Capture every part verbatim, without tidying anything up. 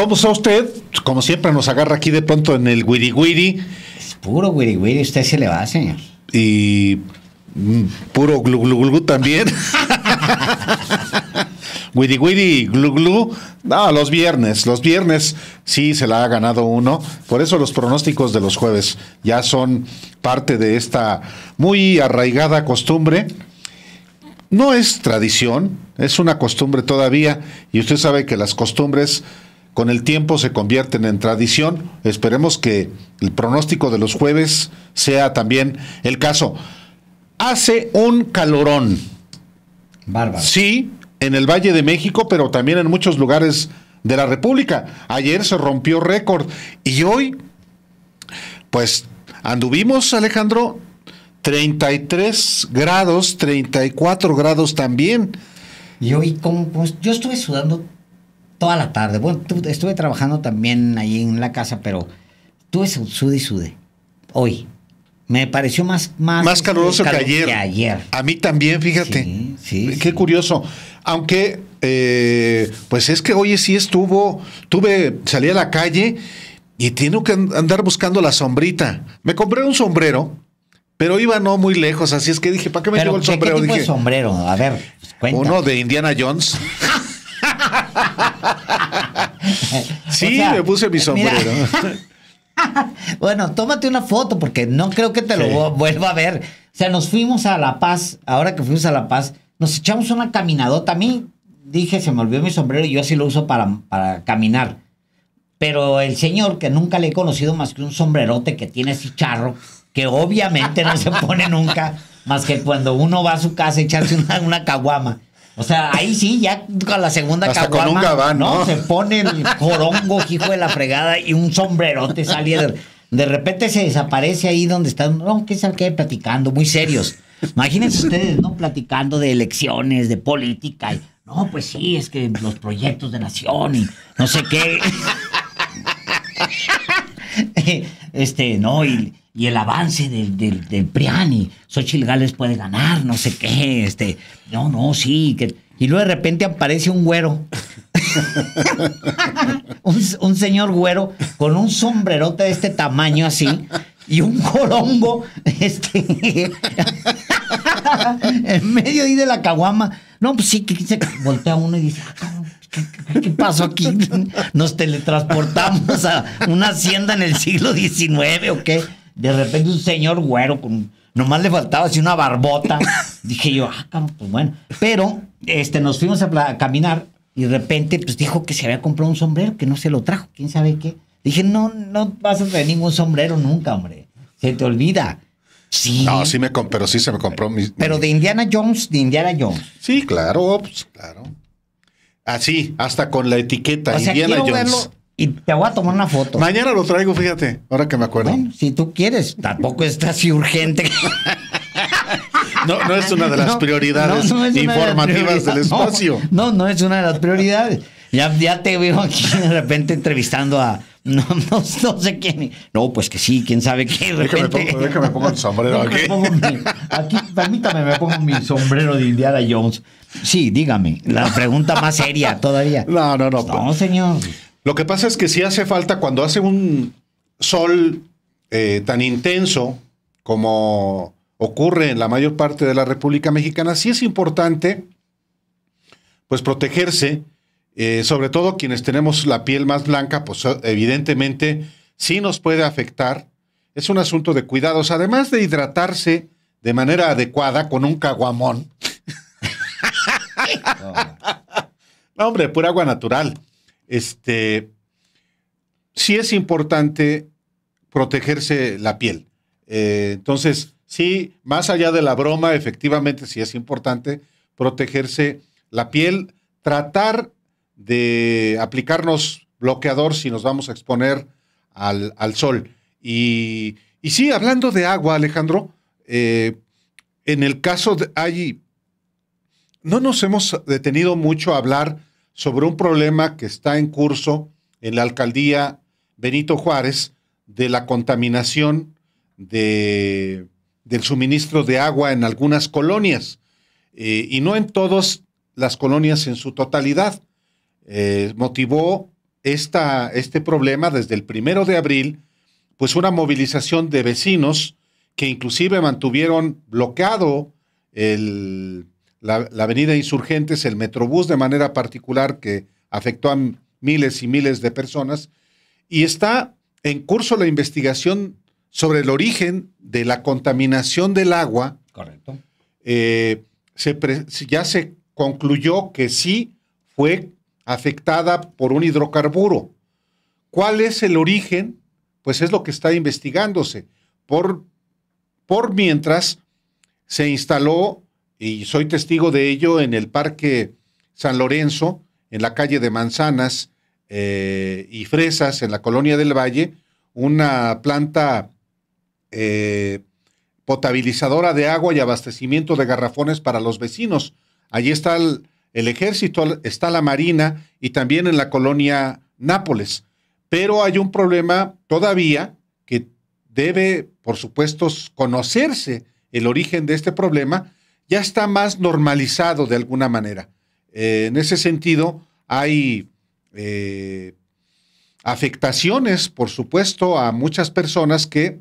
¿Cómo está usted? Como siempre nos agarra aquí de pronto en el guiriguiri. Es puro guiriguiri, usted se le va, señor. Y mm, puro glu glu glu también. Guiri guiri, glu glu. No, los viernes, los viernes sí se la ha ganado uno. Por eso los pronósticos de los jueves ya son parte de esta muy arraigada costumbre. No es tradición, es una costumbre todavía. Y usted sabe que las costumbres con el tiempo se convierten en tradición. Esperemos que el pronóstico de los jueves sea también el caso. Hace un calorón. Bárbaro. Sí. En el Valle de México, pero también en muchos lugares de la República. Ayer se rompió récord. Y hoy, pues, anduvimos, Alejandro, treinta y tres grados, treinta y cuatro grados también. Y hoy, como pues, yo estuve sudando toda la tarde. Bueno, estuve trabajando también ahí en la casa, pero estuve sudé y sudé. Hoy. Me pareció más... Más, más caluroso que ayer. que ayer. A mí también, fíjate. Sí, sí, Qué sí. curioso. Aunque, eh, pues es que hoy sí estuvo... Tuve... Salí a la calle y tengo que andar buscando la sombrita. Me compré un sombrero, pero iba no muy lejos. Así es que dije, ¿para qué me llevo el sombrero? ¿Qué tipo dije, de sombrero? A ver, cuéntame. Uno de Indiana Jones. Sí, o sea, me puse mi sombrero. Mira. Bueno, tómate una foto porque no creo que te lo sí. vuelva a ver. O sea, nos fuimos a La Paz. Ahora que fuimos a La Paz, nos echamos una caminadota. A mí, dije, se me olvidó mi sombrero y yo sí lo uso para, para caminar. Pero el señor, que nunca le he conocido más que un sombrerote que tiene ese charro, que obviamente no se pone nunca, más que cuando uno va a su casa a echarse una, una caguama. O sea, ahí sí, ya con la segunda hasta caguama, con un gabán, ¿no? ¿no? Se pone el corongo, hijo de la fregada, y un sombrerote sale. De, de repente se desaparece ahí donde están. No, que se quede platicando, muy serios. Imagínense ustedes, ¿no? Platicando de elecciones, de política. Y, no, pues sí, es que los proyectos de nación y no sé qué. Este, no, y, y el avance del, del, del Prián y Xóchitl Gálvez puede ganar, no sé qué, este, no, no, sí, que, y luego de repente aparece un güero, un, un señor güero con un sombrerote de este tamaño así y un corongo, este, en medio ahí de la caguama. No, pues sí, que se voltea uno y dice, ah, ¿Qué, ¿qué pasó aquí? ¿Nos teletransportamos a una hacienda en el siglo diecinueve o qué? De repente un señor güero, con, nomás le faltaba así una barbota. Dije yo, ah, cabrón, pues bueno. Pero este, nos fuimos a caminar y de repente pues dijo que se había comprado un sombrero, que no se lo trajo, quién sabe qué. Dije, no, no vas a traer ningún sombrero nunca, hombre. Se te olvida. Sí. No, sí me compró, pero sí se me compró. Mi, pero mi... de Indiana Jones, de Indiana Jones. Sí, claro, pues claro. Así, hasta con la etiqueta, o sea, Indiana Jones. Verlo y te voy a tomar una foto. Mañana lo traigo, fíjate, ahora que me acuerdo. Bueno, si tú quieres, tampoco es así urgente. No, no es una de las no, prioridades no, no informativas de las prioridades. del espacio. No, no, no es una de las prioridades. Ya, ya te veo aquí de repente entrevistando a... No, no, no sé quién. No, pues que sí, quién sabe qué. Déjame pongo, pongo el sombrero aquí. Pongo mi, aquí. Permítame, me pongo mi sombrero de Indiana Jones. Sí, dígame. La pregunta más seria todavía. No, no, no. No, señor. Lo que pasa es que sí hace falta cuando hace un sol eh, tan intenso como ocurre en la mayor parte de la República Mexicana, sí es importante pues protegerse. Eh, sobre todo quienes tenemos la piel más blanca, pues evidentemente sí nos puede afectar. Es un asunto de cuidados, además de hidratarse de manera adecuada con un caguamón. No, no, hombre, pura agua natural. Este, sí es importante protegerse la piel. Eh, entonces, sí, más allá de la broma, efectivamente sí es importante protegerse la piel, tratar de aplicarnos bloqueador si nos vamos a exponer al, al sol. Y, y sí, hablando de agua, Alejandro, eh, en el caso de allí, no nos hemos detenido mucho a hablar sobre un problema que está en curso en la alcaldía Benito Juárez de la contaminación de, del suministro de agua en algunas colonias, eh, y no en todas las colonias en su totalidad. Eh, motivó esta, este problema desde el primero de abril, pues una movilización de vecinos que inclusive mantuvieron bloqueado el, la, la avenida Insurgentes, el Metrobús de manera particular, que afectó a miles y miles de personas, y está en curso la investigación sobre el origen de la contaminación del agua. Correcto. Eh, se pre, ya se concluyó que sí fue afectada por un hidrocarburo. ¿Cuál es el origen? Pues es lo que está investigándose. Por, por mientras, se instaló, y soy testigo de ello, en el Parque San Lorenzo, en la calle de Manzanas eh, y Fresas, en la Colonia del Valle, una planta eh, potabilizadora de agua y abastecimiento de garrafones para los vecinos. Allí está el, el ejército, está la marina y también en la colonia Nápoles. Pero hay un problema todavía que debe, por supuesto, conocerse el origen de este problema. Ya está más normalizado de alguna manera. Eh, en ese sentido, hay eh, afectaciones, por supuesto, a muchas personas que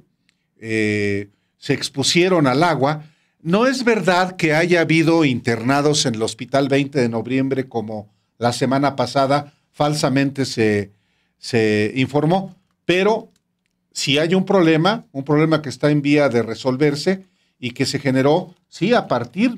eh, se expusieron al agua. No es verdad que haya habido internados en el Hospital veinte de noviembre, como la semana pasada falsamente se, se informó, pero sí hay un problema, un problema que está en vía de resolverse y que se generó, sí, a partir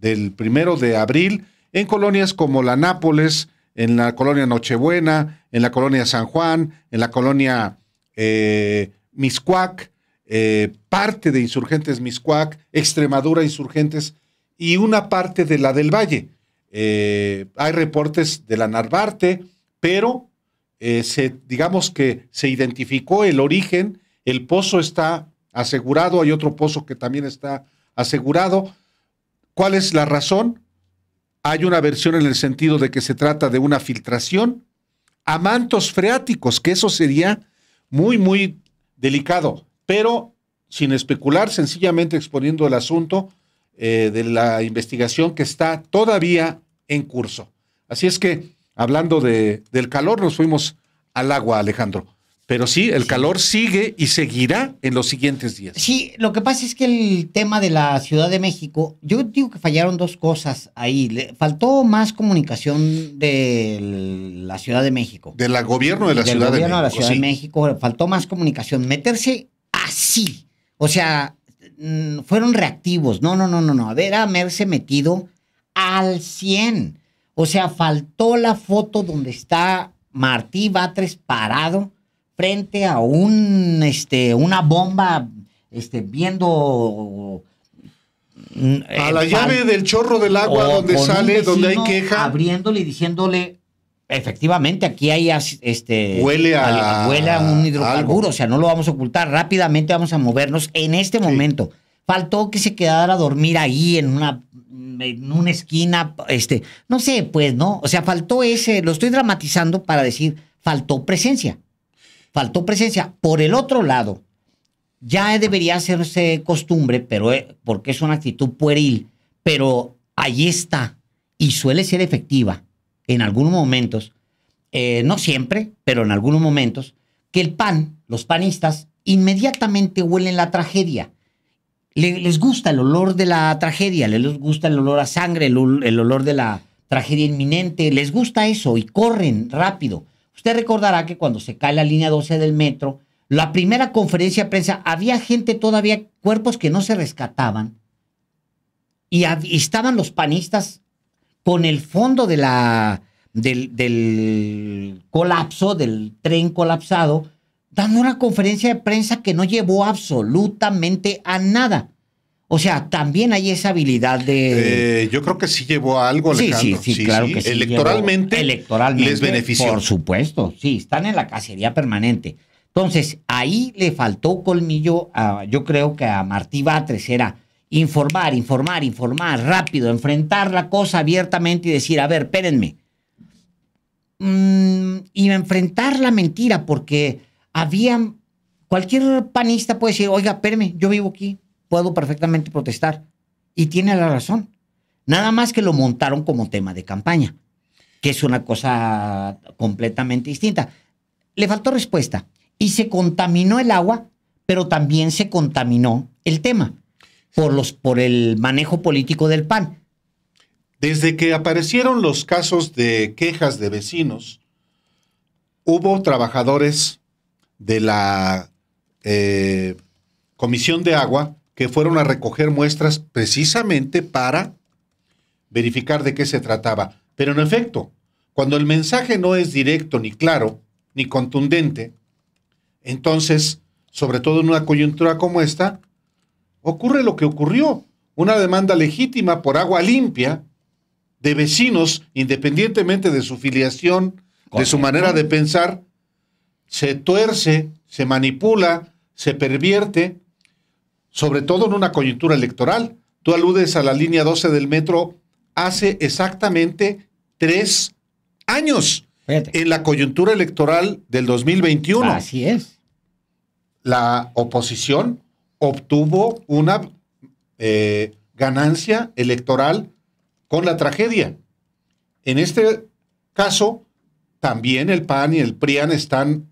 del primero de abril, en colonias como la Nápoles, en la colonia Nochebuena, en la colonia San Juan, en la colonia eh, Mixcuac, eh, parte de Insurgentes Mixcuac, Extremadura Insurgentes y una parte de la del Valle. Eh, hay reportes de la Narvarte, pero eh, se, digamos que se identificó el origen, el pozo está asegurado, hay otro pozo que también está asegurado. ¿Cuál es la razón? Hay una versión en el sentido de que se trata de una filtración a mantos freáticos, que eso sería muy, muy delicado, pero sin especular, sencillamente exponiendo el asunto eh, de la investigación que está todavía en curso. Así es que, hablando de, del calor, nos fuimos al agua, Alejandro. Pero sí, el calor sigue y seguirá en los siguientes días. Sí, lo que pasa es que el tema de la Ciudad de México, yo digo que fallaron dos cosas ahí. Le faltó más comunicación de la Ciudad de México. Del gobierno de la Ciudad de México. Del gobierno de la Ciudad de México, faltó más comunicación. Meterse así, o sea, fueron reactivos. No, no, no, no, no. A ver, haberse metido al cien. O sea, faltó la foto donde está Martí Batres parado frente a un, este, una bomba, este, viendo eh, a la llave del chorro del agua donde sale, donde hay queja, abriéndole y diciéndole, efectivamente, aquí hay, este, huele a, huele a un hidrocarburo, o sea, no lo vamos a ocultar, rápidamente vamos a movernos en este sí. momento. Faltó que se quedara a dormir ahí en una, en una esquina, este, no sé, pues, ¿no? O sea, faltó ese, lo estoy dramatizando para decir, faltó presencia. Faltó presencia. Por el otro lado, ya debería hacerse costumbre, pero porque es una actitud pueril, pero ahí está y suele ser efectiva en algunos momentos, eh, no siempre, pero en algunos momentos, que el P A N, los panistas, inmediatamente huelen la tragedia. Le, les gusta el olor de la tragedia, les gusta el olor a sangre, el, el olor de la tragedia inminente, les gusta eso y corren rápido. Usted recordará que cuando se cae la línea doce del metro, la primera conferencia de prensa, había gente todavía, cuerpos que no se rescataban, y estaban los panistas con el fondo de la, del, del colapso, del tren colapsado, dando una conferencia de prensa que no llevó absolutamente a nada. O sea, también hay esa habilidad de... Eh, yo creo que sí llevó a algo, Alejandro. Sí, sí, sí, sí, claro sí. que sí. Electoralmente, llevó, electoralmente les benefició. Por supuesto, sí, están en la cacería permanente. Entonces, ahí le faltó colmillo, a, yo creo que a Martí Batres, era informar, informar, informar, rápido, enfrentar la cosa abiertamente y decir, a ver, espérenme. Mm, y enfrentar la mentira, porque había... Cualquier panista puede decir, oiga, espérenme, yo vivo aquí. Puedo perfectamente protestar. Y tiene la razón. Nada más que lo montaron como tema de campaña. que es una cosa completamente distinta. Le faltó respuesta. Y se contaminó el agua, pero también se contaminó el tema por, los, por el manejo político del P A N. Desde que aparecieron los casos de quejas de vecinos, hubo trabajadores de la eh, Comisión de Agua que fueron a recoger muestras precisamente para verificar de qué se trataba. Pero en efecto, cuando el mensaje no es directo, ni claro, ni contundente, entonces, sobre todo en una coyuntura como esta, ocurre lo que ocurrió. Una demanda legítima por agua limpia de vecinos, independientemente de su filiación, de su manera de pensar, se tuerce, se manipula, se pervierte, sobre todo en una coyuntura electoral. Tú aludes a la línea doce del metro hace exactamente tres años, en la coyuntura electoral del dos mil veintiuno. Así es. La oposición obtuvo una eh, ganancia electoral con la tragedia. En este caso, también el P A N y el PRIAN están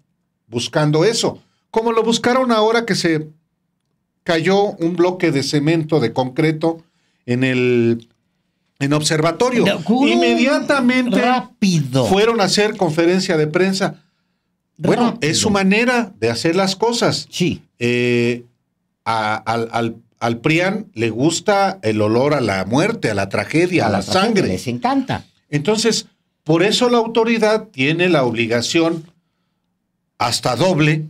buscando eso, como lo buscaron ahora que se cayó un bloque de cemento, de concreto, en el... en Observatorio. Inmediatamente rápido. Fueron a hacer conferencia de prensa. Bueno, rápido. Es su manera de hacer las cosas. Sí. Eh, a, al, al, al PRIAN le gusta el olor a la muerte, a la tragedia, a, a la, la sangre. Tragedia, les encanta. Entonces, por eso la autoridad tiene la obligación, hasta doble,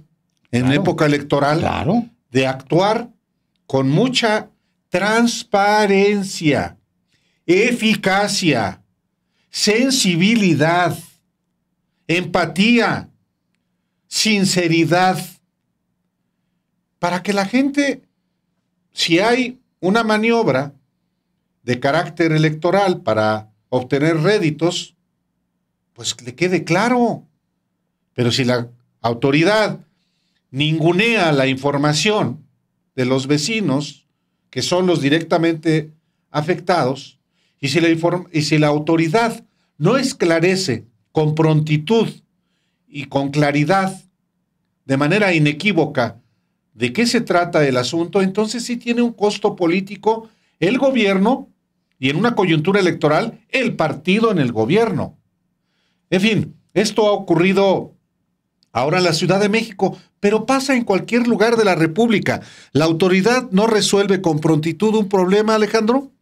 en claro. época electoral, claro. de actuar con mucha transparencia, eficacia, sensibilidad, empatía, sinceridad, para que la gente, si hay una maniobra de carácter electoral para obtener réditos, pues le quede claro. Pero si la autoridad ningunea la información de los vecinos, que son los directamente afectados, Y si, la y si la autoridad no esclarece con prontitud y con claridad, de manera inequívoca, de qué se trata el asunto, entonces sí tiene un costo político el gobierno y en una coyuntura electoral el partido en el gobierno. En fin, esto ha ocurrido ahora en la Ciudad de México, pero pasa en cualquier lugar de la República. La autoridad no resuelve con prontitud un problema, Alejandro,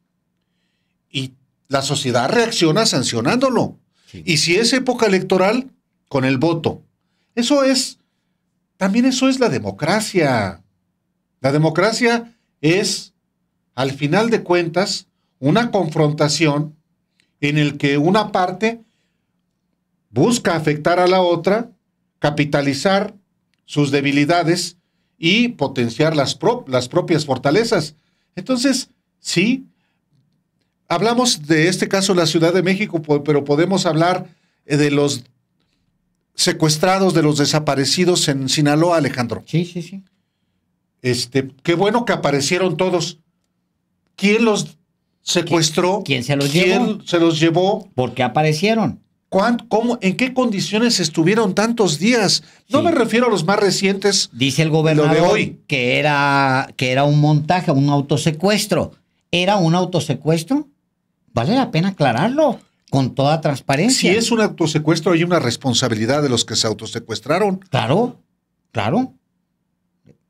y la sociedad reacciona sancionándolo. Sí. Y si es época electoral, con el voto. Eso es, también eso es la democracia. La democracia es, al final de cuentas, una confrontación en el que una parte busca afectar a la otra, capitalizar sus debilidades y potenciar las, pro- las propias fortalezas. Entonces, sí, hablamos de este caso de la Ciudad de México, pero podemos hablar de los secuestrados, de los desaparecidos en Sinaloa, Alejandro. Sí, sí, sí. Este, qué bueno que aparecieron todos. ¿Quién los secuestró? ¿Quién se los llevó? ¿Quién se los llevó? ¿Por qué aparecieron? ¿Cómo, ¿En qué condiciones estuvieron tantos días? No sí. me refiero a los más recientes. Dice el gobernador de hoy. Que, era, que era un montaje, un autosecuestro. ¿Era un autosecuestro? Vale la pena aclararlo con toda transparencia. Si es un autosecuestro, hay una responsabilidad de los que se autosecuestraron. Claro, claro.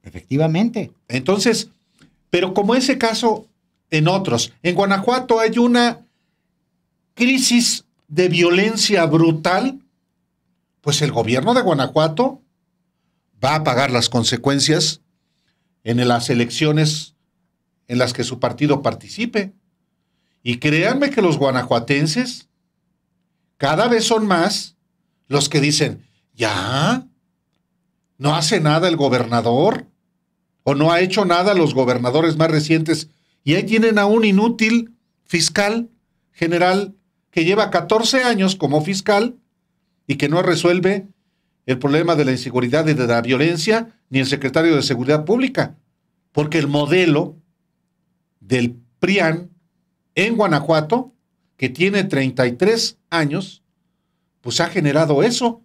Efectivamente. Entonces, pero como ese caso, en otros. En Guanajuato hay una crisis de violencia brutal. Pues el gobierno de Guanajuato va a pagar las consecuencias en las elecciones en las que su partido participe. Y créanme que los guanajuatenses cada vez son más los que dicen, ya, no hace nada el gobernador, o no ha hecho nada los gobernadores más recientes. Y ahí tienen a un inútil fiscal general que lleva catorce años como fiscal y que no resuelve el problema de la inseguridad y de la violencia, ni el secretario de Seguridad Pública, porque el modelo del PRIAN en Guanajuato, que tiene treinta y tres años, pues ha generado eso.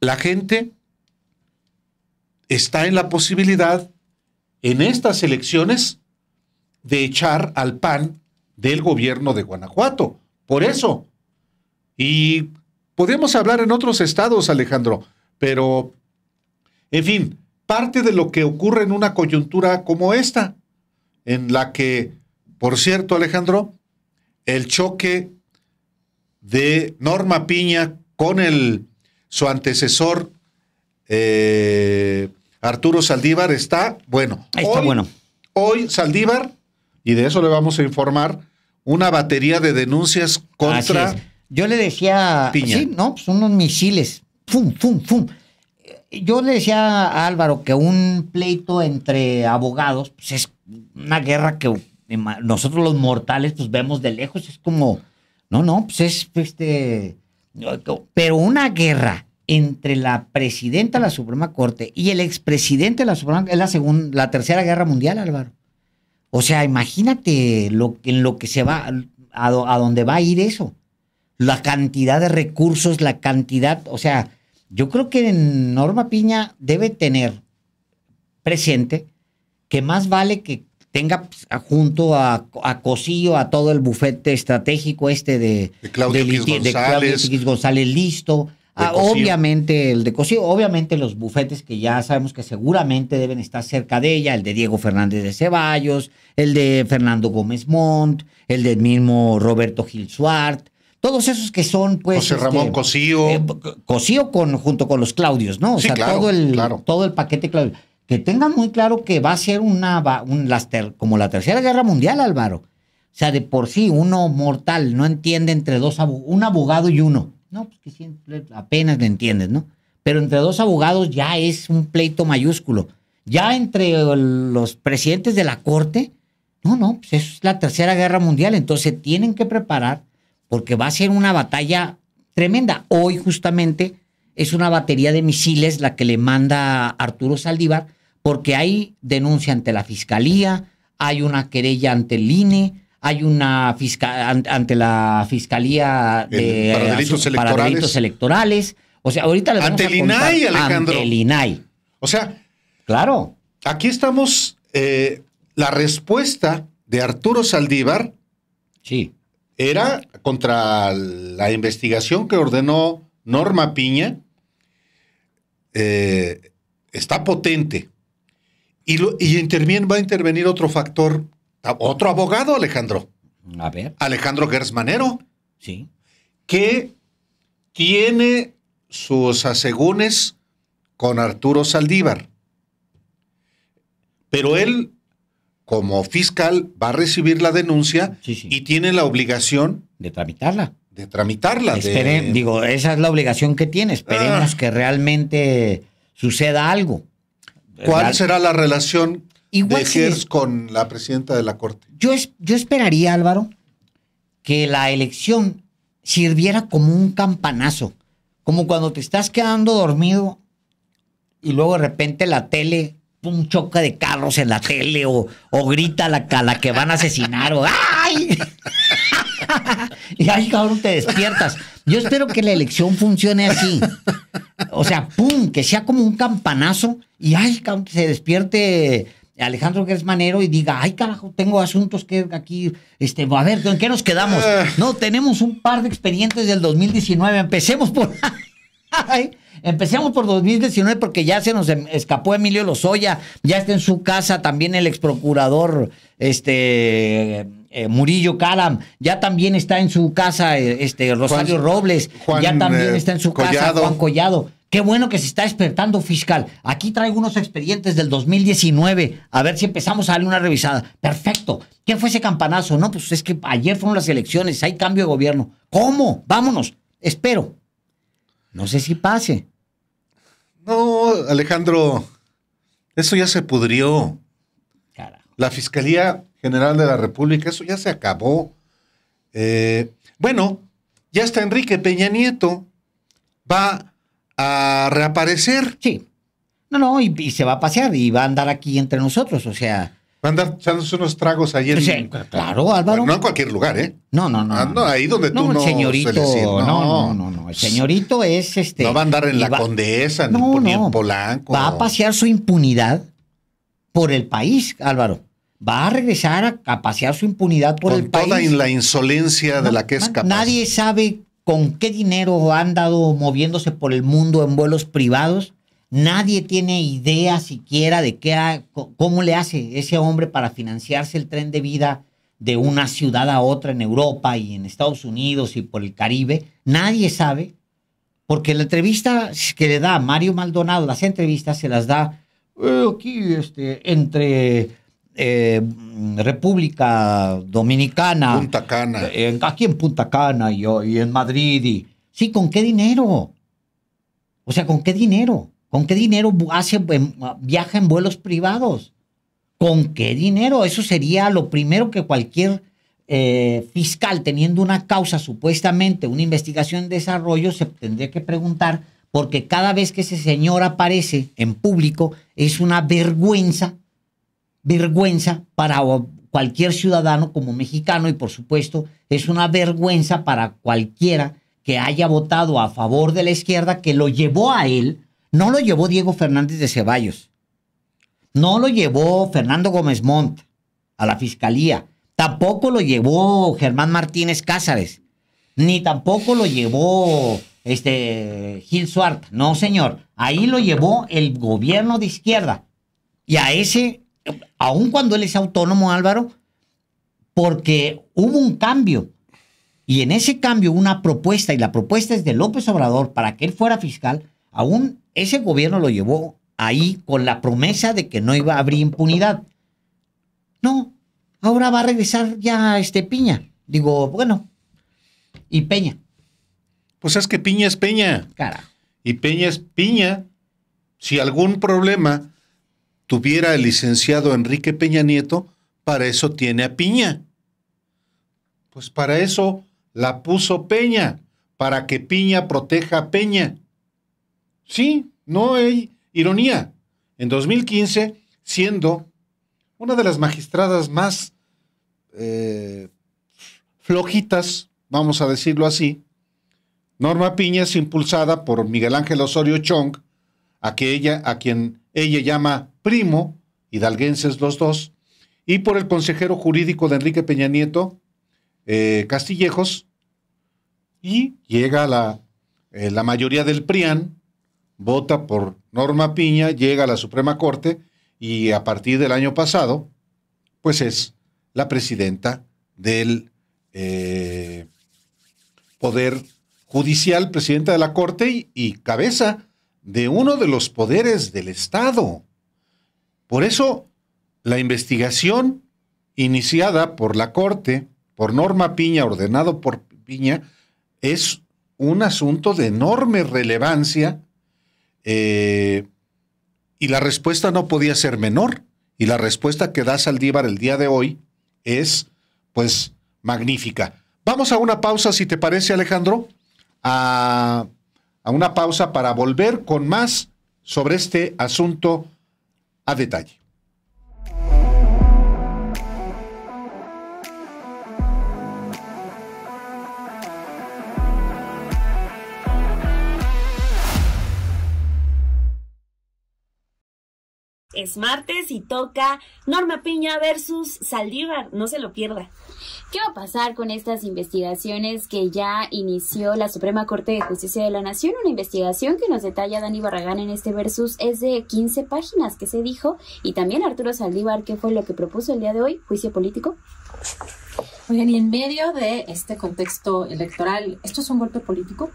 La gente está en la posibilidad en estas elecciones de echar al P A N del gobierno de Guanajuato. Por eso. Y podemos hablar en otros estados, Alejandro, pero, en fin, parte de lo que ocurre en una coyuntura como esta, en la que, por cierto, Alejandro, el choque de Norma Piña con el, su antecesor, eh, Arturo Zaldívar, está bueno. Está hoy, bueno. Hoy Zaldívar, y de eso le vamos a informar, una batería de denuncias contra Piña. Yo le decía, Piña. Sí, no, son unos misiles, fum, fum, fum. Yo le decía a Álvaro que un pleito entre abogados pues es una guerra que nosotros los mortales pues vemos de lejos. Es como, no, no, pues es este... Pero una guerra entre la presidenta de la Suprema Corte y el expresidente de la Suprema Corte es la, segunda, la tercera guerra mundial, Álvaro. O sea, imagínate lo, en lo que se va, a, a dónde va a ir eso. La cantidad de recursos, la cantidad, o sea... Yo creo que Norma Piña debe tener presente que más vale que tenga junto a, a Cossío, a todo el bufete estratégico este de, de Claudio X. González listo. Ah, obviamente el de Cossío, obviamente los bufetes que ya sabemos que seguramente deben estar cerca de ella, el de Diego Fernández de Ceballos, el de Fernando Gómez Mont, el del mismo Roberto Gil Zuarth. Todos esos que son, pues... José Ramón este, Cossío. Eh, Cossío con, junto con los Claudios, ¿no? O sí, sea, claro, todo, el, claro. todo el paquete Claudio. Que tengan muy claro que va a ser una un, las ter, como la Tercera Guerra Mundial, Álvaro. O sea, de por sí, uno mortal no entiende entre dos... Un abogado y uno. No, pues que siempre apenas le entiendes, ¿no? Pero entre dos abogados ya es un pleito mayúsculo. Ya entre el, los presidentes de la Corte... No, no, pues eso es la Tercera Guerra Mundial. Entonces tienen que preparar... Porque va a ser una batalla tremenda. Hoy, justamente, es una batería de misiles la que le manda Arturo Zaldívar, porque hay denuncia ante la Fiscalía, hay una querella ante el I N E, hay una fiscal ante la Fiscalía de, para, delitos para, electorales. para delitos electorales. O sea, ahorita le vamos a contar. Ante el I N A I, Alejandro. Ante el I N A I. O sea, claro. Aquí estamos. Eh, la respuesta de Arturo Zaldívar. Sí. Era contra la investigación que ordenó Norma Piña, eh, está potente. Y, lo, y interviene, va a intervenir otro factor, otro abogado, Alejandro. A ver. Alejandro Gersmanero. Sí. Que tiene sus asegúnes con Arturo Zaldívar. Pero él... como fiscal, va a recibir la denuncia sí, sí. y tiene la obligación... De tramitarla. De tramitarla. Espere, de... Digo, esa es la obligación que tiene. Esperemos ah. que realmente suceda algo. ¿Cuál Real... será la relación Igual de Gers si... con la presidenta de la Corte? Yo, es, yo esperaría, Álvaro, que la elección sirviera como un campanazo. Como cuando te estás quedando dormido y luego de repente la tele... un choque de carros en la tele o, o grita a la, a la que van a asesinar o ¡ay! Y ahí, cabrón, te despiertas. Yo espero que la elección funcione así. O sea, ¡pum! Que sea como un campanazo y ¡ay! Cabrón, que se despierte Alejandro Gersmanero y diga ¡ay, carajo! Tengo asuntos que aquí... este A ver, ¿en qué nos quedamos? No, tenemos un par de expedientes del dos mil diecinueve. Empecemos por... ¡ay! Empecemos por dos mil diecinueve porque ya se nos escapó Emilio Lozoya, ya está en su casa también el exprocurador este, eh, Murillo Calam, ya también está en su casa este, Rosario Juan, Robles, Juan, ya también eh, está en su Collado. casa Juan Collado. Qué bueno que se está despertando fiscal. Aquí traigo unos expedientes del dos mil diecinueve, a ver si empezamos a darle una revisada. Perfecto. ¿Qué fue ese campanazo? No, pues es que ayer fueron las elecciones, hay cambio de gobierno. ¿Cómo? Vámonos. Espero. No sé si pase. No, Alejandro, eso ya se pudrió. Carajo. La Fiscalía General de la República, eso ya se acabó. Eh, bueno, ya está Enrique Peña Nieto. Va a reaparecer. Sí. No, no, y, y se va a pasear y va a andar aquí entre nosotros, o sea... Va a andar echándose unos tragos ahí en... O sea, claro, Álvaro. Bueno, no en cualquier lugar, ¿eh? No, no, no. Ah, no, ahí donde tú no... No, señorito. No, no, no, no. no. no, el señorito es... este. No va a andar en la va, Condesa, no, ni, por, no, ni en Polanco. Va a pasear su impunidad por el país, Álvaro. Va a regresar a, a pasear su impunidad por con el país. Con toda la insolencia no, de la que es capaz. Nadie sabe con qué dinero ha andado moviéndose por el mundo en vuelos privados. Nadie tiene idea siquiera de qué ha, cómo le hace ese hombre para financiarse el tren de vida de una ciudad a otra en Europa y en Estados Unidos y por el Caribe. Nadie sabe, porque la entrevista que le da Mario Maldonado, las entrevistas se las da eh, aquí este, entre eh, República Dominicana, Punta Cana. Eh, aquí en Punta Cana y, y en Madrid. Y, sí, ¿con qué dinero? O sea, ¿con qué dinero? ¿Con qué dinero hace, viaja en vuelos privados? ¿Con qué dinero? Eso sería lo primero que cualquier eh, fiscal, teniendo una causa, supuestamente una investigación en desarrollo, se tendría que preguntar, porque cada vez que ese señor aparece en público es una vergüenza, vergüenza para cualquier ciudadano como mexicano y, por supuesto, es una vergüenza para cualquiera que haya votado a favor de la izquierda que lo llevó a él. No lo llevó Diego Fernández de Ceballos. No lo llevó Fernando Gómez Mont a la Fiscalía. Tampoco lo llevó Germán Martínez Cázares. Ni tampoco lo llevó este, Gil Zuarth. No, señor. Ahí lo llevó el gobierno de izquierda. Y a ese, aun cuando él es autónomo, Álvaro, porque hubo un cambio. Y en ese cambio una propuesta, y la propuesta es de López Obrador para que él fuera fiscal, aún ese gobierno lo llevó ahí con la promesa de que no iba a haber impunidad. No, ahora va a regresar ya este Piña. Digo, bueno, y Peña. Pues es que Piña es Peña. Cara. Y Peña es Piña. Si algún problema tuviera el licenciado Enrique Peña Nieto, para eso tiene a Piña. Pues para eso la puso Peña, para que Piña proteja a Peña. Sí, no hay ironía. En dos mil quince, siendo una de las magistradas más eh, flojitas, vamos a decirlo así, Norma Piña es impulsada por Miguel Ángel Osorio Chong, a, que ella, a quien ella llama primo, hidalguenses los dos, y por el consejero jurídico de Enrique Peña Nieto, eh, Castillejos, y llega la, eh, la mayoría del PRIAN, vota por Norma Piña, llega a la Suprema Corte y a partir del año pasado, pues es la presidenta del eh, Poder Judicial, presidenta de la Corte y, y cabeza de uno de los poderes del Estado. Por eso, la investigación iniciada por la Corte, por Norma Piña, ordenado por Piña, es un asunto de enorme relevancia. Eh, y la respuesta no podía ser menor. Y la respuesta que da Zaldívar el día de hoy es, pues, magnífica. Vamos a una pausa, si te parece, Alejandro, a, a una pausa para volver con más sobre este asunto a detalle. Es martes y toca Norma Piña versus Zaldívar, no se lo pierda. ¿Qué va a pasar con estas investigaciones que ya inició la Suprema Corte de Justicia de la Nación? Una investigación que nos detalla Dani Barragán en este versus es de quince páginas, que se dijo, y también Arturo Zaldívar, ¿qué fue lo que propuso el día de hoy? ¿Juicio político? Oigan, y en medio de este contexto electoral, ¿esto es un golpe político?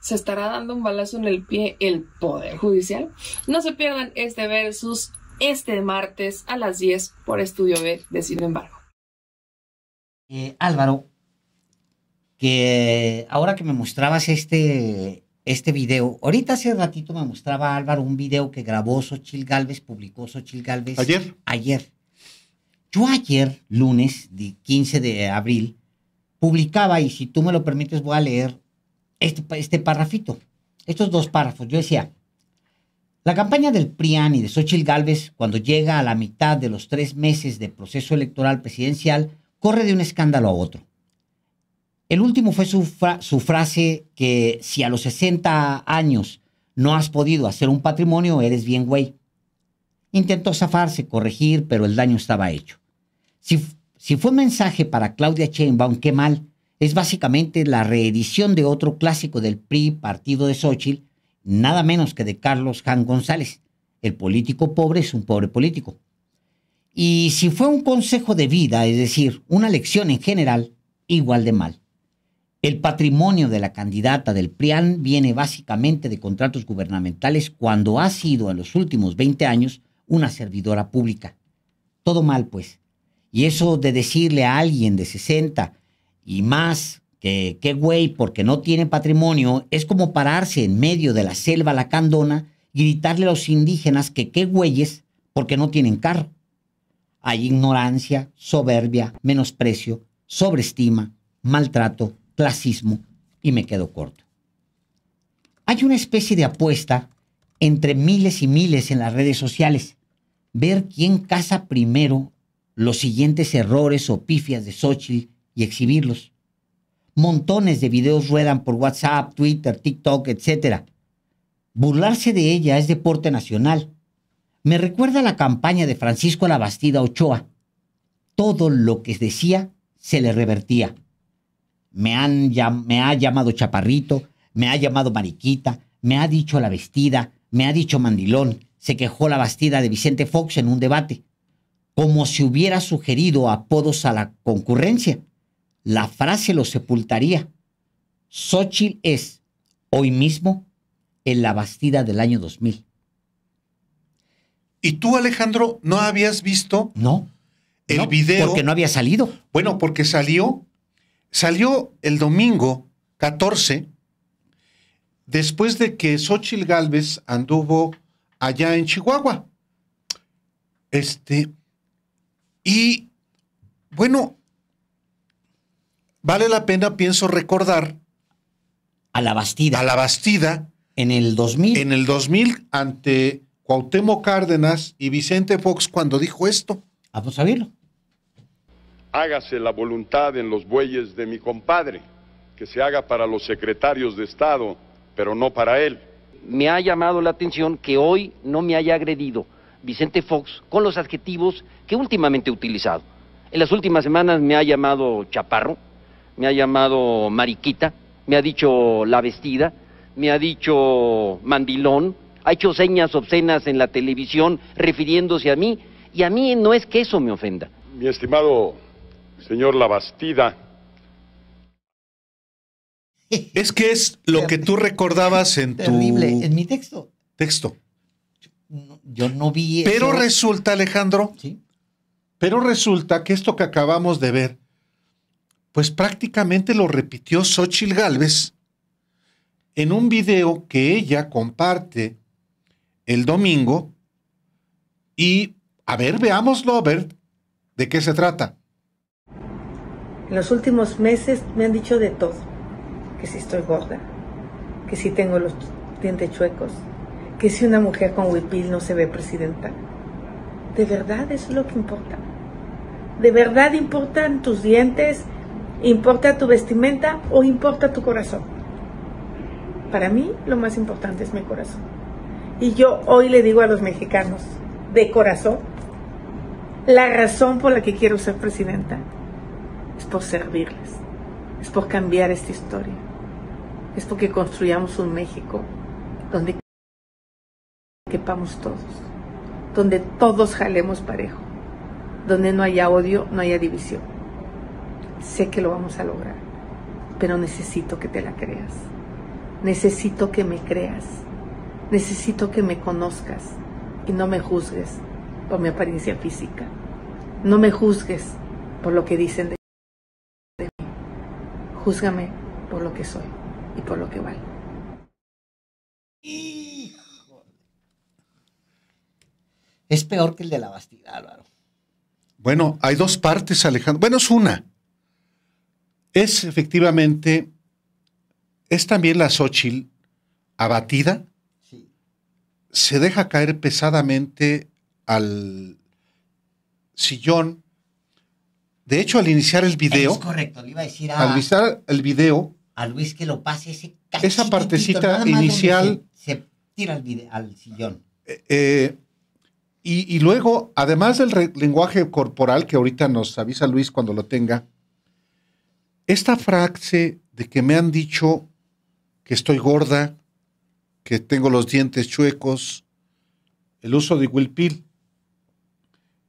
¿Se estará dando un balazo en el pie el Poder Judicial? No se pierdan este versus este martes a las diez por Estudio B de Sin Embargo. Eh, Álvaro, que ahora que me mostrabas este, este video, ahorita hace ratito me mostraba Álvaro un video que grabó Xóchitl Gálvez, publicó Xóchitl Gálvez. ¿Ayer? Ayer. Yo ayer, lunes de quince de abril, publicaba, y si tú me lo permites voy a leer Este, este párrafito, estos dos párrafos. Yo decía, la campaña del PRIAN y de Xóchitl Gálvez, cuando llega a la mitad de los tres meses de proceso electoral presidencial, corre de un escándalo a otro. El último fue su, fra su frase que si a los sesenta años no has podido hacer un patrimonio, eres bien güey. Intentó zafarse, corregir, pero el daño estaba hecho. Si, si fue mensaje para Claudia Sheinbaum, qué mal. Es básicamente la reedición de otro clásico del P R I, partido de Xóchitl, nada menos que de Carlos Jan González. El político pobre es un pobre político. Y si fue un consejo de vida, es decir, una lección en general, igual de mal. El patrimonio de la candidata del P R I A N viene básicamente de contratos gubernamentales cuando ha sido en los últimos veinte años una servidora pública. Todo mal, pues. Y eso de decirle a alguien de sesenta y más que qué güey porque no tiene patrimonio es como pararse en medio de la selva lacandona y gritarle a los indígenas que qué güeyes porque no tienen carro. Hay ignorancia, soberbia, menosprecio, sobreestima, maltrato, clasismo y me quedo corto. Hay una especie de apuesta entre miles y miles en las redes sociales. Ver quién caza primero los siguientes errores o pifias de Xóchitl y exhibirlos. Montones de videos ruedan por WhatsApp, Twitter, TikTok, etcétera. Burlarse de ella es deporte nacional. Me recuerda a la campaña de Francisco Labastida Ochoa. Todo lo que decía se le revertía. Me, han, ya, me ha llamado chaparrito, me ha llamado mariquita, me ha dicho la vestida, me ha dicho mandilón. Se quejó Labastida de Vicente Fox en un debate. Como si hubiera sugerido apodos a la concurrencia. La frase lo sepultaría. Xóchitl es, hoy mismo, el Labastida del año dos mil. ¿Y tú, Alejandro, no habías visto no, el no, video? Porque no había salido. Bueno, porque salió, salió el domingo catorce, después de que Xóchitl Gálvez anduvo allá en Chihuahua. Este, y bueno, vale la pena, pienso, recordar a Labastida. A Labastida. En el dos mil. En el dos mil, ante Cuauhtémoc Cárdenas y Vicente Fox cuando dijo esto. Vamos a verlo. Hágase la voluntad en los bueyes de mi compadre, que se haga para los secretarios de Estado, pero no para él. Me ha llamado la atención que hoy no me haya agredido Vicente Fox con los adjetivos que últimamente he utilizado. En las últimas semanas me ha llamado chaparro, me ha llamado mariquita, me ha dicho la vestida, me ha dicho mandilón, ha hecho señas obscenas en la televisión refiriéndose a mí, y a mí no es que eso me ofenda. Mi estimado señor Labastida. Es que es lo que tú recordabas en tu... Terrible, en mi texto. Texto. No, yo no vi pero eso. Pero resulta, Alejandro, ¿sí? Pero resulta que esto que acabamos de ver, pues prácticamente lo repitió Xóchitl Gálvez en un video que ella comparte el domingo. Y, a ver, veámoslo, a ver de qué se trata. En los últimos meses me han dicho de todo. Que si estoy gorda, que si tengo los dientes chuecos, que si una mujer con huipil no se ve presidenta. ¿De verdad eso es lo que importa? ¿De verdad importan tus dientes? ¿Importa tu vestimenta o importa tu corazón? Para mí lo más importante es mi corazón. Y yo hoy le digo a los mexicanos, de corazón, la razón por la que quiero ser presidenta es por servirles, es por cambiar esta historia, es porque construyamos un México donde quepamos todos, donde todos jalemos parejo, donde no haya odio, no haya división. Sé que lo vamos a lograr, pero necesito que te la creas. Necesito que me creas, necesito que me conozcas y no me juzgues por mi apariencia física. No me juzgues por lo que dicen de mí. Júzgame por lo que soy y por lo que valgo. Es peor que el de Labastida, Álvaro. Bueno, hay dos partes, Alejandro. Bueno, es una. Es efectivamente... ¿Es también la Xóchitl abatida? Sí. Se deja caer pesadamente al sillón De hecho, al iniciar el video... Es correcto, le iba a decir a... Al iniciar el video... A Luis que lo pase ese cachito. Esa partecita inicial... Se, se tira al, video, al sillón. Eh, eh, y, y luego, además del re, lenguaje corporal que ahorita nos avisa Luis cuando lo tenga, esta frase de que me han dicho que estoy gorda, que tengo los dientes chuecos, el uso de huilpil.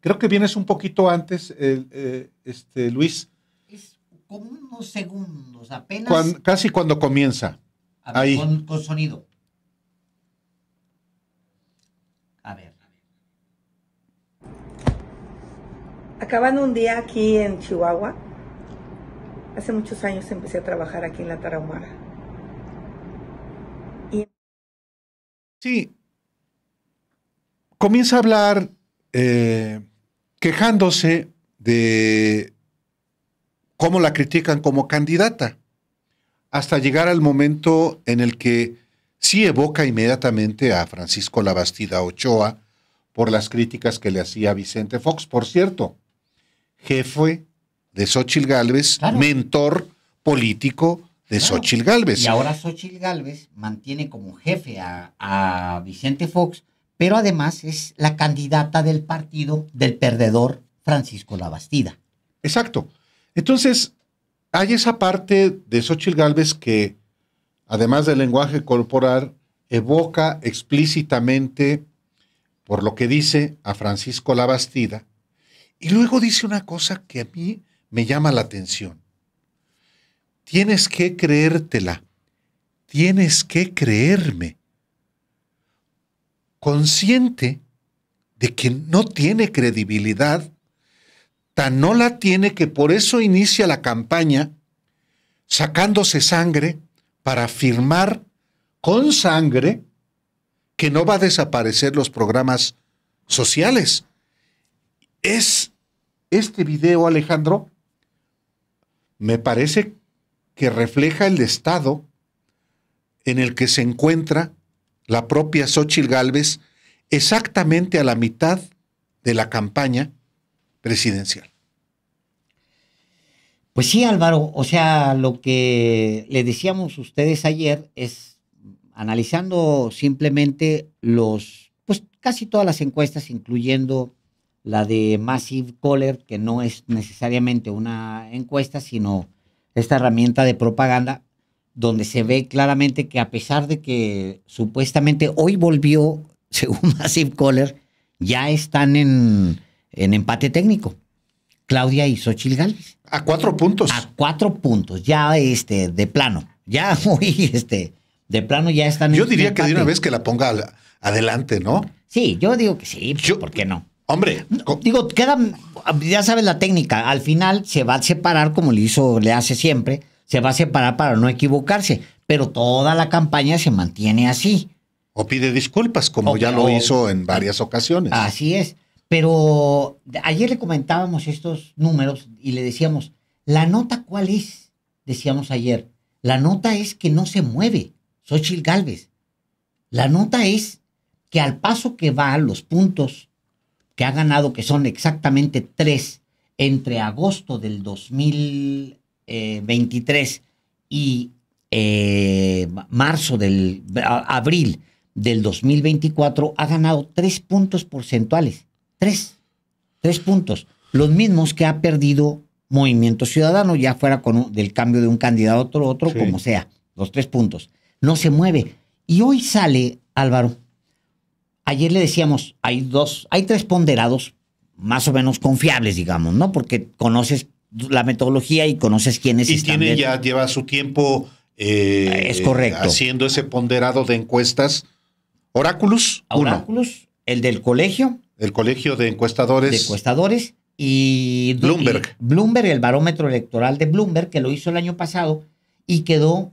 Creo que vienes un poquito antes, eh, eh, este, Luis. Es como unos segundos, apenas. Cuando, casi cuando comienza. A ver, ahí. Con, con sonido. A ver, a ver. Acabando un día aquí en Chihuahua, hace muchos años empecé a trabajar aquí en la Tarahumara. Y... Sí. Comienza a hablar eh, quejándose de cómo la critican como candidata, hasta llegar al momento en el que sí evoca inmediatamente a Francisco Labastida Ochoa por las críticas que le hacía Vicente Fox. Por cierto, jefe de Xóchitl Gálvez, claro. Mentor político de claro. Xóchitl Gálvez. Y ahora Xóchitl Gálvez mantiene como jefe a, a Vicente Fox, pero además es la candidata del partido del perdedor Francisco Labastida. Exacto. Entonces, hay esa parte de Xóchitl Gálvez que, además del lenguaje corporal, evoca explícitamente, por lo que dice, a Francisco Labastida. Y luego dice una cosa que a mí me llama la atención. Tienes que creértela. Tienes que creerme. Consciente de que no tiene credibilidad, tan no la tiene que por eso inicia la campaña sacándose sangre para afirmar con sangre que no va a desaparecer los programas sociales. Es este video, Alejandro, me parece que refleja el estado en el que se encuentra la propia Xóchitl Gálvez, exactamente a la mitad de la campaña presidencial. Pues sí, Álvaro, o sea, lo que le decíamos ustedes ayer es, analizando simplemente los, pues casi todas las encuestas, incluyendo la de Massive Caller, que no es necesariamente una encuesta, sino esta herramienta de propaganda, donde se ve claramente que a pesar de que supuestamente hoy volvió, según Massive Caller, ya están en, en empate técnico. Claudia y Xóchitl Gálvez. A cuatro puntos. A cuatro puntos, ya este, de plano. Ya hoy, este, de plano ya están. Yo en diría empate. Que de una vez que la ponga adelante, ¿no? Sí, yo digo que sí, pues, yo, ¿por qué no? Hombre. No, digo, queda, ya sabes la técnica, al final se va a separar como le hizo, le hace siempre. Se va a separar para no equivocarse, pero toda la campaña se mantiene así. O pide disculpas, como o, ya lo o, hizo en varias ocasiones. Así es. Pero ayer le comentábamos estos números y le decíamos, ¿la nota cuál es? Decíamos ayer, la nota es que no se mueve Xóchitl Gálvez. La nota es que al paso que va, los puntos que ha ganado, que son exactamente tres, entre agosto del dos mil... Eh, veintitrés y eh, marzo del a, abril del dos mil veinticuatro ha ganado tres puntos porcentuales, tres, tres puntos, los mismos que ha perdido Movimiento Ciudadano, ya fuera con un, del cambio de un candidato a otro, otro sí. Como sea, los tres puntos, no se mueve. Y hoy sale, Álvaro, ayer le decíamos, hay dos, hay tres ponderados más o menos confiables, digamos, ¿no? Porque conoces la metodología y conoces quiénes y están. Y tiene ya, lleva su tiempo eh, es correcto. Haciendo ese ponderado de encuestas. Oráculos. Oráculos, el del colegio. El colegio de encuestadores. De encuestadores. Y Bloomberg. Y Bloomberg, el barómetro electoral de Bloomberg, que lo hizo el año pasado y quedó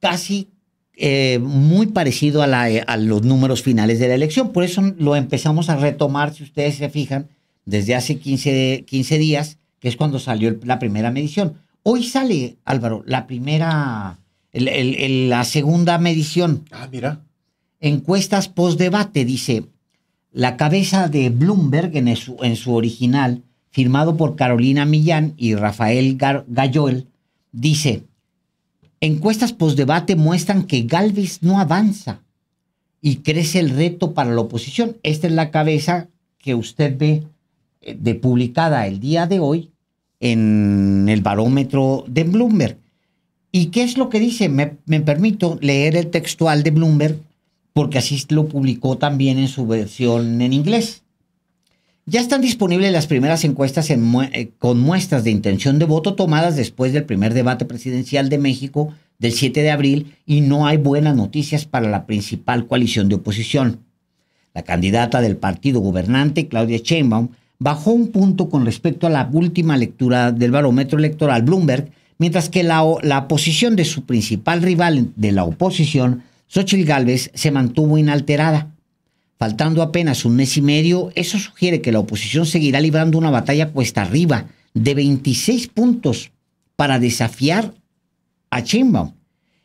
casi eh, muy parecido a, la, a los números finales de la elección. Por eso lo empezamos a retomar, si ustedes se fijan, desde hace quince, quince días, que es cuando salió el, la primera medición. Hoy sale, Álvaro, la primera, el, el, el, la segunda medición. Ah, mira. Encuestas post-debate, dice, la cabeza de Bloomberg en su, en su original firmado por Carolina Millán y Rafael Galloel, dice: encuestas postdebate muestran que Gálvez no avanza y crece el reto para la oposición. Esta es la cabeza que usted ve de publicada el día de hoy en el barómetro de Bloomberg. ¿Y qué es lo que dice? Me, me permito leer el textual de Bloomberg, porque así lo publicó también en su versión en inglés. Ya están disponibles las primeras encuestas en mu eh, con muestras de intención de voto tomadas después del primer debate presidencial de México del siete de abril, y no hay buenas noticias para la principal coalición de oposición. La candidata del partido gobernante, Claudia Sheinbaum, bajó un punto con respecto a la última lectura del barómetro electoral Bloomberg, mientras que la, la posición de su principal rival de la oposición, Xóchitl Gálvez, se mantuvo inalterada. Faltando apenas un mes y medio, eso sugiere que la oposición seguirá librando una batalla cuesta arriba de veintiséis puntos para desafiar a Sheinbaum.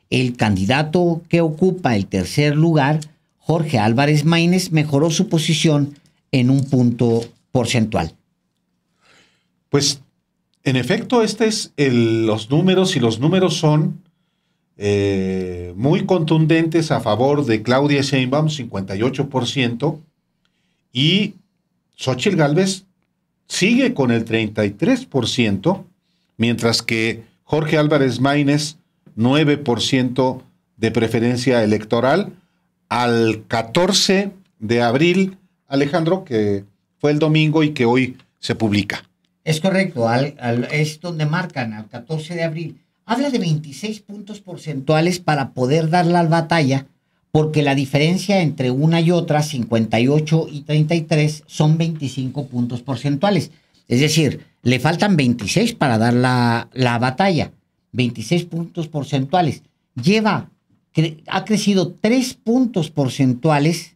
El candidato que ocupa el tercer lugar, Jorge Álvarez Máynez, mejoró su posición en un punto porcentual. Pues, en efecto, este es el, los números, y los números son... Eh, muy contundentes a favor de Claudia Sheinbaum, cincuenta y ocho por ciento, y Xóchitl Gálvez sigue con el treinta y tres por ciento, mientras que Jorge Álvarez Máynez, nueve por ciento de preferencia electoral. Al catorce de abril, Alejandro, que fue el domingo y que hoy se publica. Es correcto, al, al, es donde marcan, al catorce de abril. Habla de veintiséis puntos porcentuales para poder dar la batalla, porque la diferencia entre una y otra, cincuenta y ocho y treinta y tres, son veinticinco puntos porcentuales. Es decir, le faltan veintiséis para dar la, la batalla. veintiséis puntos porcentuales. Lleva, cre, ha crecido tres puntos porcentuales,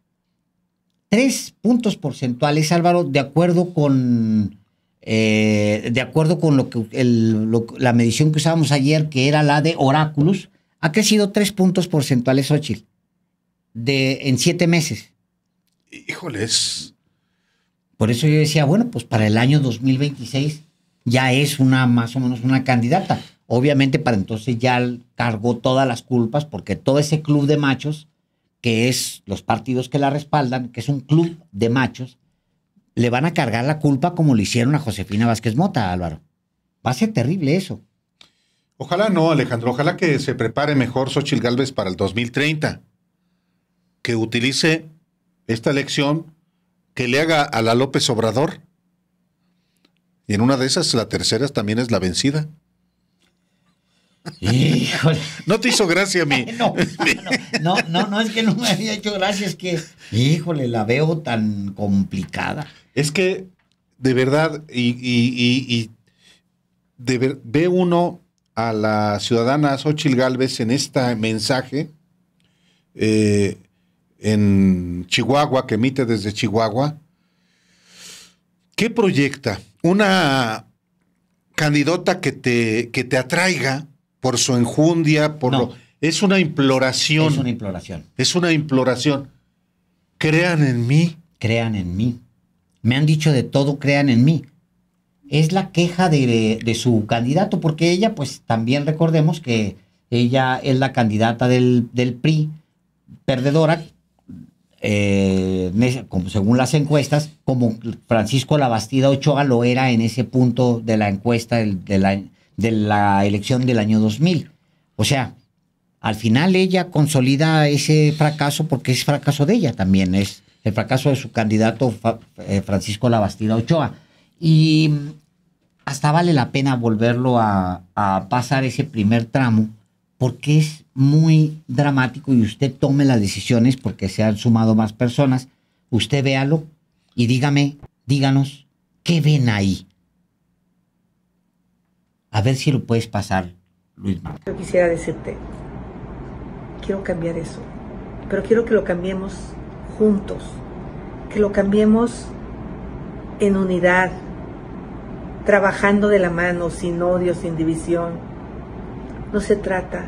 tres puntos porcentuales, Álvaro, de acuerdo con... Eh, de acuerdo con lo que el, lo, la medición que usábamos ayer, que era la de Oráculos, ha crecido tres puntos porcentuales, Xóchitl, de en siete meses. Híjoles. Por eso yo decía, bueno, pues para el año dos mil veintiséis ya es una más o menos una candidata. Obviamente para entonces ya cargó todas las culpas, porque todo ese club de machos, que es los partidos que la respaldan, que es un club de machos, le van a cargar la culpa como le hicieron a Josefina Vázquez Mota, Álvaro. Va a ser terrible eso. Ojalá no, Alejandro. Ojalá que se prepare mejor Xóchitl Gálvez para el dos mil treinta. Que utilice esta elección, que le haga a la López Obrador. Y en una de esas, la tercera también es la vencida. Híjole. No te hizo gracia a mí. No, no, no, no, es que no me había hecho gracia, es que, híjole, la veo tan complicada. Es que, de verdad, y, y, y, y de ver, ve uno a la ciudadana Xóchitl Gálvez en este mensaje eh, en Chihuahua, que emite desde Chihuahua. ¿Qué proyecta? Una candidata que te, que te atraiga por su enjundia, por no. lo... Es una imploración. Es una imploración. Es una imploración. Crean en mí. Crean en mí. Me han dicho de todo, crean en mí. Es la queja de, de su candidato, porque ella, pues también recordemos que ella es la candidata del, del P R I, perdedora, eh, como según las encuestas, como Francisco Labastida Ochoa lo era en ese punto de la encuesta del, de la... de la elección del año dos mil. O sea, al final ella consolida ese fracaso, porque es fracaso de ella también, es el fracaso de su candidato Francisco Labastida Ochoa. Y hasta vale la pena volverlo a, a pasar ese primer tramo, porque es muy dramático, y usted tome las decisiones, porque se han sumado más personas. Usted véalo y dígame, díganos, ¿qué ven ahí? A ver si lo puedes pasar, Luis Marca. Yo quisiera decirte, quiero cambiar eso, pero quiero que lo cambiemos juntos, que lo cambiemos en unidad, trabajando de la mano, sin odio, sin división. No se trata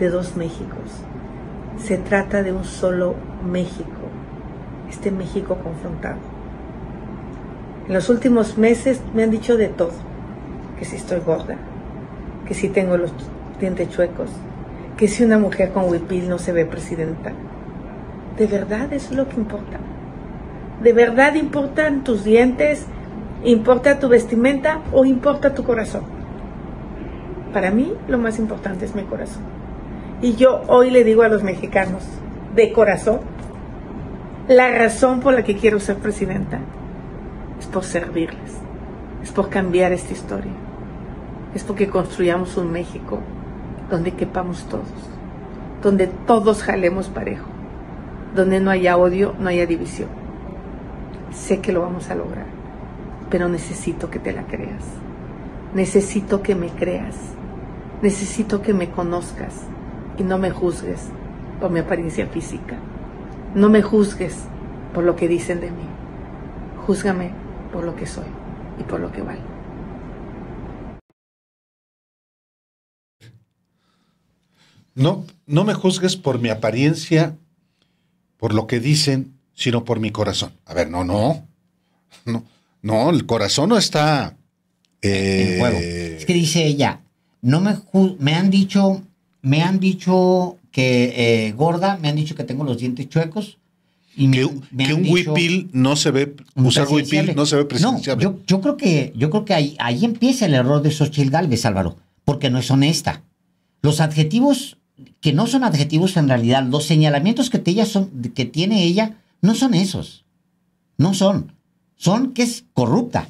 de dos Méxicos, se trata de un solo México, este México confrontado. En los últimos meses me han dicho de todo, que si estoy gorda, que si tengo los dientes chuecos, que si una mujer con huipil no se ve presidenta. ¿De verdad eso es lo que importa? ¿De verdad importan tus dientes, importa tu vestimenta o importa tu corazón? Para mí lo más importante es mi corazón. Y yo hoy le digo a los mexicanos, de corazón, la razón por la que quiero ser presidenta es por servirles, es por cambiar esta historia, es porque construyamos un México donde quepamos todos, donde todos jalemos parejo, donde no haya odio, no haya división. Sé que lo vamos a lograr, pero necesito que te la creas, necesito que me creas, necesito que me conozcas y no me juzgues por mi apariencia física, no me juzgues por lo que dicen de mí, júzgame por lo que soy y por lo que valgo. No, no me juzgues por mi apariencia, por lo que dicen, sino por mi corazón. A ver, no, no. No, no, el corazón no está eh... en juego. Es que dice ella, no me me han dicho, me han dicho que eh, gorda, me han dicho que tengo los dientes chuecos. Y me, que me que un huipil no se ve, usar huipil no se ve presidenciable. No, yo, yo creo que, yo creo que ahí, ahí empieza el error de Xóchitl Gálvez, Álvaro, porque no es honesta. Los adjetivos que no son adjetivos en realidad, los señalamientos que, te ella son, que tiene ella, no son esos. No son. Son que es corrupta.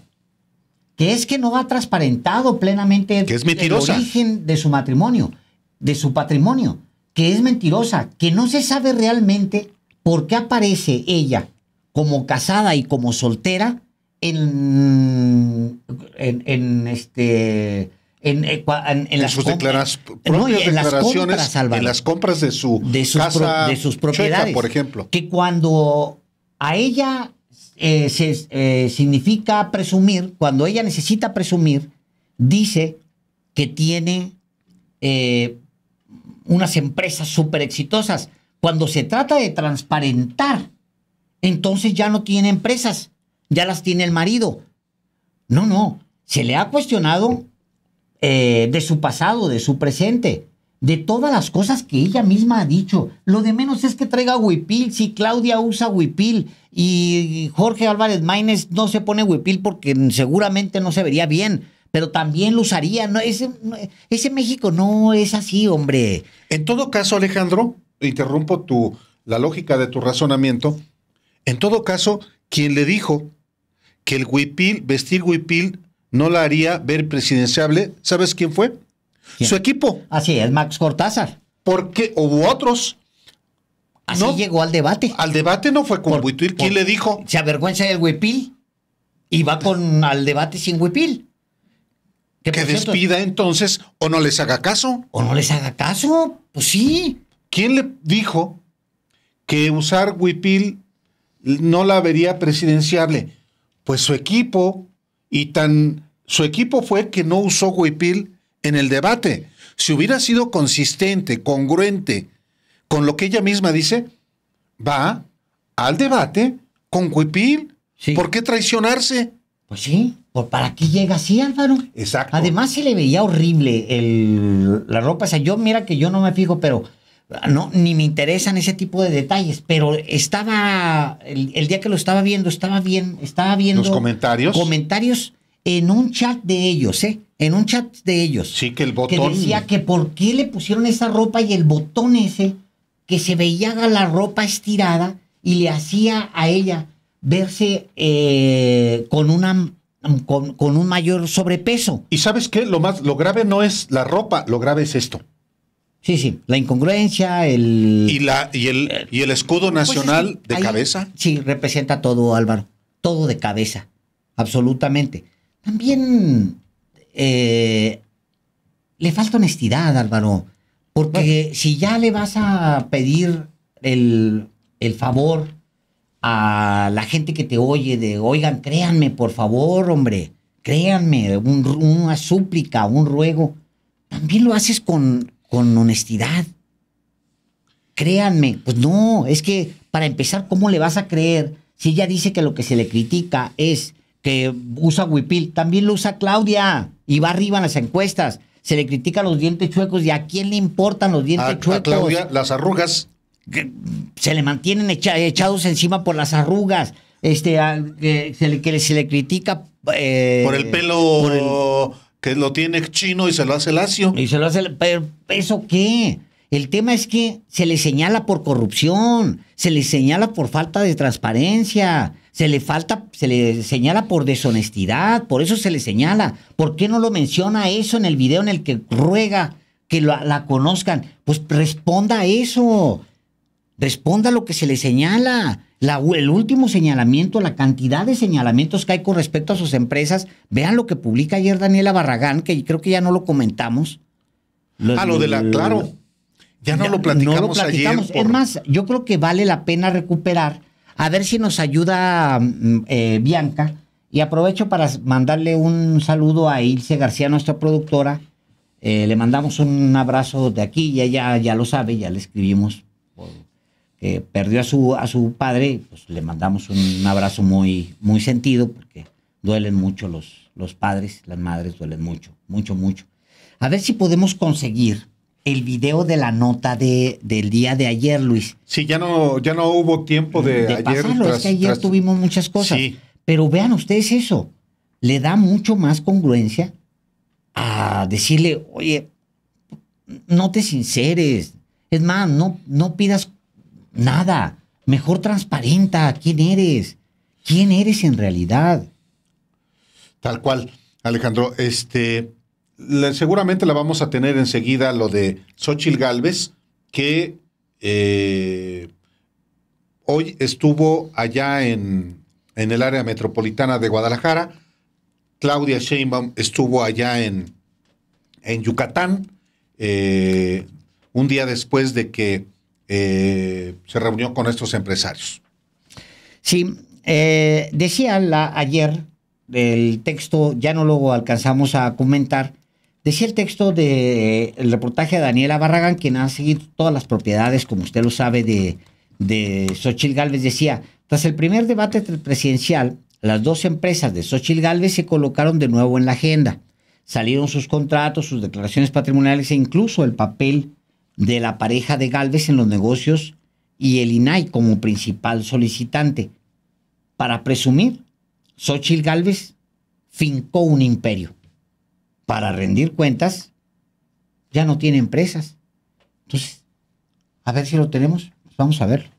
Que es que no ha transparentado plenamente que es mentirosa. El origen de su matrimonio, de su patrimonio. Que es mentirosa. Que no se sabe realmente por qué aparece ella como casada y como soltera en, en, en este... En, en, en, las en sus declaras, no, en declaraciones, las compras, Álvaro, en las compras de su de sus, casa pro, de sus propiedades, checa, por ejemplo. Que cuando a ella eh, se, eh, significa presumir, cuando ella necesita presumir, dice que tiene eh, unas empresas súper exitosas. Cuando se trata de transparentar, entonces ya no tiene empresas, ya las tiene el marido. No, no, se le ha cuestionado... Eh, de su pasado, de su presente, de todas las cosas que ella misma ha dicho. Lo de menos es que traiga huipil, si Claudia usa huipil y Jorge Álvarez Máynez no se pone huipil porque seguramente no se vería bien, pero también lo usaría. No, ese, ese México no es así, hombre. En todo caso, Alejandro, interrumpo tu, la lógica de tu razonamiento. En todo caso, quien le dijo que el huipil, vestir huipil, no la haría ver presidenciable, ¿sabes quién fue? ¿Quién? Su equipo. Así es, Max Cortázar. Porque hubo otros. Así no, llegó al debate. Al debate no fue con huipil. ¿Quién le dijo? Se avergüenza del huipil y va con al debate sin huipil. Que, que despida cierto, entonces o no les haga caso. O no les haga caso, pues sí. ¿Quién le dijo que usar huipil no la vería presidenciable? Pues su equipo... Y tan su equipo fue que no usó huipil en el debate. Si hubiera sido consistente, congruente con lo que ella misma dice, va al debate con huipil. Sí. ¿Por qué traicionarse? Pues sí, ¿por para qué llega así, Álvaro? Exacto. Además se le veía horrible el, la ropa. O sea, yo mira que yo no me fijo, pero no ni me interesan ese tipo de detalles. Pero estaba el, el día que lo estaba viendo, estaba bien, estaba viendo los comentarios, comentarios en un chat de ellos, ¿eh? En un chat de ellos. Sí, que el botón que decía que por qué le pusieron esa ropa y el botón ese que se veía la ropa estirada y le hacía a ella verse eh, con una con, con un mayor sobrepeso. ¿Y sabes qué? Lo más lo grave no es la ropa, lo grave es esto. Sí, sí, la incongruencia, el... Y, la, y, el, y el escudo nacional pues sí, de ahí, cabeza. Sí, representa todo, Álvaro, todo de cabeza, absolutamente. También eh, le falta honestidad, Álvaro, porque bueno, si ya le vas a pedir el, el favor a la gente que te oye de, oigan, créanme, por favor, hombre, créanme, un, una súplica, un ruego, también lo haces con... con honestidad. Créanme, pues no, es que para empezar, ¿cómo le vas a creer si ella dice que lo que se le critica es que usa huipil, también lo usa Claudia y va arriba en las encuestas. Se le critica los dientes chuecos, ¿y a quién le importan los dientes a, chuecos? A Claudia, las arrugas. Que se le mantienen echa, echados encima por las arrugas, este, a, que, se le, que se le critica... Eh, por el pelo por el, que lo tiene chino y se lo hace lacio. Y se lo hace... ¿Pero eso qué? El tema es que se le señala por corrupción, se le señala por falta de transparencia, se le falta, se le señala por deshonestidad, por eso se le señala. ¿Por qué no lo menciona eso en el video en el que ruega que la, la conozcan? Pues responda a eso, responda a lo que se le señala. La, el último señalamiento, la cantidad de señalamientos que hay con respecto a sus empresas. Vean lo que publica ayer Daniela Barragán, que creo que ya no lo comentamos. Los, ah, lo de la, claro. Ya no, ya, lo platicamos no lo platicamos ayer. Por... Es más, yo creo que vale la pena recuperar. A ver si nos ayuda eh, Bianca. Y aprovecho para mandarle un saludo a Ilse García, nuestra productora. Eh, le mandamos un abrazo de aquí. Ya, ya, ya lo sabe, ya le escribimos. Eh, perdió a su, a su padre. Pues le mandamos un abrazo muy, muy sentido, porque duelen mucho los, los padres, las madres duelen mucho, mucho, mucho. A ver si podemos conseguir el video de la nota de, del día de ayer, Luis. Sí, ya no, ya no hubo tiempo de, de ayer. Pasarlo. Tras, es que ayer tras... tuvimos muchas cosas. Sí. Pero vean ustedes eso. Le da mucho más congruencia a decirle, oye, no te sinceres. Es más, no, no pidas nada. Mejor transparenta quién eres. ¿Quién eres en realidad? Tal cual, Alejandro. Este... Seguramente la vamos a tener enseguida, lo de Xóchitl Gálvez, que eh, hoy estuvo allá en, en el área metropolitana de Guadalajara. Claudia Sheinbaum estuvo allá en, en Yucatán, eh, un día después de que eh, se reunió con estos empresarios. Sí, eh, decía la, ayer el texto, ya no lo alcanzamos a comentar. Decía el texto del reportaje de Daniela Barragán, quien ha seguido todas las propiedades, como usted lo sabe, de, de Xóchitl Gálvez. Decía, tras el primer debate presidencial, las dos empresas de Xóchitl Gálvez se colocaron de nuevo en la agenda. Salieron sus contratos, sus declaraciones patrimoniales e incluso el papel de la pareja de Gálvez en los negocios y el I N A I como principal solicitante. Para presumir, Xóchitl Gálvez fincó un imperio. Para rendir cuentas, ya no tiene empresas. Entonces, a ver si lo tenemos. Vamos a ver.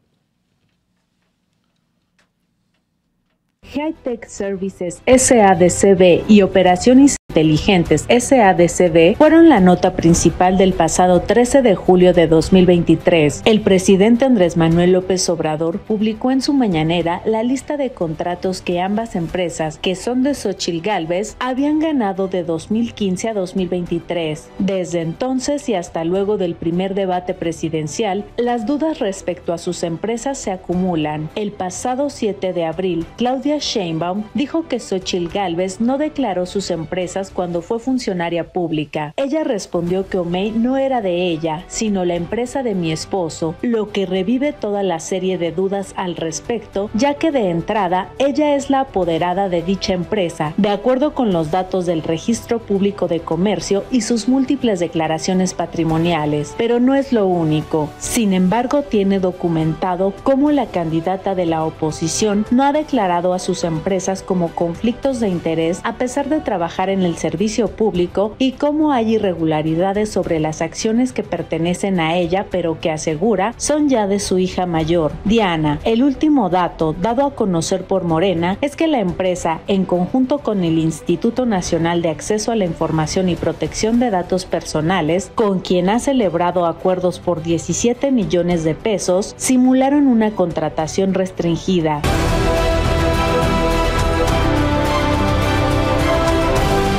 High Tech Services S A D C B y operaciones inteligentes S A D C B fueron la nota principal del pasado trece de julio de dos mil veintitrés. El presidente Andrés Manuel López Obrador publicó en su mañanera la lista de contratos que ambas empresas, que son de Xóchitl Gálvez, habían ganado de dos mil quince a dos mil veintitrés. Desde entonces y hasta luego del primer debate presidencial, las dudas respecto a sus empresas se acumulan. El pasado siete de abril, Claudia Sheinbaum dijo que Xóchitl Gálvez no declaró sus empresas cuando fue funcionaria pública. Ella respondió que Omey no era de ella, sino la empresa de mi esposo, lo que revive toda la serie de dudas al respecto, ya que de entrada ella es la apoderada de dicha empresa, de acuerdo con los datos del Registro Público de Comercio y sus múltiples declaraciones patrimoniales. Pero no es lo único. Sin embargo, tiene documentado cómo la candidata de la oposición no ha declarado a sus empresas como conflictos de interés a pesar de trabajar en el servicio público, y cómo hay irregularidades sobre las acciones que pertenecen a ella pero que asegura son ya de su hija mayor, Diana. El último dato dado a conocer por Morena es que la empresa, en conjunto con el Instituto Nacional de Acceso a la Información y Protección de Datos Personales, con quien ha celebrado acuerdos por diecisiete millones de pesos, simularon una contratación restringida.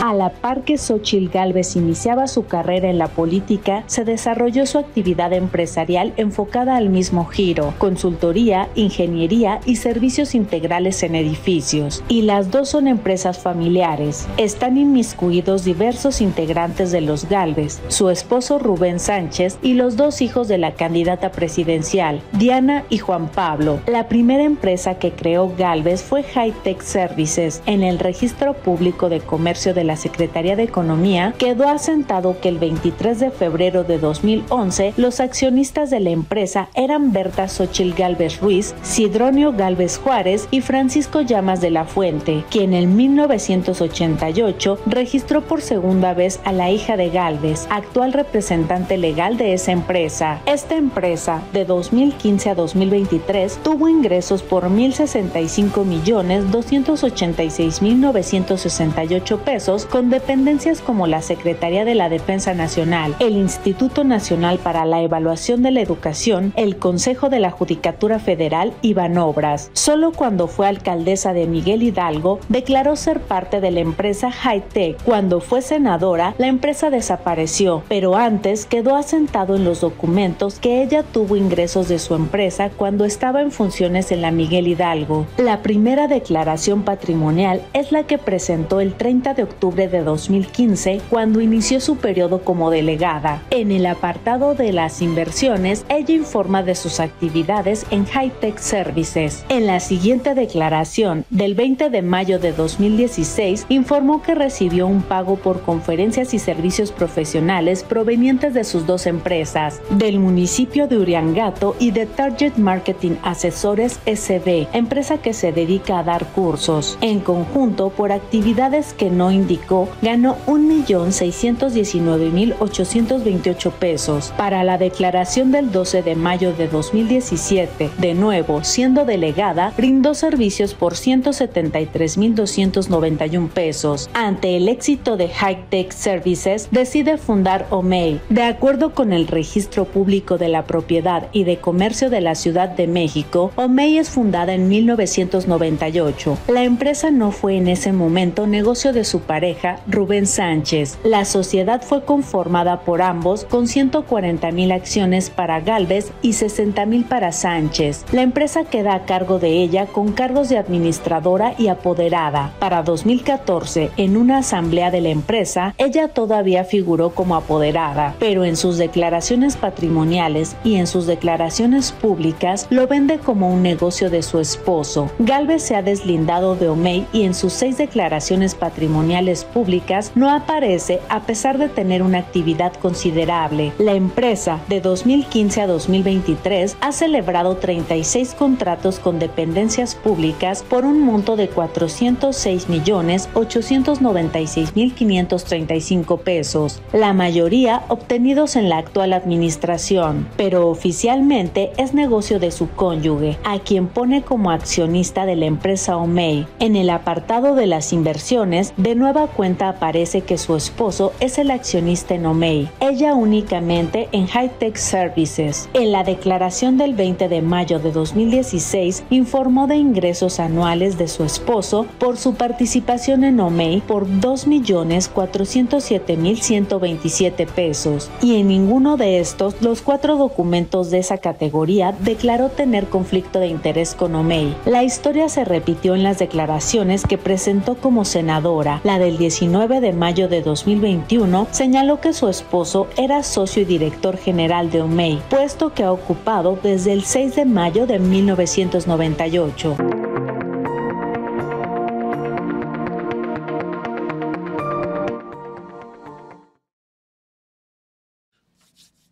A la par que Xóchitl Gálvez iniciaba su carrera en la política, se desarrolló su actividad empresarial enfocada al mismo giro: consultoría, ingeniería y servicios integrales en edificios. Y las dos son empresas familiares. Están inmiscuidos diversos integrantes de los Gálvez, su esposo Rubén Sánchez y los dos hijos de la candidata presidencial, Diana y Juan Pablo. La primera empresa que creó Gálvez fue High Tech Services. En el Registro Público de Comercio de la Secretaría de Economía quedó asentado que el veintitrés de febrero de dos mil once los accionistas de la empresa eran Berta Xóchitl Gálvez Ruiz, Sidronio Gálvez Juárez y Francisco Llamas de la Fuente, quien en mil novecientos ochenta y ocho registró por segunda vez a la hija de Gálvez, actual representante legal de esa empresa. Esta empresa, de dos mil quince a dos mil veintitrés, tuvo ingresos por mil sesenta y cinco millones doscientos ochenta y seis mil novecientos sesenta y ocho pesos, con dependencias como la Secretaría de la Defensa Nacional, el Instituto Nacional para la Evaluación de la Educación, el Consejo de la Judicatura Federal y Banobras. Solo cuando fue alcaldesa de Miguel Hidalgo, declaró ser parte de la empresa Hi-Tech. Cuando fue senadora, la empresa desapareció, pero antes quedó asentado en los documentos que ella tuvo ingresos de su empresa cuando estaba en funciones en la Miguel Hidalgo. La primera declaración patrimonial es la que presentó el treinta de octubre de dos mil quince, cuando inició su periodo como delegada. En el apartado de las inversiones, ella informa de sus actividades en High Tech Services. En la siguiente declaración, del veinte de mayo de dos mil dieciséis, informó que recibió un pago por conferencias y servicios profesionales provenientes de sus dos empresas, del municipio de Uriangato y de Target Marketing Asesores S B, empresa que se dedica a dar cursos. En conjunto, por actividades que no indicó, ganó un millón seiscientos diecinueve mil ochocientos veintiocho pesos. Para la declaración del doce de mayo de dos mil diecisiete, de nuevo siendo delegada, brindó servicios por ciento setenta y tres mil doscientos noventa y uno pesos. Ante el éxito de High Tech Services, decide fundar O M E I. De acuerdo con el Registro Público de la Propiedad y de Comercio de la Ciudad de México, O M E I es fundada en mil novecientos noventa y ocho. La empresa no fue en ese momento negocio de su pareja, Rubén Sánchez. La sociedad fue conformada por ambos, con ciento cuarenta mil acciones para Gálvez y sesenta mil para Sánchez. La empresa queda a cargo de ella con cargos de administradora y apoderada. Para dos mil catorce, en una asamblea de la empresa, ella todavía figuró como apoderada, pero en sus declaraciones patrimoniales y en sus declaraciones públicas lo vende como un negocio de su esposo. Gálvez se ha deslindado de O M E I y en sus seis declaraciones patrimoniales públicas no aparece, a pesar de tener una actividad considerable. La empresa, de dos mil quince a dos mil veintitrés, ha celebrado treinta y seis contratos con dependencias públicas por un monto de cuatrocientos seis millones ochocientos noventa y seis mil quinientos treinta y cinco pesos, la mayoría obtenidos en la actual administración, pero oficialmente es negocio de su cónyuge, a quien pone como accionista de la empresa O M E I. En el apartado de las inversiones, de nueva cuenta aparece que su esposo es el accionista en O M E I, ella únicamente en High Tech Services. En la declaración del veinte de mayo de dos mil dieciséis, informó de ingresos anuales de su esposo por su participación en O M E I por dos millones cuatrocientos siete mil ciento veintisiete pesos, y en ninguno de estos los cuatro documentos de esa categoría declaró tener conflicto de interés con O M E I. La historia se repitió en las declaraciones que presentó como senadora. La del diecinueve de mayo de dos mil veintiuno señaló que su esposo era socio y director general de O M E I, puesto que ha ocupado desde el seis de mayo de mil novecientos noventa y ocho.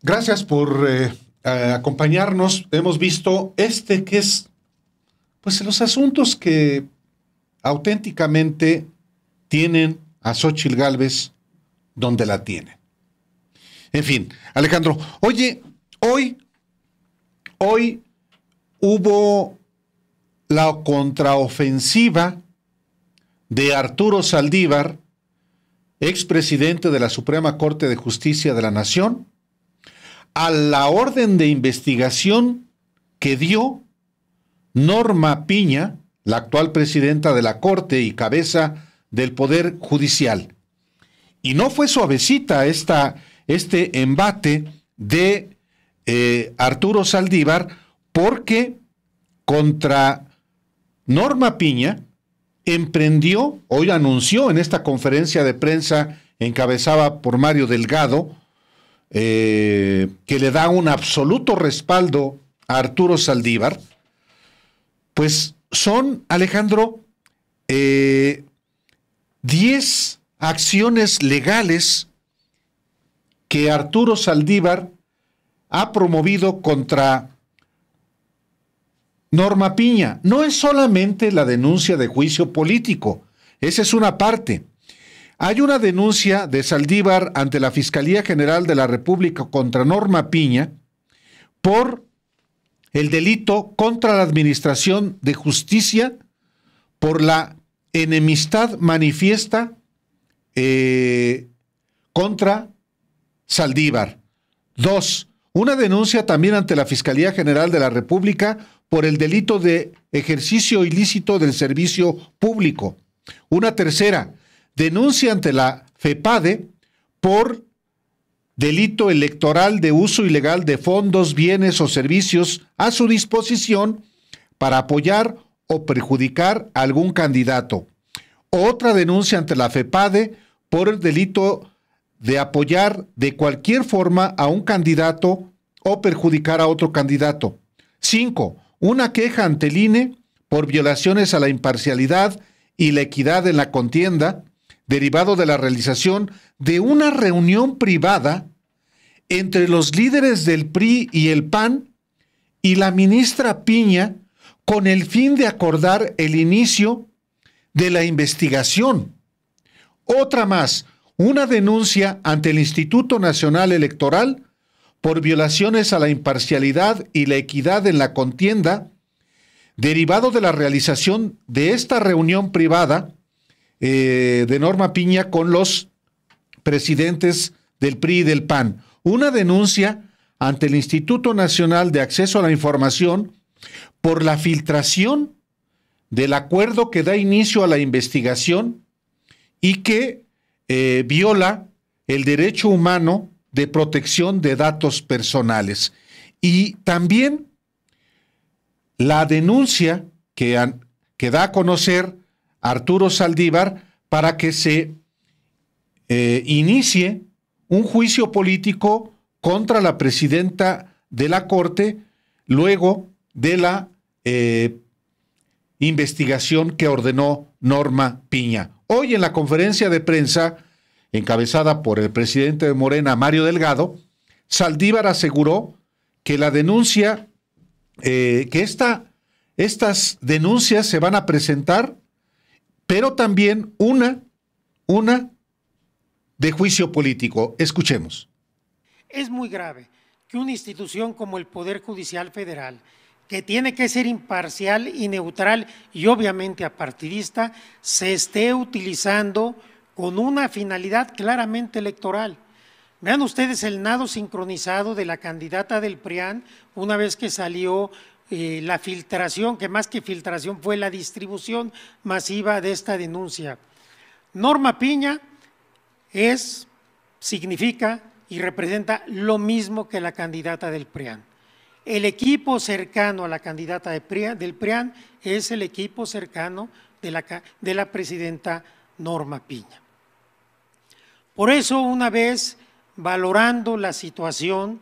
Gracias por eh, acompañarnos. Hemos visto este que es, pues, los asuntos que auténticamente tienen a Xóchitl Gálvez donde la tienen. En fin, Alejandro, oye, hoy, hoy hubo la contraofensiva de Arturo Zaldívar, expresidente de la Suprema Corte de Justicia de la Nación, a la orden de investigación que dio Norma Piña, la actual presidenta de la Corte y cabeza del Poder Judicial. Y no fue suavecita esta, este embate de eh, Arturo Zaldívar, porque contra Norma Piña emprendió, hoy anunció en esta conferencia de prensa encabezada por Mario Delgado, eh, que le da un absoluto respaldo a Arturo Zaldívar, pues son, Alejandro, eh, diez acciones legales que Arturo Zaldívar ha promovido contra Norma Piña. No es solamente la denuncia de juicio político, esa es una parte. Hay una denuncia de Zaldívar ante la Fiscalía General de la República contra Norma Piña por el delito contra la Administración de Justicia por la enemistad manifiesta eh, contra Zaldívar. Dos, una denuncia también ante la Fiscalía General de la República por el delito de ejercicio ilícito del servicio público. Una tercera, denuncia ante la FEPADE por delito electoral de uso ilegal de fondos, bienes o servicios a su disposición para apoyar o perjudicar a algún candidato. Otra denuncia ante la FEPADE por el delito de apoyar de cualquier forma a un candidato o perjudicar a otro candidato. Cinco, una queja ante el I N E por violaciones a la imparcialidad y la equidad en la contienda, derivado de la realización de una reunión privada entre los líderes del P R I y el P A N y la ministra Piña, con el fin de acordar el inicio de la investigación. Otra más, una denuncia ante el Instituto Nacional Electoral por violaciones a la imparcialidad y la equidad en la contienda, derivado de la realización de esta reunión privada eh, de Norma Piña con los presidentes del P R I y del P A N. Una denuncia ante el Instituto Nacional de Acceso a la Información por la filtración del acuerdo que da inicio a la investigación y que eh, viola el derecho humano de protección de datos personales. Y también la denuncia que, que da a conocer Arturo Zaldívar para que se eh, inicie un juicio político contra la presidenta de la Corte luego de la eh, investigación que ordenó Norma Piña. Hoy en la conferencia de prensa encabezada por el presidente de Morena, Mario Delgado, Zaldívar aseguró que la denuncia Eh, que esta, estas denuncias se van a presentar, pero también una, una de juicio político. Escuchemos. Es muy grave que una institución como el Poder Judicial Federal, que tiene que ser imparcial y neutral y obviamente apartidista, se esté utilizando con una finalidad claramente electoral. Vean ustedes el nado sincronizado de la candidata del P R I A N una vez que salió eh, la filtración, que más que filtración fue la distribución masiva de esta denuncia. Norma Piña es, significa y representa lo mismo que la candidata del P R I A N. El equipo cercano a la candidata de P R I A N, del P R I A N es el equipo cercano de la, de la presidenta Norma Piña. Por eso, una vez valorando la situación,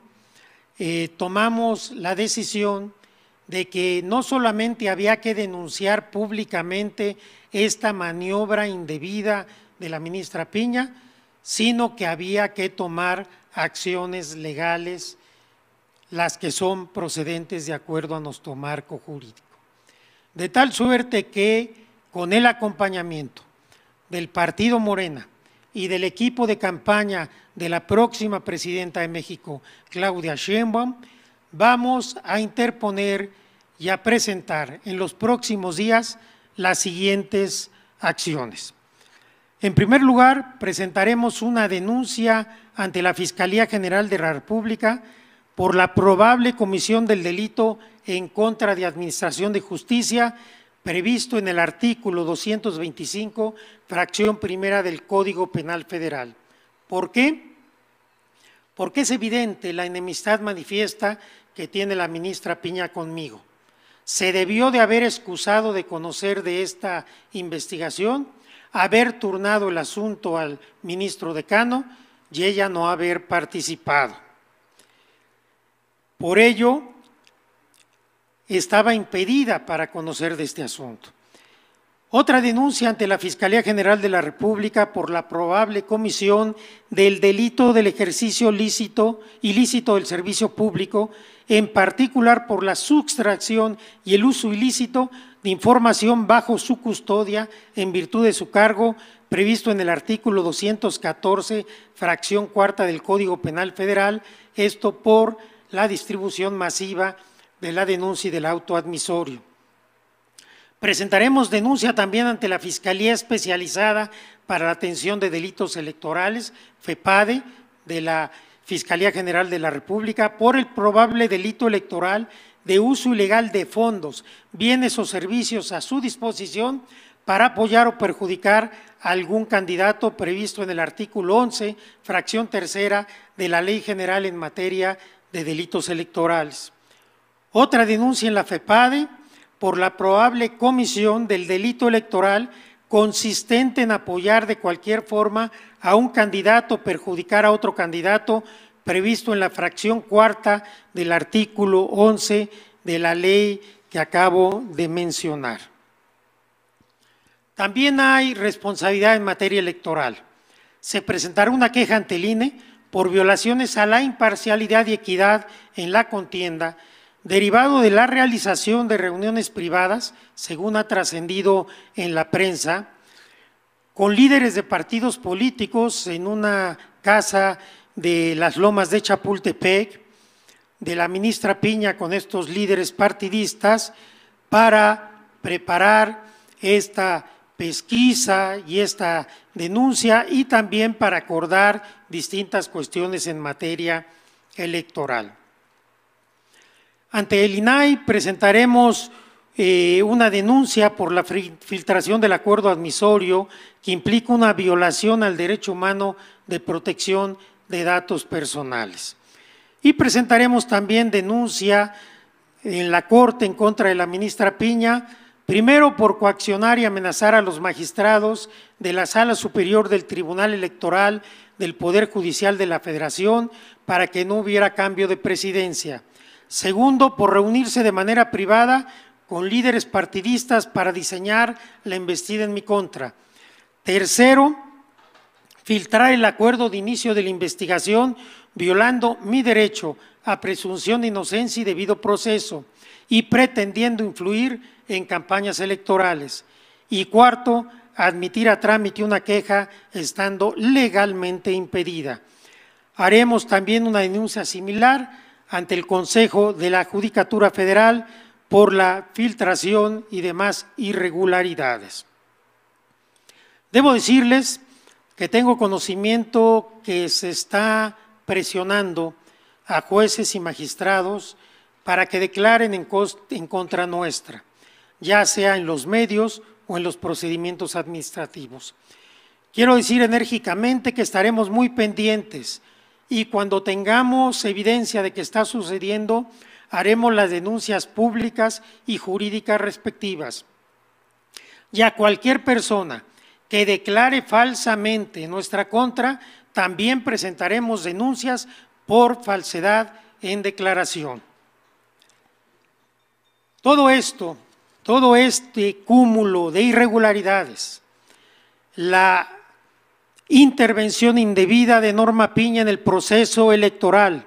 eh, tomamos la decisión de que no solamente había que denunciar públicamente esta maniobra indebida de la ministra Piña, sino que había que tomar acciones legales, las que son procedentes de acuerdo a nuestro marco jurídico. De tal suerte que, con el acompañamiento del Partido Morena y del equipo de campaña de la próxima presidenta de México, Claudia Sheinbaum, vamos a interponer y a presentar en los próximos días las siguientes acciones. En primer lugar, presentaremos una denuncia ante la Fiscalía General de la República por la probable comisión del delito en contra de Administración de Justicia, previsto en el artículo doscientos veinticinco, fracción primera del Código Penal Federal, ¿Por qué? Porque es evidente la enemistad manifiesta que tiene la ministra Piña conmigo. Se debió de haber excusado de conocer de esta investigación, haber turnado el asunto al ministro decano y ella no haber participado. Por ello, estaba impedida para conocer de este asunto. Otra denuncia ante la Fiscalía General de la República por la probable comisión del delito del ejercicio lícito, ilícito del servicio público, en particular por la sustracción y el uso ilícito de información bajo su custodia en virtud de su cargo, previsto en el artículo doscientos catorce, fracción cuarta del Código Penal Federal, esto por la distribución masiva de la denuncia y del auto admisorio. Presentaremos denuncia también ante la Fiscalía Especializada para la Atención de Delitos Electorales, FEPADE, de la Fiscalía General de la República, por el probable delito electoral de uso ilegal de fondos, bienes o servicios a su disposición para apoyar o perjudicar a algún candidato previsto en el artículo once, fracción tercera de la Ley General en materia de delitos electorales. Otra denuncia en la FEPADE por la probable comisión del delito electoral consistente en apoyar de cualquier forma a un candidato o perjudicar a otro candidato, previsto en la fracción cuarta del artículo once de la ley que acabo de mencionar. También hay responsabilidad en materia electoral. Se presentará una queja ante el I N E por violaciones a la imparcialidad y equidad en la contienda, derivado de la realización de reuniones privadas, según ha trascendido en la prensa, con líderes de partidos políticos en una casa de las Lomas de Chapultepec, de la ministra Piña con estos líderes partidistas, para preparar esta pesquisa y esta denuncia y también para acordar distintas cuestiones en materia electoral. Ante el I N A I presentaremos eh, una denuncia por la filtración del acuerdo admisorio que implica una violación al derecho humano de protección de datos personales. Y presentaremos también denuncia en la Corte en contra de la ministra Piña, primero por coaccionar y amenazar a los magistrados de la Sala Superior del Tribunal Electoral del Poder Judicial de la Federación para que no hubiera cambio de presidencia. Segundo, por reunirse de manera privada con líderes partidistas para diseñar la embestida en mi contra. Tercero, filtrar el acuerdo de inicio de la investigación violando mi derecho a presunción de inocencia y debido proceso y pretendiendo influir en campañas electorales. Y cuarto, admitir a trámite una queja estando legalmente impedida. Haremos también una denuncia similar ante el Consejo de la Judicatura Federal por la filtración y demás irregularidades. Debo decirles que tengo conocimiento que se está presionando a jueces y magistrados para que declaren en, en contra nuestra, ya sea en los medios o en los procedimientos administrativos. Quiero decir enérgicamente que estaremos muy pendientes y cuando tengamos evidencia de que está sucediendo, haremos las denuncias públicas y jurídicas respectivas. Y a cualquier persona que declare falsamente en nuestra contra, también presentaremos denuncias por falsedad en declaración. Todo esto, todo este cúmulo de irregularidades, la intervención indebida de Norma Piña en el proceso electoral,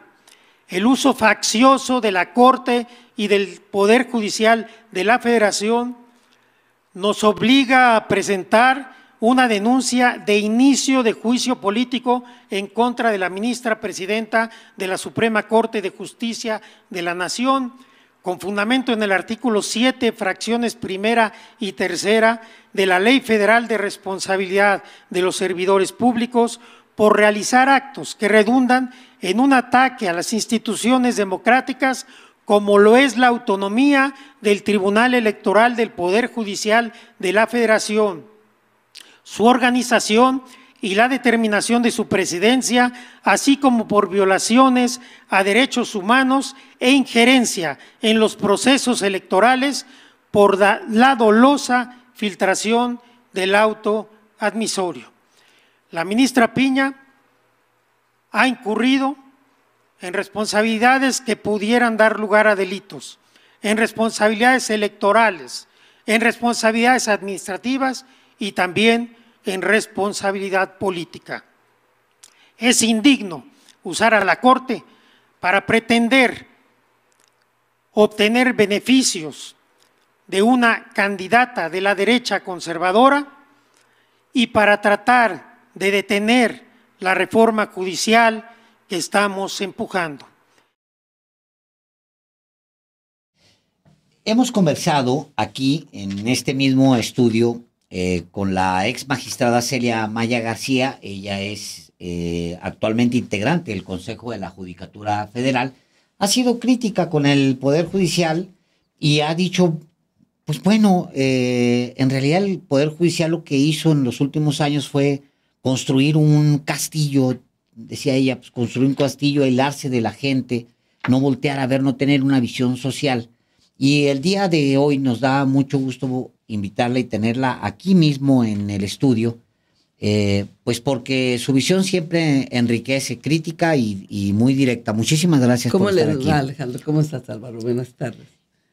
el uso faccioso de la Corte y del Poder Judicial de la Federación, nos obliga a presentar una denuncia de inicio de juicio político en contra de la ministra presidenta de la Suprema Corte de Justicia de la Nación, con fundamento en el artículo siete, fracciones primera y tercera de la Ley Federal de Responsabilidad de los Servidores Públicos, por realizar actos que redundan en un ataque a las instituciones democráticas, como lo es la autonomía del Tribunal Electoral del Poder Judicial de la Federación, su organización y la determinación de su presidencia, así como por violaciones a derechos humanos e injerencia en los procesos electorales por la dolosa filtración del auto admisorio. La ministra Piña ha incurrido en responsabilidades que pudieran dar lugar a delitos, en responsabilidades electorales, en responsabilidades administrativas y también en responsabilidad política. Es indigno usar a la Corte para pretender obtener beneficios de una candidata de la derecha conservadora y para tratar de detener la reforma judicial que estamos empujando. Hemos conversado aquí en este mismo estudio eh, con la ex magistrada Celia Maya García. Ella es eh, actualmente integrante del Consejo de la Judicatura Federal. Ha sido crítica con el Poder Judicial y ha dicho, pues bueno, eh, en realidad el Poder Judicial lo que hizo en los últimos años fue construir un castillo, decía ella, pues construir un castillo, aislarse de la gente, no voltear a ver, no tener una visión social. Y el día de hoy nos da mucho gusto invitarla y tenerla aquí mismo en el estudio, eh, pues porque su visión siempre enriquece, crítica y, y muy directa. Muchísimas gracias por estar aquí. ¿Cómo les va, Alejandro? ¿Cómo estás, Álvaro? Buenas tardes.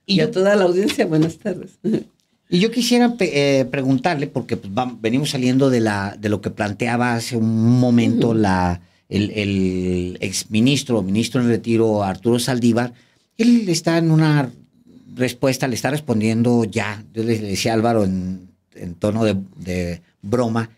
Y, y yo, a toda la audiencia, buenas tardes. Y yo quisiera eh, preguntarle, porque pues, vamos, venimos saliendo de, la, de lo que planteaba hace un momento uh-huh. la, el, el exministro, ministro en retiro, Arturo Zaldívar. Él está en una respuesta, le está respondiendo ya. Yo le decía a Álvaro en, en tono de, de broma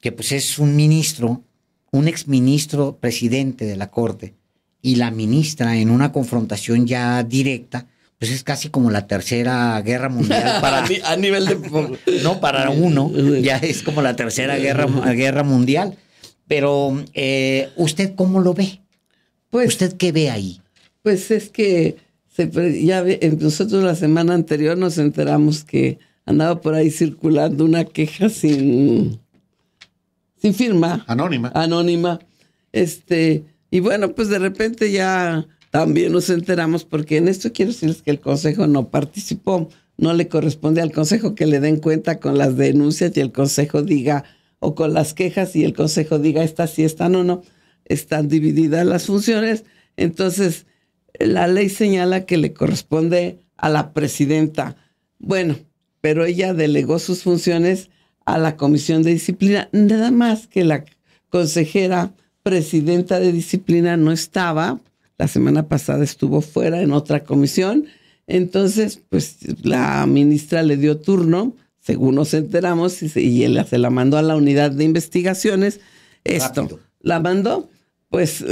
que pues es un ministro, un exministro presidente de la Corte, y la ministra en una confrontación ya directa, pues es casi como la tercera guerra mundial para a nivel de no para uno, ya es como la tercera guerra, guerra mundial. Pero eh, ¿usted cómo lo ve? Pues, ¿usted qué ve ahí? Pues es que ya nosotros la semana anterior nos enteramos que andaba por ahí circulando una queja sin, sin firma. Anónima. Anónima. Este, y bueno, pues de repente ya también nos enteramos, porque en esto quiero decirles que el Consejo no participó. No le corresponde al Consejo que le den cuenta con las denuncias y el Consejo diga, o con las quejas y el Consejo diga, estas sí están o no. Están divididas las funciones. Entonces, la ley señala que le corresponde a la presidenta. Bueno, pero ella delegó sus funciones a la Comisión de Disciplina. Nada más que la consejera presidenta de Disciplina no estaba. La semana pasada estuvo fuera en otra comisión. Entonces, pues la ministra le dio turno, según nos enteramos, y, se, y él se la mandó a la unidad de investigaciones. Esto, rápido. La mandó, pues...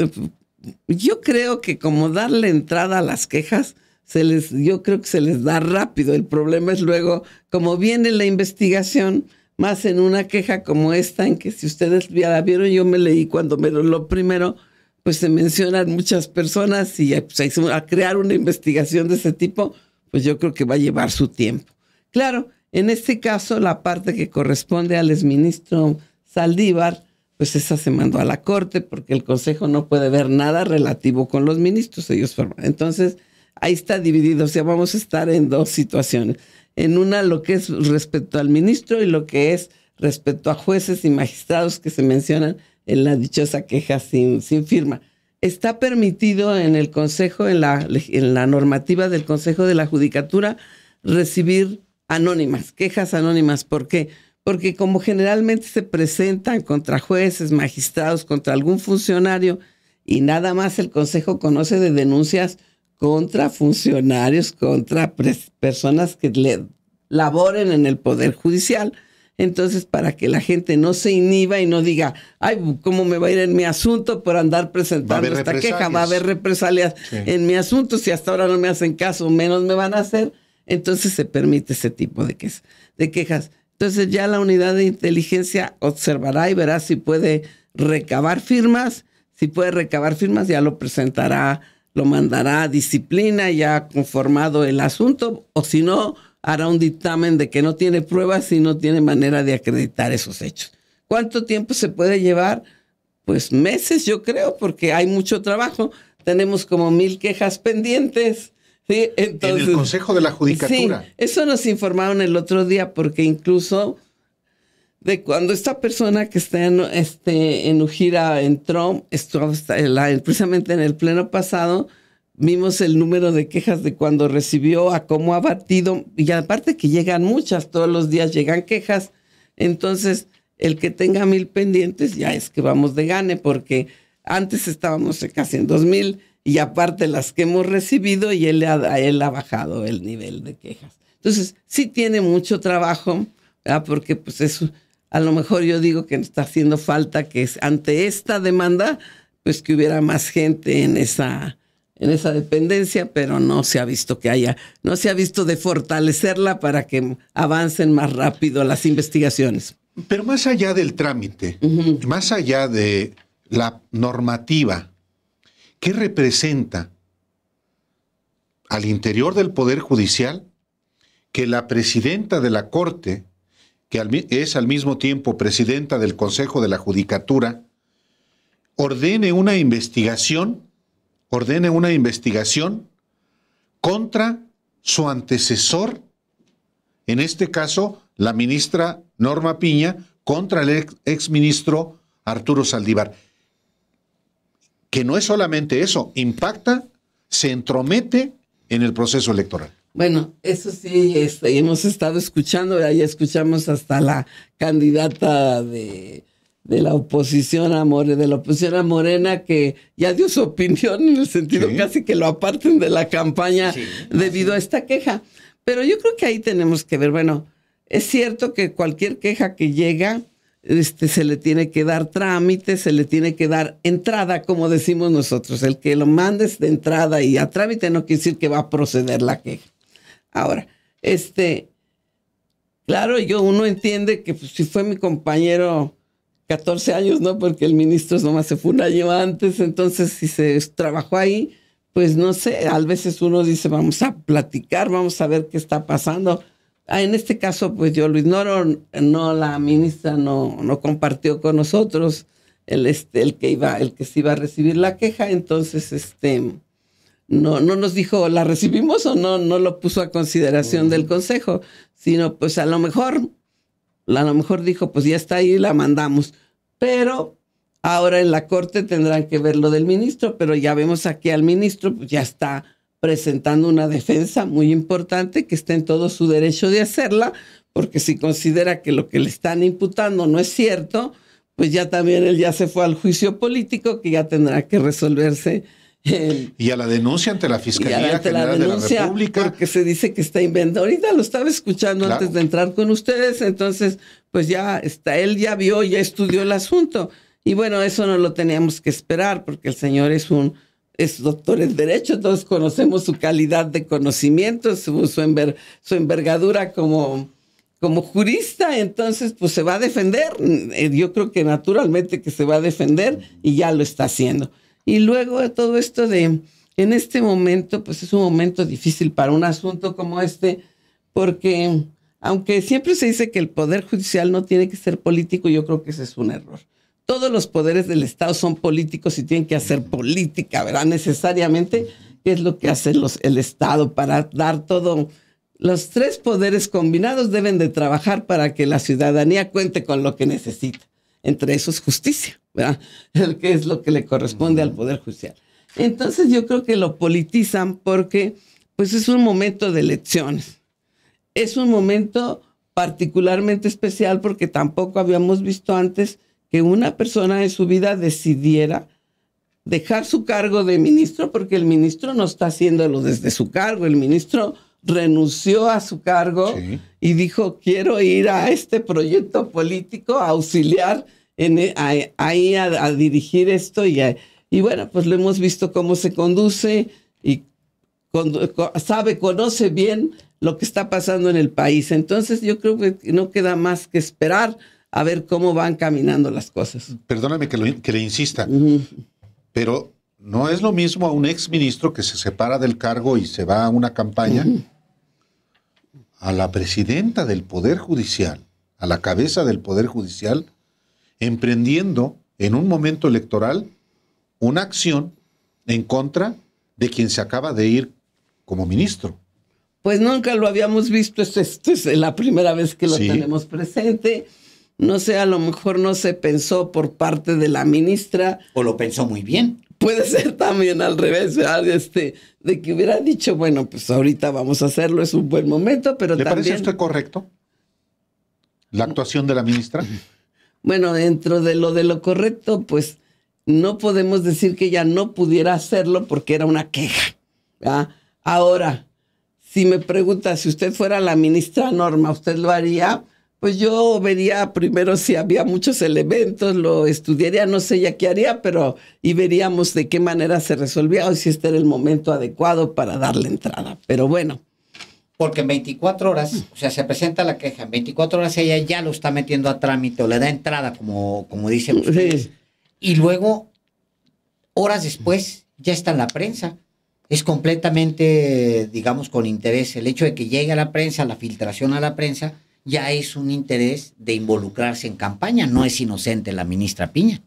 Yo creo que como darle entrada a las quejas, se les, yo creo que se les da rápido. El problema es luego, como viene la investigación, más en una queja como esta, en que si ustedes ya la vieron, yo me leí cuando me lo, lo primero, pues se mencionan muchas personas y pues, a crear una investigación de ese tipo, pues yo creo que va a llevar su tiempo. Claro, en este caso, la parte que corresponde al exministro Zaldívar, pues esa se mandó a la Corte porque el Consejo no puede ver nada relativo con los ministros. Ellos forman. Entonces, ahí está dividido. O sea, vamos a estar en dos situaciones. En una, lo que es respecto al ministro y lo que es respecto a jueces y magistrados que se mencionan en la dichosa queja sin, sin firma. Está permitido en el Consejo, en la, en la normativa del Consejo de la Judicatura, recibir anónimas, quejas anónimas. ¿Por qué? Porque como generalmente se presentan contra jueces, magistrados, contra algún funcionario, y nada más el Consejo conoce de denuncias contra funcionarios, contra personas que le laboren en el Poder Judicial. Entonces, para que la gente no se inhiba y no diga, ay, ¿cómo me va a ir en mi asunto por andar presentando esta queja? Va a haber represalias sí. en mi asunto, si hasta ahora no me hacen caso, menos me van a hacer. Entonces se permite ese tipo de, que, de quejas. Entonces ya la unidad de inteligencia observará y verá si puede recabar firmas. Si puede recabar firmas, ya lo presentará, lo mandará a disciplina, ya conformado el asunto. O si no, hará un dictamen de que no tiene pruebas y no tiene manera de acreditar esos hechos. ¿Cuánto tiempo se puede llevar? Pues meses, yo creo, porque hay mucho trabajo. Tenemos como mil quejas pendientes. ¿Sí? Entonces, en el Consejo de la Judicatura. Sí, eso nos informaron el otro día, porque incluso de cuando esta persona que está en, este, en Ujira entró, estuvo precisamente en el pleno pasado, vimos el número de quejas de cuando recibió, a cómo ha batido, y aparte que llegan muchas, todos los días llegan quejas. Entonces, el que tenga mil pendientes ya es que vamos de gane, porque antes estábamos casi en dos mil, y aparte las que hemos recibido, y él, a él ha bajado el nivel de quejas. Entonces, sí tiene mucho trabajo, ¿verdad? Porque pues eso, a lo mejor yo digo que está haciendo falta que es, ante esta demanda, pues que hubiera más gente en esa, en esa dependencia, pero no se ha visto que haya, no se ha visto de fortalecerla para que avancen más rápido las investigaciones. Pero más allá del trámite, uh-huh. más allá de la normativa, ¿qué representa al interior del Poder Judicial que la presidenta de la Corte, que es al mismo tiempo presidenta del Consejo de la Judicatura, ordene una investigación, ordene una investigación contra su antecesor, en este caso la ministra Norma Piña, contra el ex, ex ministro Arturo Zaldívar? Que no es solamente eso, impacta, se entromete en el proceso electoral. Bueno, eso sí, este, hemos estado escuchando, ya escuchamos hasta la candidata de, de la oposición a Morena, de la oposición a Morena, que ya dio su opinión en el sentido sí. casi que lo aparten de la campaña sí, debido sí. a esta queja. Pero yo creo que ahí tenemos que ver, bueno, es cierto que cualquier queja que llega, Este, se le tiene que dar trámite, se le tiene que dar entrada, como decimos nosotros. El que lo mandes de entrada y a trámite no quiere decir que va a proceder la queja. Ahora, este, claro, yo uno entiende que pues, si fue mi compañero catorce años, ¿no? Porque el ministro nomás se fue un año antes, entonces si se trabajó ahí, pues no sé, a veces uno dice, vamos a platicar, vamos a ver qué está pasando. Ah, en este caso, pues yo lo ignoro, no, la ministra no, no compartió con nosotros el, este, el, que iba, el que se iba a recibir la queja, entonces este, no, no nos dijo, ¿la recibimos o no? No lo puso a consideración uh-huh. del Consejo, sino pues a lo mejor, a lo mejor dijo, pues ya está ahí, la mandamos. Pero ahora en la Corte tendrán que ver lo del ministro, pero ya vemos aquí al ministro, pues ya está presentando una defensa muy importante que está en todo su derecho de hacerla, porque si considera que lo que le están imputando no es cierto, pues ya también él ya se fue al juicio político que ya tendrá que resolverse. El, y a la denuncia ante la Fiscalía la, General la de la República. Porque se dice que está inventando. Ahorita lo estaba escuchando claro. antes de entrar con ustedes, entonces pues ya está, él ya vio, ya estudió el asunto. Y bueno, eso no lo teníamos que esperar, porque el señor es un Es doctor en Derecho, todos conocemos su calidad de conocimiento, su, su, enver, su envergadura como, como jurista, entonces pues se va a defender, yo creo que naturalmente que se va a defender y ya lo está haciendo. Y luego todo esto de, en este momento, pues es un momento difícil para un asunto como este, porque aunque siempre se dice que el Poder Judicial no tiene que ser político, yo creo que ese es un error. Todos los poderes del Estado son políticos y tienen que hacer política, ¿verdad? Necesariamente, que es lo que hace los, el Estado para dar todo. Los tres poderes combinados deben de trabajar para que la ciudadanía cuente con lo que necesita. Entre esos justicia, ¿verdad? El que es lo que le corresponde al Poder Judicial. Entonces yo creo que lo politizan porque pues es un momento de elecciones. Es un momento particularmente especial porque tampoco habíamos visto antes que una persona en su vida decidiera dejar su cargo de ministro, porque el ministro no está haciéndolo desde su cargo. El ministro renunció a su cargo sí. y dijo, quiero ir a este proyecto político a auxiliar, en, a, a, a, a dirigir esto. Y, a, y bueno, pues lo hemos visto cómo se conduce y condu- sabe, conoce bien lo que está pasando en el país. Entonces yo creo que no queda más que esperar a ver cómo van caminando las cosas. Perdóname que, lo, que le insista, uh-huh. pero no es lo mismo a un exministro que se separa del cargo y se va a una campaña, uh-huh. a la presidenta del Poder Judicial, a la cabeza del Poder Judicial, emprendiendo en un momento electoral una acción en contra de quien se acaba de ir como ministro. Pues nunca lo habíamos visto, esto es, esto es la primera vez que lo sí. tenemos presente. No sé, a lo mejor no se pensó por parte de la ministra. O lo pensó muy bien. Puede ser también al revés, ¿verdad? Este, de que hubiera dicho, bueno, pues ahorita vamos a hacerlo, es un buen momento, pero ¿le también... ¿Le parece esto correcto? ¿La actuación de la ministra? Bueno, dentro de lo de lo correcto, pues no podemos decir que ella no pudiera hacerlo porque era una queja, ¿verdad? Ahora, si me pregunta, si usted fuera la ministra Norma, ¿usted lo haría? Pues yo vería primero si había muchos elementos, lo estudiaría, no sé ya qué haría, pero y veríamos de qué manera se resolvía o si este era el momento adecuado para darle entrada. Pero bueno. Porque en veinticuatro horas, o sea, se presenta la queja, en veinticuatro horas ella ya lo está metiendo a trámite o le da entrada, como, como dicen ustedes. Sí. Y luego, horas después, ya está en la prensa. Es completamente, digamos, con interés. El hecho de que llegue a la prensa, la filtración a la prensa, ya es un interés de involucrarse en campaña. No es inocente la ministra Piña.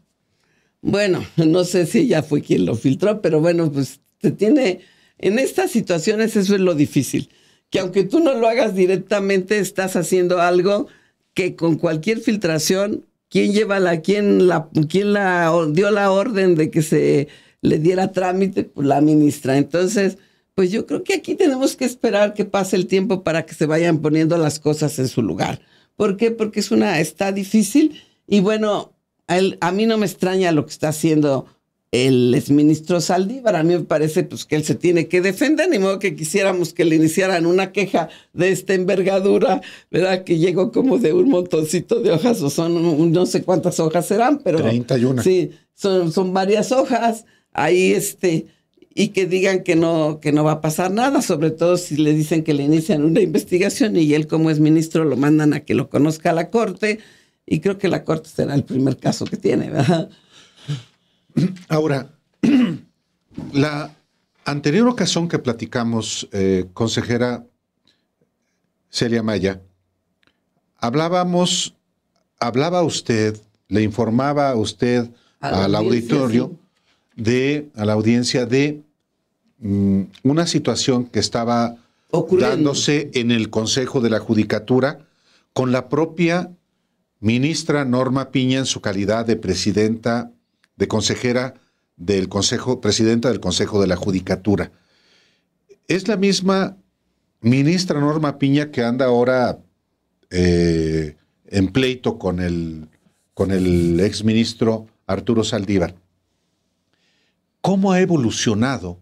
Bueno, no sé si ella fue quien lo filtró, pero bueno, pues te tiene... En estas situaciones eso es lo difícil, que aunque tú no lo hagas directamente, estás haciendo algo que con cualquier filtración, ¿quién lleva la... ¿Quién la, quién la dio la orden de que se le diera trámite? Pues la ministra. Entonces... Pues yo creo que aquí tenemos que esperar que pase el tiempo para que se vayan poniendo las cosas en su lugar. ¿Por qué? Porque es una, está difícil y bueno, el, a mí no me extraña lo que está haciendo el exministro Zaldívar. A mí me parece pues, que él se tiene que defender, ni modo que quisiéramos que le iniciaran una queja de esta envergadura, ¿verdad? Que llegó como de un montoncito de hojas o son, un, no sé cuántas hojas serán, pero... treinta y una. Sí, son, son varias hojas. Ahí este... Y que digan que no, que no va a pasar nada, sobre todo si le dicen que le inician una investigación y él como es ministro lo mandan a que lo conozca a la Corte y creo que la Corte será el primer caso que tiene, ¿verdad? Ahora, la anterior ocasión que platicamos, eh, consejera Celia Maya, hablábamos, hablaba usted, le informaba a usted al auditorio... Sí. De, a la audiencia de um, una situación que estaba ocurriendo, dándose en el Consejo de la Judicatura con la propia ministra Norma Piña en su calidad de presidenta, de consejera del Consejo, presidenta del Consejo de la Judicatura. Es la misma ministra Norma Piña que anda ahora eh, en pleito con el, con el exministro Arturo Zaldívar. ¿Cómo ha evolucionado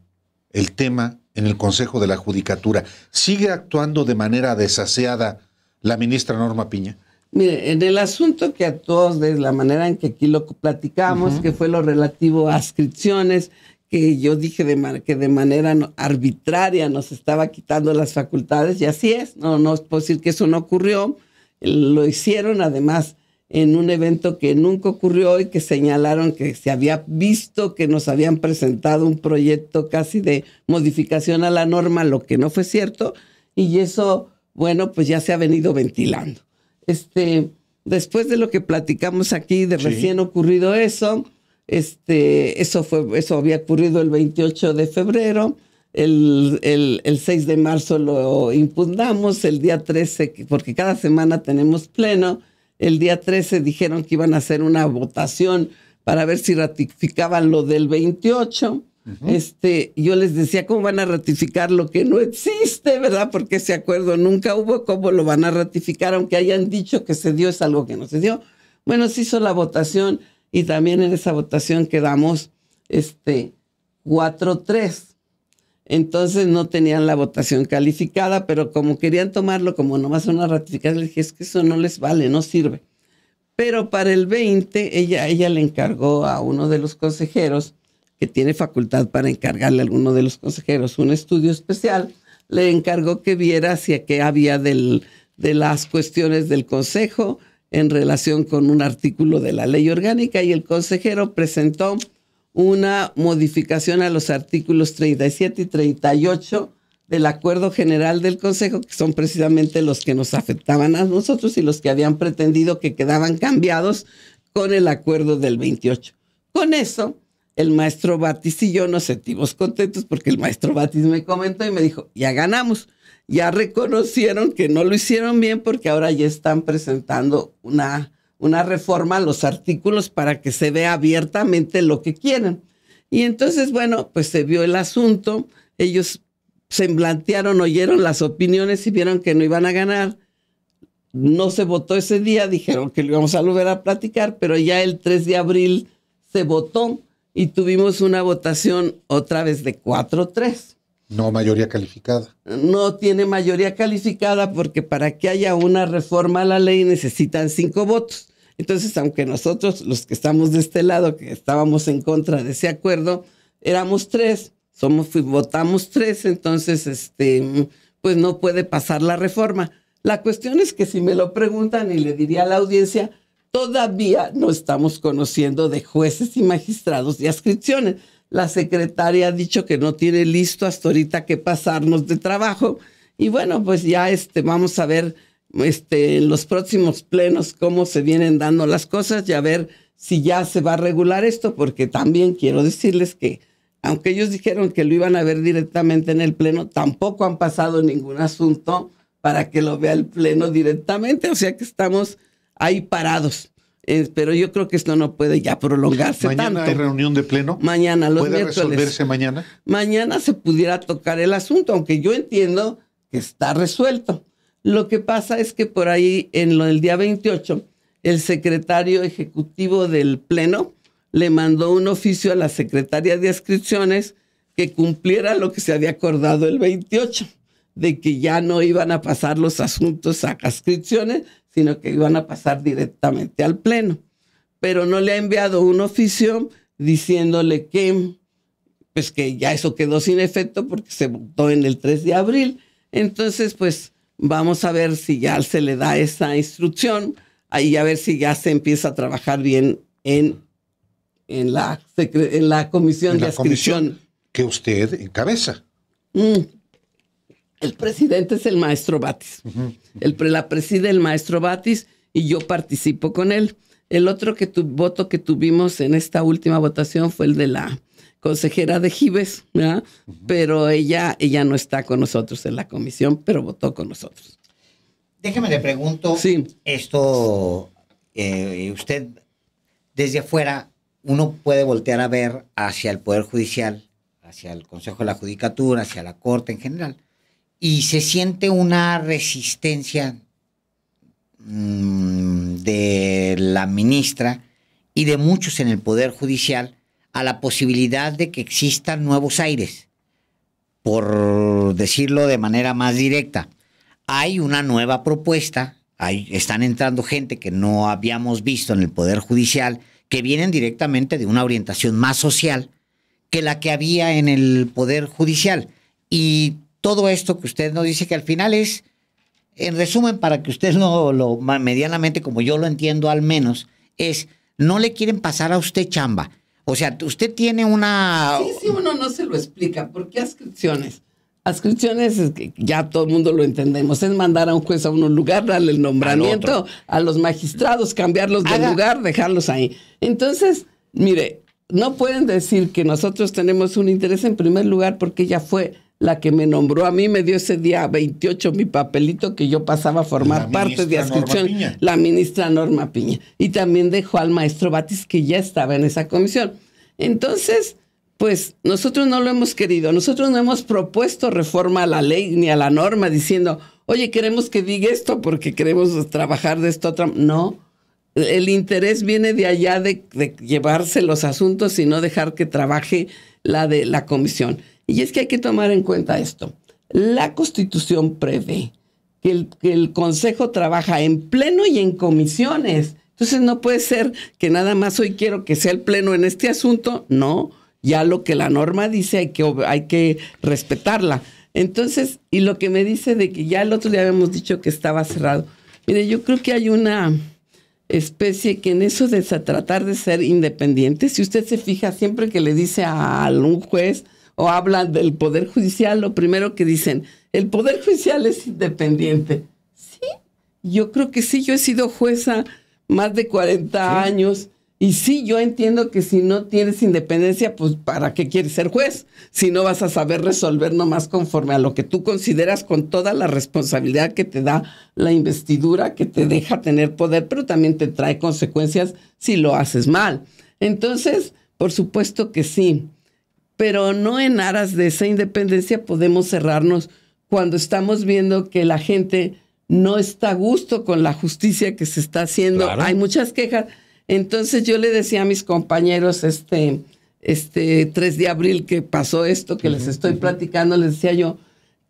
el tema en el Consejo de la Judicatura? ¿Sigue actuando de manera desaseada la ministra Norma Piña? Mire, en el asunto que a todos, de la manera en que aquí lo platicamos, uh-huh. que fue lo relativo a adscripciones, que yo dije de man- que de manera no- arbitraria nos estaba quitando las facultades, y así es, no, no es posible que eso no ocurrió, lo hicieron además en un evento que nunca ocurrió y que señalaron que se había visto que nos habían presentado un proyecto casi de modificación a la norma, lo que no fue cierto, y eso, bueno, pues ya se ha venido ventilando. Este, después de lo que platicamos aquí, de recién sí. ocurrido eso, este, eso, fue, eso había ocurrido el veintiocho de febrero, el, el, el seis de marzo lo impugnamos, el día trece, porque cada semana tenemos pleno. El día trece dijeron que iban a hacer una votación para ver si ratificaban lo del veintiocho. Uh-huh. Este, yo les decía, ¿cómo van a ratificar lo que no existe, verdad? Porque ese acuerdo nunca hubo, ¿cómo lo van a ratificar? Aunque hayan dicho que se dio, es algo que no se dio. Bueno, se hizo la votación y también en esa votación quedamos este, cuatro tres. Entonces no tenían la votación calificada, pero como querían tomarlo como nomás una ratificación, le dije, es que eso no les vale, no sirve. Pero para el veinte, ella, ella le encargó a uno de los consejeros, que tiene facultad para encargarle a alguno de los consejeros un estudio especial, le encargó que viera hacia qué había del, de las cuestiones del Consejo en relación con un artículo de la ley orgánica, y el consejero presentó una modificación a los artículos treinta y siete y treinta y ocho del Acuerdo General del Consejo, que son precisamente los que nos afectaban a nosotros y los que habían pretendido que quedaban cambiados con el acuerdo del veintiocho. Con eso, el maestro Batis y yo nos sentimos contentos porque el maestro Batis me comentó y me dijo, ya ganamos, ya reconocieron que no lo hicieron bien porque ahora ya están presentando una, una reforma a los artículos para que se vea abiertamente lo que quieren. Y entonces, bueno, pues se vio el asunto, ellos semblantearon, oyeron las opiniones y vieron que no iban a ganar. No se votó ese día, dijeron que lo íbamos a volver a platicar, pero ya el tres de abril se votó y tuvimos una votación otra vez de cuatro a tres. No mayoría calificada. No tiene mayoría calificada porque para que haya una reforma a la ley necesitan cinco votos. Entonces, aunque nosotros, los que estamos de este lado, que estábamos en contra de ese acuerdo, éramos tres, somos, votamos tres, entonces, este, pues no puede pasar la reforma. La cuestión es que si me lo preguntan y le diría a la audiencia, todavía no estamos conociendo de jueces y magistrados y adscripciones. La secretaria ha dicho que no tiene listo hasta ahorita que pasarnos de trabajo. Y bueno, pues ya este, vamos a ver este, en los próximos plenos cómo se vienen dando las cosas y a ver si ya se va a regular esto, porque también quiero decirles que aunque ellos dijeron que lo iban a ver directamente en el pleno, tampoco han pasado ningún asunto para que lo vea el pleno directamente, o sea que estamos ahí parados. Eh, pero yo creo que esto no puede ya prolongarse tanto. ¿Mañana hay reunión de pleno? Mañana, los miércoles. ¿Puede resolverse mañana? Mañana se pudiera tocar el asunto, aunque yo entiendo que está resuelto. Lo que pasa es que por ahí, en lo del día veintiocho, el secretario ejecutivo del pleno le mandó un oficio a la secretaria de adscripciones que cumpliera lo que se había acordado el veintiocho. De que ya no iban a pasar los asuntos a adscripciones, sino que iban a pasar directamente al pleno. Pero no le ha enviado un oficio diciéndole que, pues que ya eso quedó sin efecto porque se votó en el tres de abril. Entonces, pues vamos a ver si ya se le da esa instrucción, ahí a ver si ya se empieza a trabajar bien en, en, la, en la comisión en la de adscripción. Comisión que usted encabeza. Mm. El presidente es el maestro Batis. Uh-huh. el, la preside el maestro Batis y yo participo con él. El otro que tu, voto que tuvimos en esta última votación fue el de la consejera de Gives, ¿verdad? Uh-huh. Pero ella, ella no está con nosotros en la comisión, pero votó con nosotros. Déjeme le pregunto, sí. Esto, eh, usted desde afuera, uno puede voltear a ver hacia el Poder Judicial, hacia el Consejo de la Judicatura, hacia la Corte en general. Y se siente una resistencia mmm, de la ministra y de muchos en el Poder Judicial a la posibilidad de que existan nuevos aires, por decirlo de manera más directa. Hay una nueva propuesta, hay, están entrando gente que no habíamos visto en el Poder Judicial, que vienen directamente de una orientación más social que la que había en el Poder Judicial. Y todo esto que usted nos dice que al final es, en resumen, para que usted lo, lo medianamente, como yo lo entiendo al menos, es no le quieren pasar a usted chamba. O sea, usted tiene una... Sí, sí, uno no se lo explica. ¿Por qué adscripciones? Adscripciones es que ya todo el mundo lo entendemos. Es mandar a un juez a un lugar, darle el nombramiento a los magistrados, cambiarlos de Haga. lugar, dejarlos ahí. Entonces, mire, no pueden decir que nosotros tenemos un interés en primer lugar porque ya fue... La que me nombró a mí, me dio ese día veintiocho mi papelito que yo pasaba a formar parte de adscripción, la ministra Norma Piña. Y también dejó al maestro Batis, que ya estaba en esa comisión. Entonces, pues nosotros no lo hemos querido. Nosotros no hemos propuesto reforma a la ley ni a la norma diciendo, oye, queremos que diga esto porque queremos trabajar de esto otra. No, el interés viene de allá de, de llevarse los asuntos y no dejar que trabaje la de la comisión. Y es que hay que tomar en cuenta esto. La Constitución prevé que el, que el Consejo trabaja en pleno y en comisiones. Entonces no puede ser que nada más hoy quiero que sea el pleno en este asunto. No, ya lo que la norma dice hay que, hay que respetarla. Entonces, y lo que me dice de que ya el otro día habíamos dicho que estaba cerrado. Mire, yo creo que hay una especie que en eso de tratar de ser independiente, si usted se fija, siempre que le dice a algún juez... o hablan del Poder Judicial, lo primero que dicen, el Poder Judicial es independiente. Sí, yo creo que sí, yo he sido jueza más de cuarenta sí. años. Y sí, yo entiendo que si no tienes independencia, pues ¿para qué quieres ser juez? Si no vas a saber resolver nomás conforme a lo que tú consideras, con toda la responsabilidad que te da la investidura, que te deja tener poder, pero también te trae consecuencias si lo haces mal. Entonces, por supuesto que sí, pero no en aras de esa independencia podemos cerrarnos cuando estamos viendo que la gente no está a gusto con la justicia que se está haciendo. Claro. Hay muchas quejas. Entonces yo le decía a mis compañeros este, este tres de abril que pasó esto, que uh-huh, les estoy uh-huh. platicando, les decía yo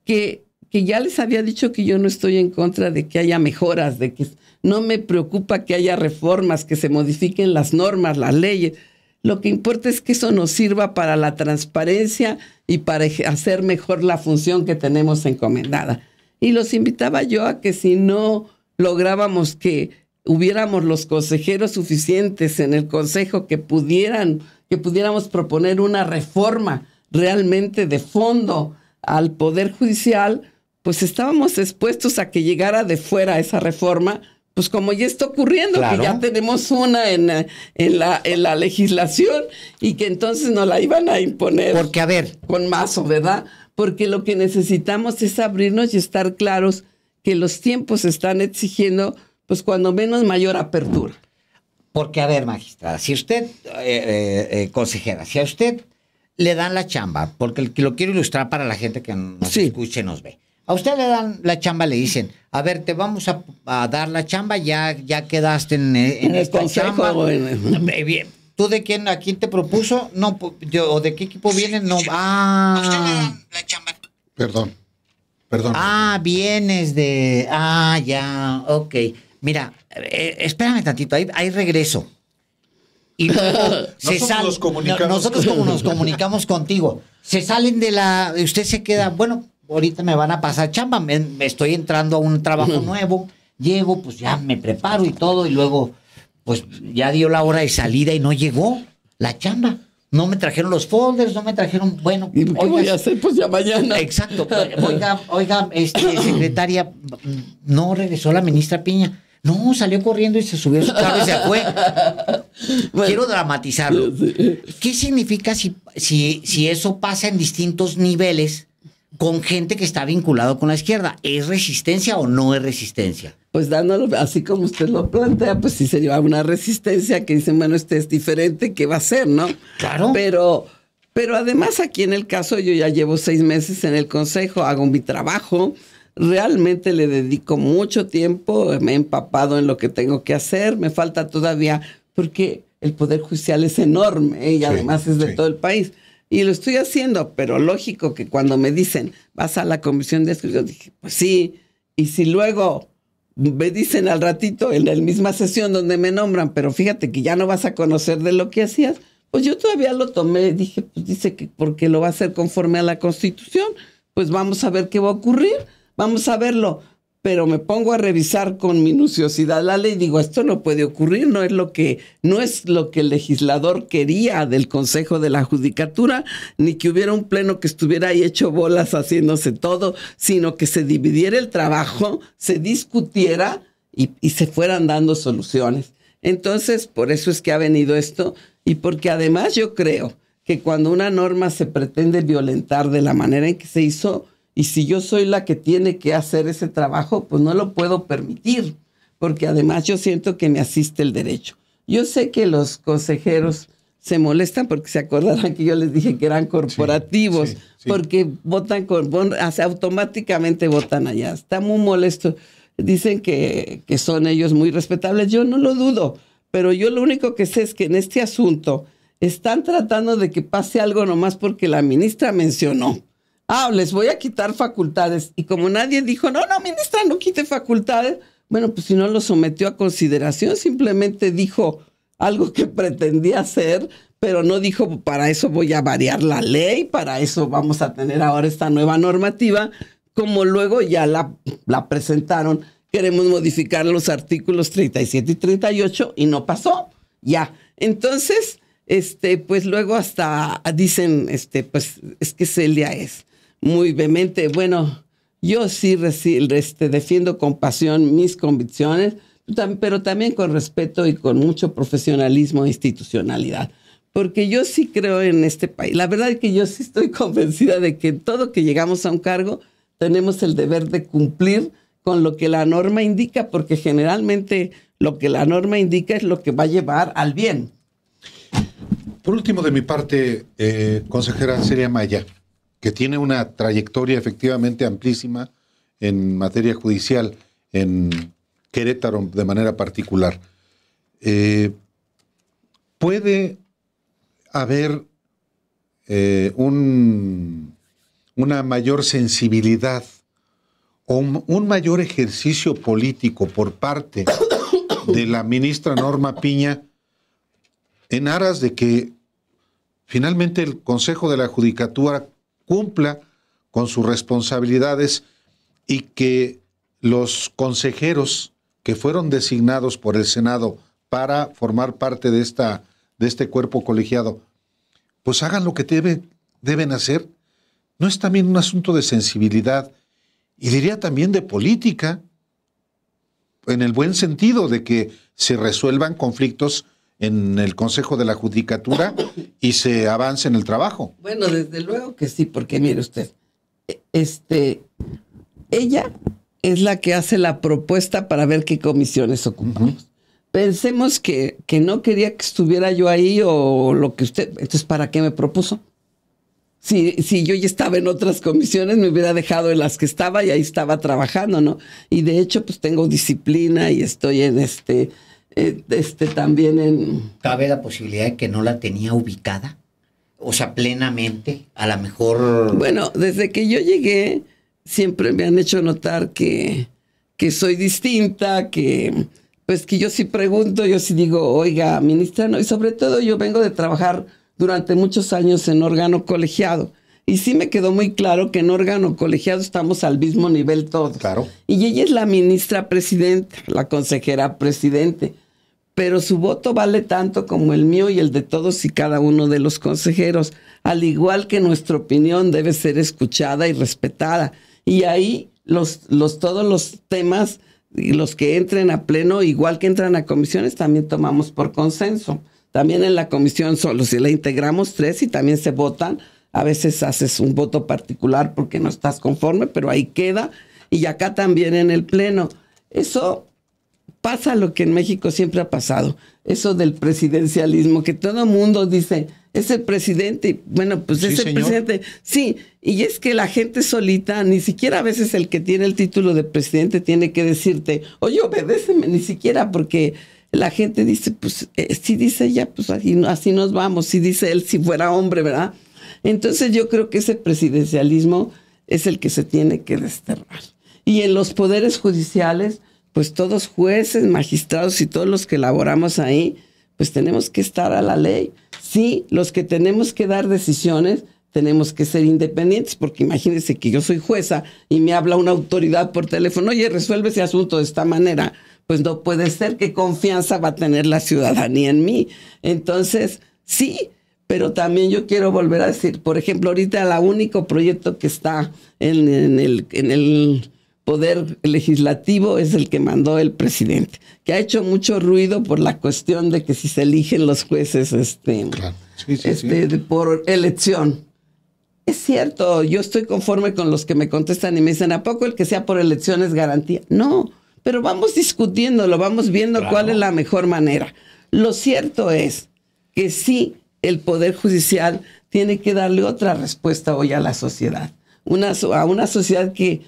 que, que ya les había dicho que yo no estoy en contra de que haya mejoras, de que no me preocupa que haya reformas, que se modifiquen las normas, las leyes. Lo que importa es que eso nos sirva para la transparencia y para hacer mejor la función que tenemos encomendada. Y los invitaba yo a que si no lográbamos que hubiéramos los consejeros suficientes en el Consejo que pudieran, que pudiéramos proponer una reforma realmente de fondo al Poder Judicial, pues estábamos expuestos a que llegara de fuera esa reforma, pues como ya está ocurriendo, claro. que ya tenemos una en, en, la, en la legislación y que entonces nos la iban a imponer. Porque, a ver. Con mazo, ¿verdad? Porque lo que necesitamos es abrirnos y estar claros que los tiempos están exigiendo pues cuando menos mayor apertura. Porque, a ver, magistrada, si usted, eh, eh, consejera, si a usted le dan la chamba, porque lo quiero ilustrar para la gente que nos sí. escuche y nos ve, a usted le dan la chamba, le dicen, a ver, te vamos a, a dar la chamba, ya, ya quedaste en, en, en esta el chamba. Bueno. ¿Tú de quién, a quién te propuso? No, yo, ¿o de qué equipo vienes? No, ah. A usted le dan la chamba. Perdón, perdón. Ah, vienes de, ah, ya, ok. Mira, eh, espérame tantito, ahí, ahí regreso. Y luego se salen. No, nosotros como nos comunicamos contigo, se salen de la. Usted se queda, bueno, ahorita me van a pasar chamba, me, me estoy entrando a un trabajo nuevo, llego, pues ya me preparo y todo, y luego, pues ya dio la hora de salida y no llegó la chamba. No me trajeron los folders, no me trajeron, bueno. ¿Y qué oiga, voy a hacer? Pues ya mañana. Exacto. Oiga, oiga, este, secretaria, no regresó la ministra Piña. No, salió corriendo y se subió a su carro y se fue. Bueno, quiero dramatizarlo. Sí. ¿Qué significa si, si, si eso pasa en distintos niveles con gente que está vinculado con la izquierda? ¿Es resistencia o no es resistencia? Pues dándolo así como usted lo plantea, pues sí sería una resistencia que dicen, bueno, este es diferente, ¿qué va a hacer, no? Claro. Pero, pero además aquí en el caso yo ya llevo seis meses en el Consejo, hago mi trabajo. Realmente le dedico mucho tiempo, me he empapado en lo que tengo que hacer, me falta todavía, porque el Poder Judicial es enorme y sí, además es de sí. todo el país. Y lo estoy haciendo, pero lógico que cuando me dicen, vas a la Comisión de Escrutinio, dije, pues sí, y si luego me dicen al ratito en la misma sesión donde me nombran, pero fíjate que ya no vas a conocer de lo que hacías, pues yo todavía lo tomé, dije, pues dice que porque lo va a hacer conforme a la Constitución, pues vamos a ver qué va a ocurrir. Vamos a verlo, pero me pongo a revisar con minuciosidad la ley. Digo, esto no puede ocurrir, no es lo que, no es lo que el legislador quería del Consejo de la Judicatura, ni que hubiera un pleno que estuviera ahí hecho bolas haciéndose todo, sino que se dividiera el trabajo, se discutiera y, y se fueran dando soluciones. Entonces, por eso es que ha venido esto y porque además yo creo que cuando una norma se pretende violentar de la manera en que se hizo, y si yo soy la que tiene que hacer ese trabajo, pues no lo puedo permitir, porque además yo siento que me asiste el derecho. Yo sé que los consejeros se molestan porque se acordarán que yo les dije que eran corporativos, sí, sí, sí. porque votan con, automáticamente votan allá. Está muy molesto. Dicen que, que son ellos muy respetables. Yo no lo dudo, pero yo lo único que sé es que en este asunto están tratando de que pase algo nomás porque la ministra mencionó. Ah, les voy a quitar facultades. Y como nadie dijo, no, no, ministra, no quite facultades. Bueno, pues si no lo sometió a consideración, simplemente dijo algo que pretendía hacer, pero no dijo, para eso voy a variar la ley, para eso vamos a tener ahora esta nueva normativa, como luego ya la, la presentaron. Queremos modificar los artículos treinta y siete y treinta y ocho y no pasó. Ya, entonces, este, pues luego hasta dicen, este, pues es que Celia es muy vehemente. Bueno, yo sí este, defiendo con pasión mis convicciones. pero también con respeto y con mucho profesionalismo e institucionalidad. Porque yo sí creo en este país. La verdad es que yo sí estoy convencida de que todo que llegamos a un cargo tenemos el deber de cumplir con lo que la norma indica, porque generalmente lo que la norma indica es lo que va a llevar al bien. Por último, de mi parte, eh, consejera Celia Maya, que tiene una trayectoria efectivamente amplísima en materia judicial, en Querétaro de manera particular, eh, ¿puede haber eh, un, una mayor sensibilidad o un, un mayor ejercicio político por parte de la ministra Norma Piña en aras de que finalmente el Consejo de la Judicatura cumpla con sus responsabilidades y que los consejeros que fueron designados por el Senado para formar parte de esta de este cuerpo colegiado, pues hagan lo que debe, deben hacer? ¿No es también un asunto de sensibilidad y diría también de política, en el buen sentido de que se resuelvan conflictos en el Consejo de la Judicatura y se avance en el trabajo? Bueno, desde luego que sí, porque mire usted, este, ella es la que hace la propuesta para ver qué comisiones ocupamos. Uh-huh. Pensemos que, que no quería que estuviera yo ahí o lo que usted... Entonces, ¿para qué me propuso? Si, si yo ya estaba en otras comisiones, me hubiera dejado en las que estaba y ahí estaba trabajando, ¿no? Y de hecho, pues tengo disciplina y estoy en este... este también en... ¿Cabe la posibilidad de que no la tenía ubicada? O sea, plenamente, a lo mejor... Bueno, desde que yo llegué, siempre me han hecho notar que, que soy distinta, que... Pues que yo sí pregunto, yo sí digo, oiga, ministra, no, y sobre todo yo vengo de trabajar durante muchos años en órgano colegiado. Y sí me quedó muy claro que en órgano colegiado estamos al mismo nivel todos. Claro. Y ella es la ministra presidenta, la consejera presidente. Pero su voto vale tanto como el mío y el de todos y cada uno de los consejeros. Al igual que nuestra opinión debe ser escuchada y respetada. Y ahí los, los, todos los temas... Y los que entren a pleno, igual que entran a comisiones, también tomamos por consenso. También en la comisión solo, si la integramos tres y también se votan, a veces haces un voto particular porque no estás conforme, pero ahí queda. Y acá también en el pleno. Eso pasa lo que en México siempre ha pasado. Eso del presidencialismo, que todo mundo dice, es el presidente. Bueno, pues sí, es el señor presidente. Sí, y es que la gente solita, ni siquiera a veces el que tiene el título de presidente tiene que decirte, oye, obedéceme, ni siquiera, porque la gente dice, pues, eh, si dice ella, pues así, así nos vamos, si dice él, si fuera hombre, ¿verdad? Entonces yo creo que ese presidencialismo es el que se tiene que desterrar. Y en los poderes judiciales, pues todos jueces, magistrados y todos los que laboramos ahí, pues tenemos que estar a la ley. Sí, los que tenemos que dar decisiones tenemos que ser independientes, porque imagínense que yo soy jueza y me habla una autoridad por teléfono, oye, resuelve ese asunto de esta manera. Pues no puede ser. ¿Qué confianza va a tener la ciudadanía en mí? Entonces, sí, pero también yo quiero volver a decir, por ejemplo, ahorita el único proyecto que está en, en el... En el Poder Legislativo es el que mandó el presidente, que ha hecho mucho ruido por la cuestión de que si se eligen los jueces este, claro. sí, sí, este, sí. por elección. Es cierto, yo estoy conforme con los que me contestan y me dicen, ¿a poco el que sea por elección es garantía? No, pero vamos discutiéndolo, vamos viendo claro. cuál es la mejor manera. Lo cierto es que sí, el Poder Judicial tiene que darle otra respuesta hoy a la sociedad, una, a una sociedad que...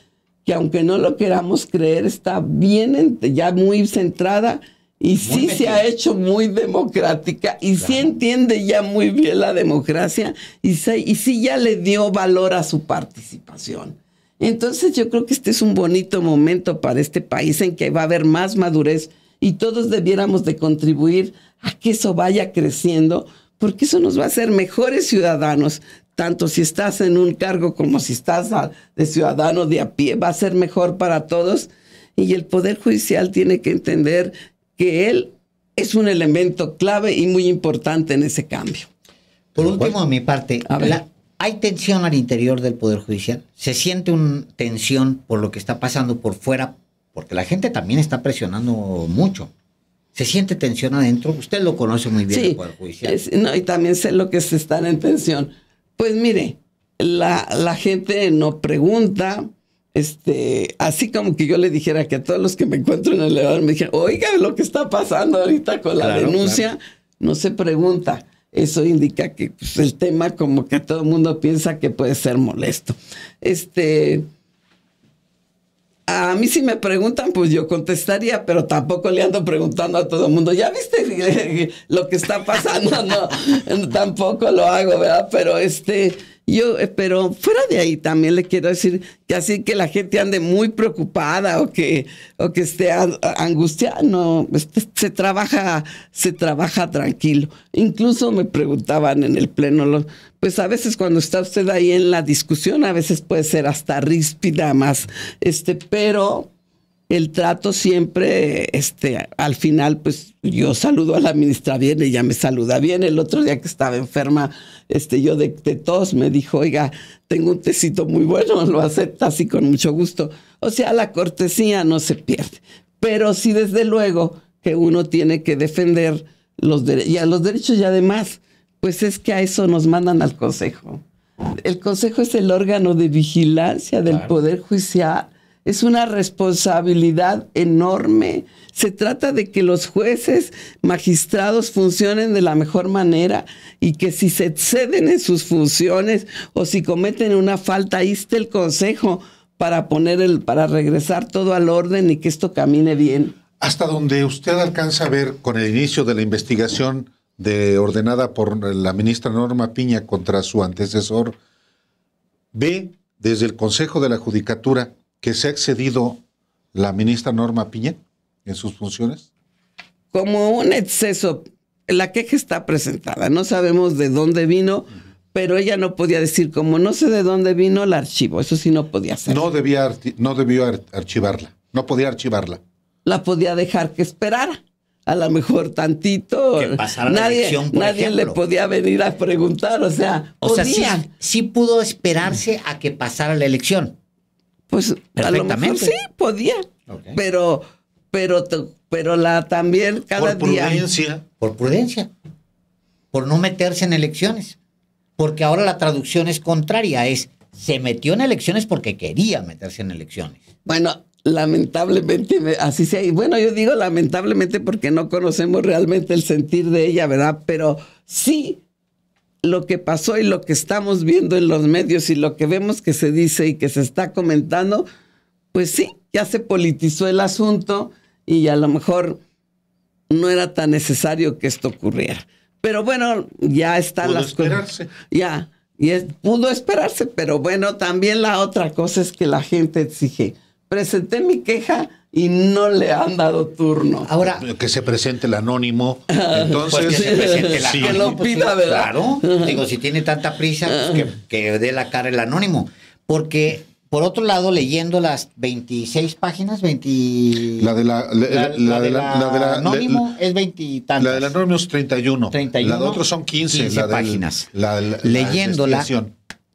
que aunque no lo queramos creer, está bien, ya muy centrada y sí se ha hecho muy democrática y sí entiende ya muy bien la democracia y sí, y sí ya le dio valor a su participación. Entonces yo creo que este es un bonito momento para este país en que va a haber más madurez y todos debiéramos de contribuir a que eso vaya creciendo, porque eso nos va a hacer mejores ciudadanos. Tanto si estás en un cargo como si estás de ciudadano de a pie, va a ser mejor para todos. Y el Poder Judicial tiene que entender que él es un elemento clave y muy importante en ese cambio. Por último, a mi parte, a la, ¿hay tensión al interior del Poder Judicial? ¿Se siente una tensión por lo que está pasando por fuera porque la gente también está presionando mucho. Se siente tensión adentro, usted lo conoce muy bien, sí, el Poder Judicial. Es, no, y también sé lo que es estar en tensión. Pues mire, la, la gente no pregunta, este, así como que yo le dijera que a todos los que me encuentro en el elevador me dijeron, oiga lo que está pasando ahorita con la claro, denuncia, claro. No se pregunta. Eso indica que pues, el tema como que todo el mundo piensa que puede ser molesto. Este... A mí si me preguntan, pues yo contestaría, pero tampoco le ando preguntando a todo el mundo, ¿ya viste lo que está pasando? No, tampoco lo hago, ¿verdad? Pero este, yo, pero fuera de ahí también le quiero decir que así que la gente ande muy preocupada o que, o que esté angustiada, no, se trabaja, se trabaja tranquilo. Incluso me preguntaban en el pleno, pues a veces cuando está usted ahí en la discusión, a veces puede ser hasta ríspida más, este, pero el trato siempre, este, al final, pues yo saludo a la ministra bien, ella me saluda bien. El otro día que estaba enferma, este, yo de, de tos me dijo, oiga, tengo un tecito muy bueno, lo acepta así con mucho gusto. O sea, la cortesía no se pierde. Pero sí, desde luego, que uno tiene que defender los derechos. Y a los derechos y además, pues es que a eso nos mandan al Consejo. El Consejo es el órgano de vigilancia del claro. Poder Judicial. Es una responsabilidad enorme. Se trata de que los jueces, magistrados funcionen de la mejor manera y que si se exceden en sus funciones o si cometen una falta, ahí está el Consejo para poner el, para regresar todo al orden y que esto camine bien. Hasta donde usted alcanza a ver con el inicio de la investigación de, ordenada por la ministra Norma Piña contra su antecesor, ve desde el Consejo de la Judicatura que se ha excedido la ministra Norma Piña en sus funciones? Como un exceso. La queja está presentada. No sabemos de dónde vino, uh-huh. pero ella no podía decir, como no sé de dónde vino, la archivo. Eso sí no podía hacer. No debía, no debió archivarla. No podía archivarla. La podía dejar que esperara. A lo mejor tantito. Que pasara la elección, por ejemplo. Nadie le podía venir a preguntar. O sea, o sea, sí, sí pudo esperarse a que pasara la elección. Pues a lo mejor sí podía, okay. pero, pero, pero la también cada por día. Por prudencia. Por prudencia. Por no meterse en elecciones. Porque ahora la traducción es contraria, es se metió en elecciones porque quería meterse en elecciones. Bueno, lamentablemente, así sea. Y bueno, yo digo lamentablemente porque no conocemos realmente el sentir de ella, ¿verdad? Pero sí, lo que pasó y lo que estamos viendo en los medios y lo que vemos que se dice y que se está comentando, pues sí, ya se politizó el asunto y a lo mejor no era tan necesario que esto ocurriera. Pero bueno, ya están las cosas. Ya, y es, pudo esperarse, pero bueno, también la otra cosa es que la gente exige. Presenté mi queja y no le han dado turno. Ahora que se presente el anónimo, entonces pues que se presente el anónimo, que lo pida, ¿verdad? Claro, digo, si tiene tanta prisa, pues que, que dé la cara el anónimo. Porque, por otro lado, leyendo las veintiséis páginas, veinte... La de la... La, la, la, de la, la, de la anónimo la, es veintitantos. La del anónimo es treinta y uno. treinta y uno. La de otros son quince. quince la de, páginas. La, la, la, Leyéndola, la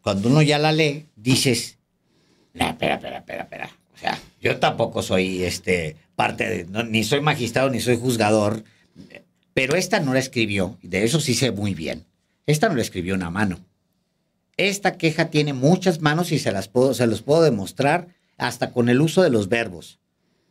cuando uno ya la lee, dices... No, espera, espera, espera, espera. O sea, yo tampoco soy este parte de... No, ni soy magistrado, ni soy juzgador. Pero esta no la escribió. De eso sí sé muy bien. Esta no la escribió una mano. Esta queja tiene muchas manos y se las puedo, se los puedo demostrar hasta con el uso de los verbos.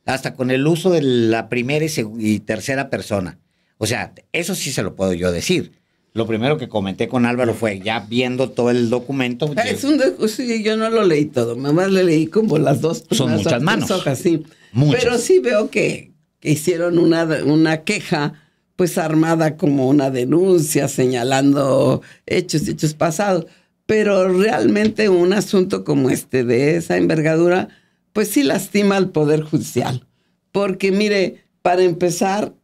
Hasta con el uso de la primera y, y tercera persona. O sea, eso sí se lo puedo yo decir. Lo primero que comenté con Álvaro fue, ya viendo todo el documento... Es un docu sí, yo no lo leí todo, mamá le leí como las dos Son muchas manos. Hojas, sí. Muchas. Pero sí veo que, que hicieron una, una queja, pues armada como una denuncia, señalando hechos, hechos pasados. Pero realmente un asunto como este, de esa envergadura, pues sí lastima al Poder Judicial. Porque mire, para empezar,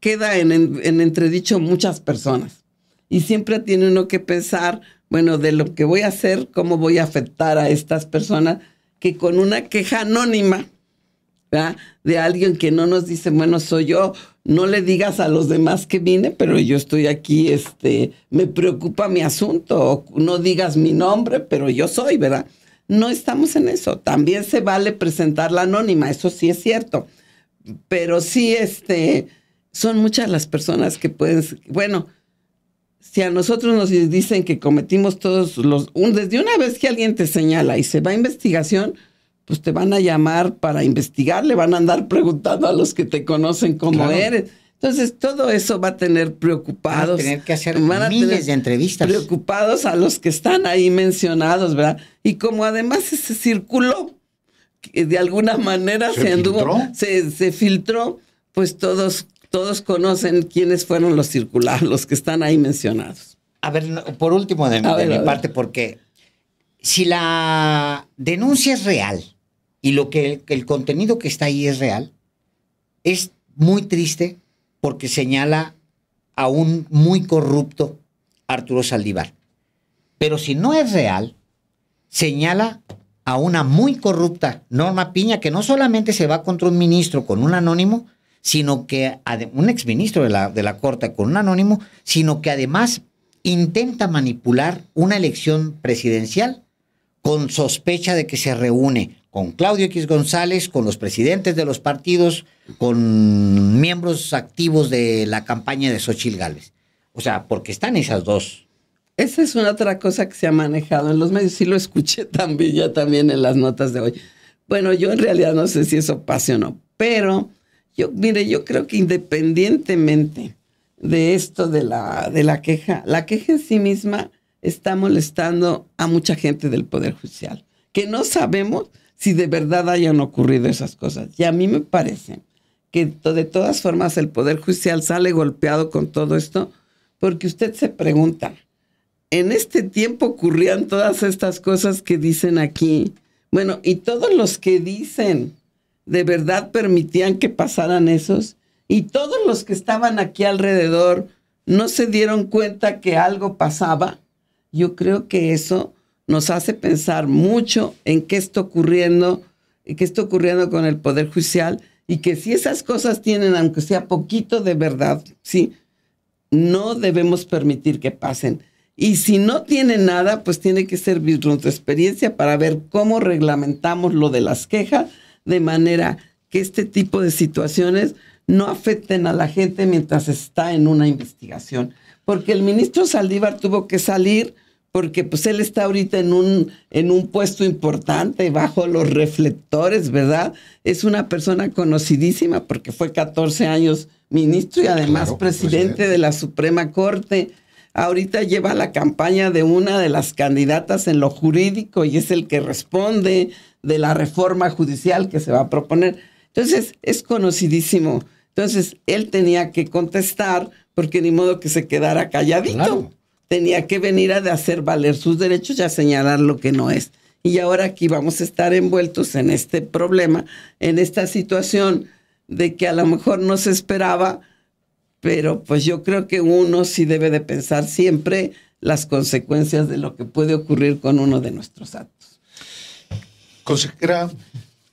queda en, en, en entredicho muchas personas. Y siempre tiene uno que pensar, bueno, de lo que voy a hacer, cómo voy a afectar a estas personas que con una queja anónima, ¿verdad? De alguien que no nos dice, bueno, soy yo, no le digas a los demás que vine, pero yo estoy aquí, este, me preocupa mi asunto, o no digas mi nombre, pero yo soy, ¿verdad? No estamos en eso. También se vale presentar la anónima, eso sí es cierto. Pero sí, este, son muchas las personas que pueden... Bueno, si a nosotros nos dicen que cometimos todos los... Un, desde una vez que alguien te señala y se va a investigación, pues te van a llamar para investigar, le van a andar preguntando a los que te conocen cómo claro. eres. Entonces, todo eso va a tener preocupados. Van a tener que hacer van a miles tener de entrevistas. Preocupados a los que están ahí mencionados, ¿verdad? Y como además se circuló, de alguna manera se, se anduvo, se, se filtró, pues todos, todos conocen quiénes fueron los circulados, los que están ahí mencionados. A ver, por último, de, de ver, mi parte, porque si la denuncia es real y lo que el contenido que está ahí es real, es muy triste porque señala a un muy corrupto Arturo Zaldívar. Pero si no es real, señala a una muy corrupta Norma Piña, que no solamente se va contra un ministro con un anónimo, sino que un exministro de la, de la Corte con un anónimo, sino que además intenta manipular una elección presidencial con sospecha de que se reúne con Claudio X. González, con los presidentes de los partidos, con miembros activos de la campaña de Xóchitl Gálvez. O sea, porque están esas dos. Esa es una otra cosa que se ha manejado en los medios. Sí lo escuché también, ya también en las notas de hoy. Bueno, yo en realidad no sé si eso pase o no, pero yo, mire, yo creo que independientemente de esto de la, de la queja, la queja en sí misma está molestando a mucha gente del Poder Judicial, que no sabemos si de verdad hayan ocurrido esas cosas. Y a mí me parece que de todas formas el Poder Judicial sale golpeado con todo esto, porque usted se pregunta, en este tiempo ocurrían todas estas cosas que dicen aquí. Bueno, y todos los que dicen de verdad permitían que pasaran esos, y todos los que estaban aquí alrededor no se dieron cuenta que algo pasaba. Yo creo que eso nos hace pensar mucho en qué está ocurriendo, y qué está ocurriendo con el Poder Judicial, y que si esas cosas tienen, aunque sea poquito de verdad, sí, no debemos permitir que pasen. Y si no tiene nada, pues tiene que servir nuestra experiencia para ver cómo reglamentamos lo de las quejas, de manera que este tipo de situaciones no afecten a la gente mientras está en una investigación. Porque el ministro Zaldívar tuvo que salir porque pues él está ahorita en un, en un puesto importante, bajo los reflectores, ¿verdad? Es una persona conocidísima porque fue catorce años ministro y además claro, presidente, presidente de la Suprema Corte. Ahorita lleva la campaña de una de las candidatas en lo jurídico y es el que responde de la reforma judicial que se va a proponer. Entonces, es conocidísimo. Entonces, él tenía que contestar porque ni modo que se quedara calladito. Claro. Tenía que venir a hacer valer sus derechos y a señalar lo que no es. Y ahora aquí vamos a estar envueltos en este problema, en esta situación de que a lo mejor no se esperaba. Pero pues yo creo que uno sí debe de pensar siempre las consecuencias de lo que puede ocurrir con uno de nuestros actos. Consejera pues,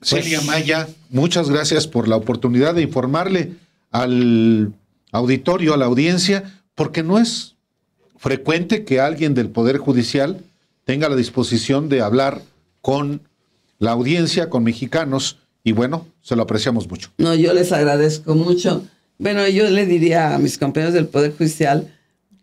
Celia Maya, muchas gracias por la oportunidad de informarle al auditorio, a la audiencia, porque no es frecuente que alguien del Poder Judicial tenga la disposición de hablar con la audiencia, con mexicanos, y bueno, se lo apreciamos mucho. No, yo les agradezco mucho. Bueno, yo le diría a mis compañeros del Poder Judicial,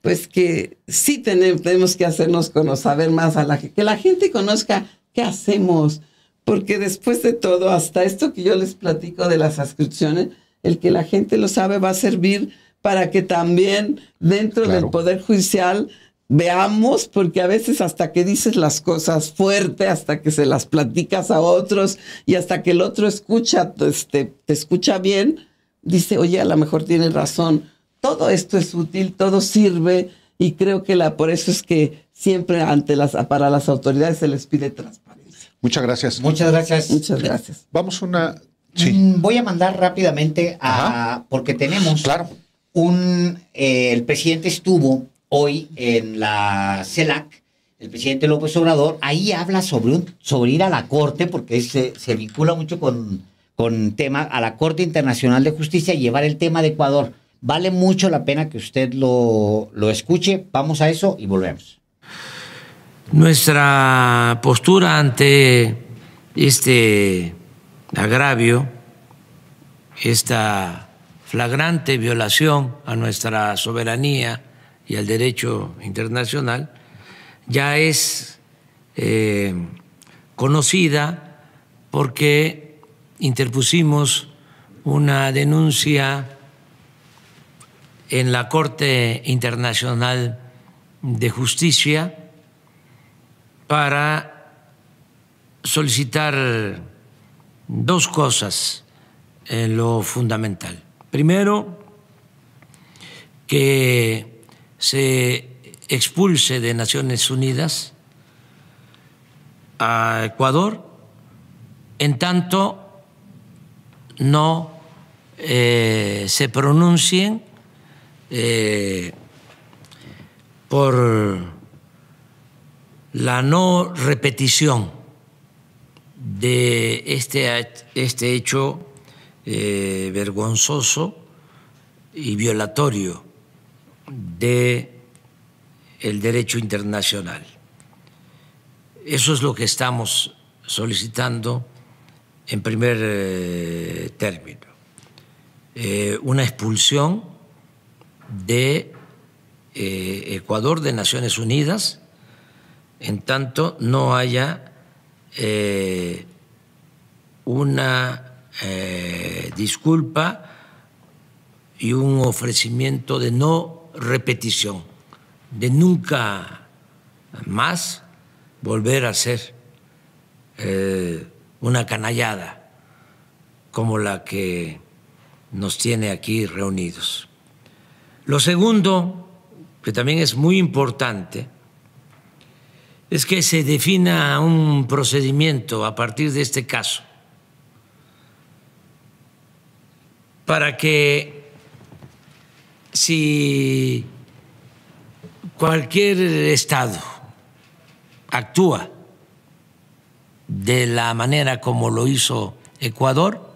pues que sí tenemos que hacernos conocer más a la gente, que la gente conozca qué hacemos, porque después de todo, hasta esto que yo les platico de las adscripciones, el que la gente lo sabe va a servir para que también dentro claro. del Poder Judicial veamos, porque a veces hasta que dices las cosas fuerte, hasta que se las platicas a otros y hasta que el otro escucha, este, te escucha bien, dice, oye, a lo mejor tiene razón, todo esto es útil, todo sirve, y creo que la, por eso es que siempre ante las, para las autoridades se les pide transparencia. Muchas gracias. Muchas gracias. Muchas gracias. Vamos una... Sí. Voy a mandar rápidamente a... Ajá. Porque tenemos... Claro. Un, eh, el presidente estuvo hoy en la CELAC, el presidente López Obrador, ahí habla sobre, un, sobre ir a la corte, porque se, se vincula mucho con... con tema a la Corte Internacional de Justicia, llevar el tema de Ecuador. Vale mucho la pena que usted lo, lo escuche. Vamos a eso y volvemos. Nuestra postura ante este agravio, esta flagrante violación a nuestra soberanía y al derecho internacional, ya es eh, conocida porque interpusimos una denuncia en la Corte Internacional de Justicia para solicitar dos cosas en lo fundamental. Primero, que se expulse de Naciones Unidas a Ecuador en tanto no eh, se pronuncien eh, por la no repetición de este, este hecho eh, vergonzoso y violatorio de el derecho internacional. Eso es lo que estamos solicitando en primer eh, término, eh, una expulsión de eh, Ecuador de Naciones Unidas en tanto no haya eh, una eh, disculpa y un ofrecimiento de no repetición, de nunca más volver a hacer eh, una canallada como la que nos tiene aquí reunidos. Lo segundo, que también es muy importante, es que se defina un procedimiento a partir de este caso para que si cualquier Estado actúa de la manera como lo hizo Ecuador,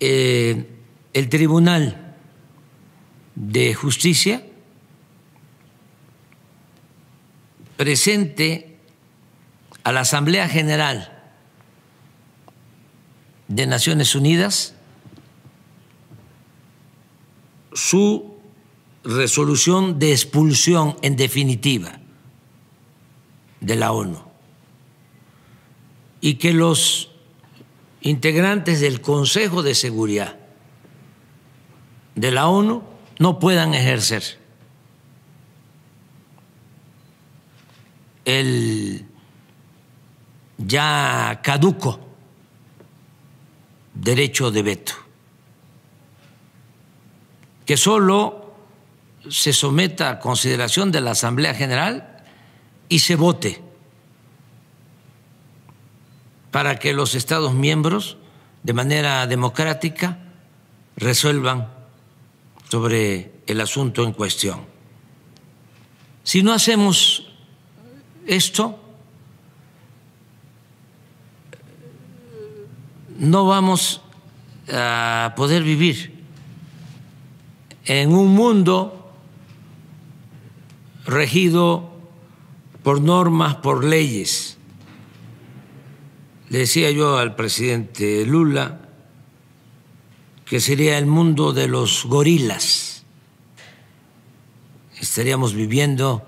eh, el Tribunal de Justicia presente a la Asamblea General de Naciones Unidas su resolución de expulsión en definitiva de la ONU, y que los integrantes del Consejo de Seguridad de la ONU no puedan ejercer el ya caduco derecho de veto, que solo se someta a consideración de la Asamblea General y se vote para que los Estados miembros de manera democrática resuelvan sobre el asunto en cuestión. Si no hacemos esto, no vamos a poder vivir en un mundo regido por normas, por leyes. Le decía yo al presidente Lula que sería el mundo de los gorilas. Estaríamos viviendo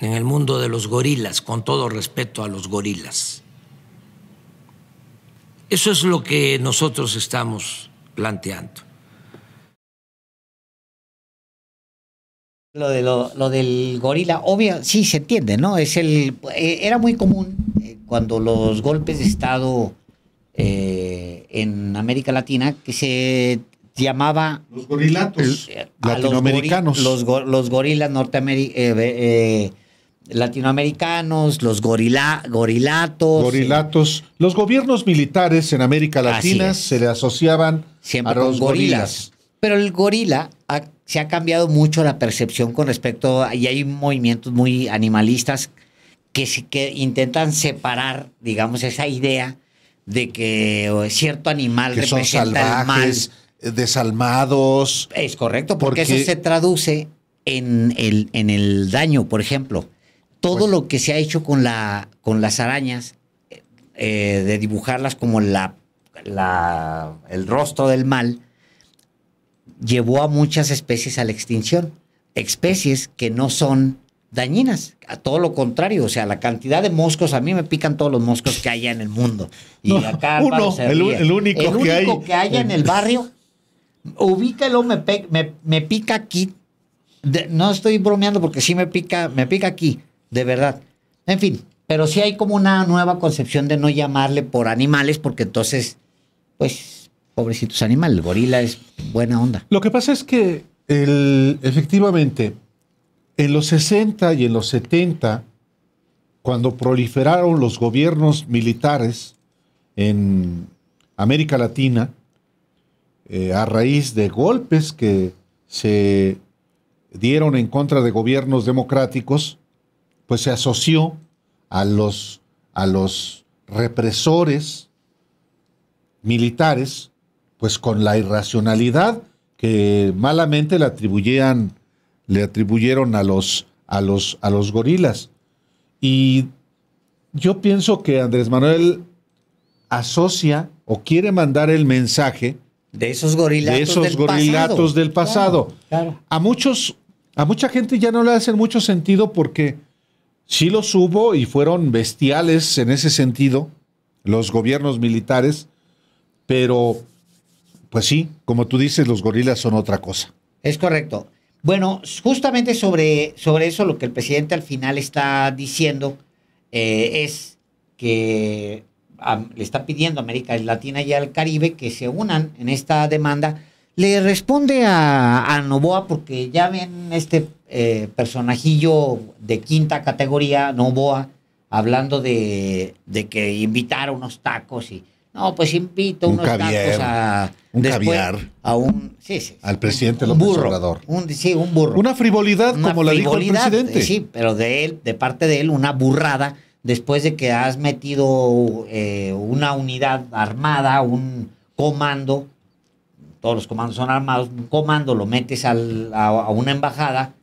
en el mundo de los gorilas, con todo respeto a los gorilas. Eso es lo que nosotros estamos planteando. Lo de lo, lo del gorila, obvio, sí se entiende, ¿no? Es el eh, era muy común eh, cuando los golpes de Estado eh, en América Latina, que se llamaba los gorilatos eh, latinoamericanos, los, gori los, los gorilas norteamericanos, eh, eh, latinoamericanos, los gorila gorilatos, gorilatos. Eh, los gobiernos militares en América Latina se le asociaban siempre a los gorilas. gorilas. Pero el gorila ha, se ha cambiado mucho la percepción con respecto a, y hay movimientos muy animalistas que, que intentan separar, digamos, esa idea de que cierto animal que representa son salvajes, el mal. Desalmados. Es correcto, porque, porque eso se traduce en el, en el daño, por ejemplo. Todo pues, lo que se ha hecho con, la, con las arañas, eh, de dibujarlas como la, la, el rostro del mal, llevó a muchas especies a la extinción. Especies que no son dañinas, a todo lo contrario. O sea, la cantidad de moscos, a mí me pican todos los moscos que haya en el mundo. Y no, acá uno, el, el único, el único que, hay... que haya en el barrio, ubícalo, me, pe, me, me pica aquí. De, no estoy bromeando porque sí me pica, me pica aquí, de verdad. En fin, pero sí hay como una nueva concepción de no llamarle por animales, porque entonces, pues, pobrecitos animales, el gorila es buena onda. Lo que pasa es que el, efectivamente, en los sesenta y en los setenta, cuando proliferaron los gobiernos militares en América Latina, eh, a raíz de golpes que se dieron en contra de gobiernos democráticos, pues se asoció a los, a los represores militares, pues con la irracionalidad que malamente le atribuían, le atribuyeron a los, a los, a los gorilas. Y yo pienso que Andrés Manuel asocia o quiere mandar el mensaje de esos gorilatos, de esos del, gorilatos pasado. del pasado. Claro, claro. A muchos, a mucha gente ya no le hacen mucho sentido, porque sí los hubo y fueron bestiales en ese sentido los gobiernos militares, pero pues sí, como tú dices, los gorilas son otra cosa. Es correcto. Bueno, justamente sobre, sobre eso, lo que el presidente al final está diciendo eh, es que a, le está pidiendo a América Latina y al Caribe que se unan en esta demanda. Le responde a, a Noboa, porque ya ven este eh, personajillo de quinta categoría, Noboa, hablando de, de que invitar a unos tacos y... No, pues invito unos un caviar, tacos a... Un después, caviar. A un... Sí, sí. Al presidente López Obrador. Un, sí, un burro. Una frivolidad, una como frivolidad, la dijo el presidente. Sí, pero de él, de parte de él, una burrada, después de que has metido eh, una unidad armada, un comando, todos los comandos son armados, un comando lo metes al, a, a una embajada,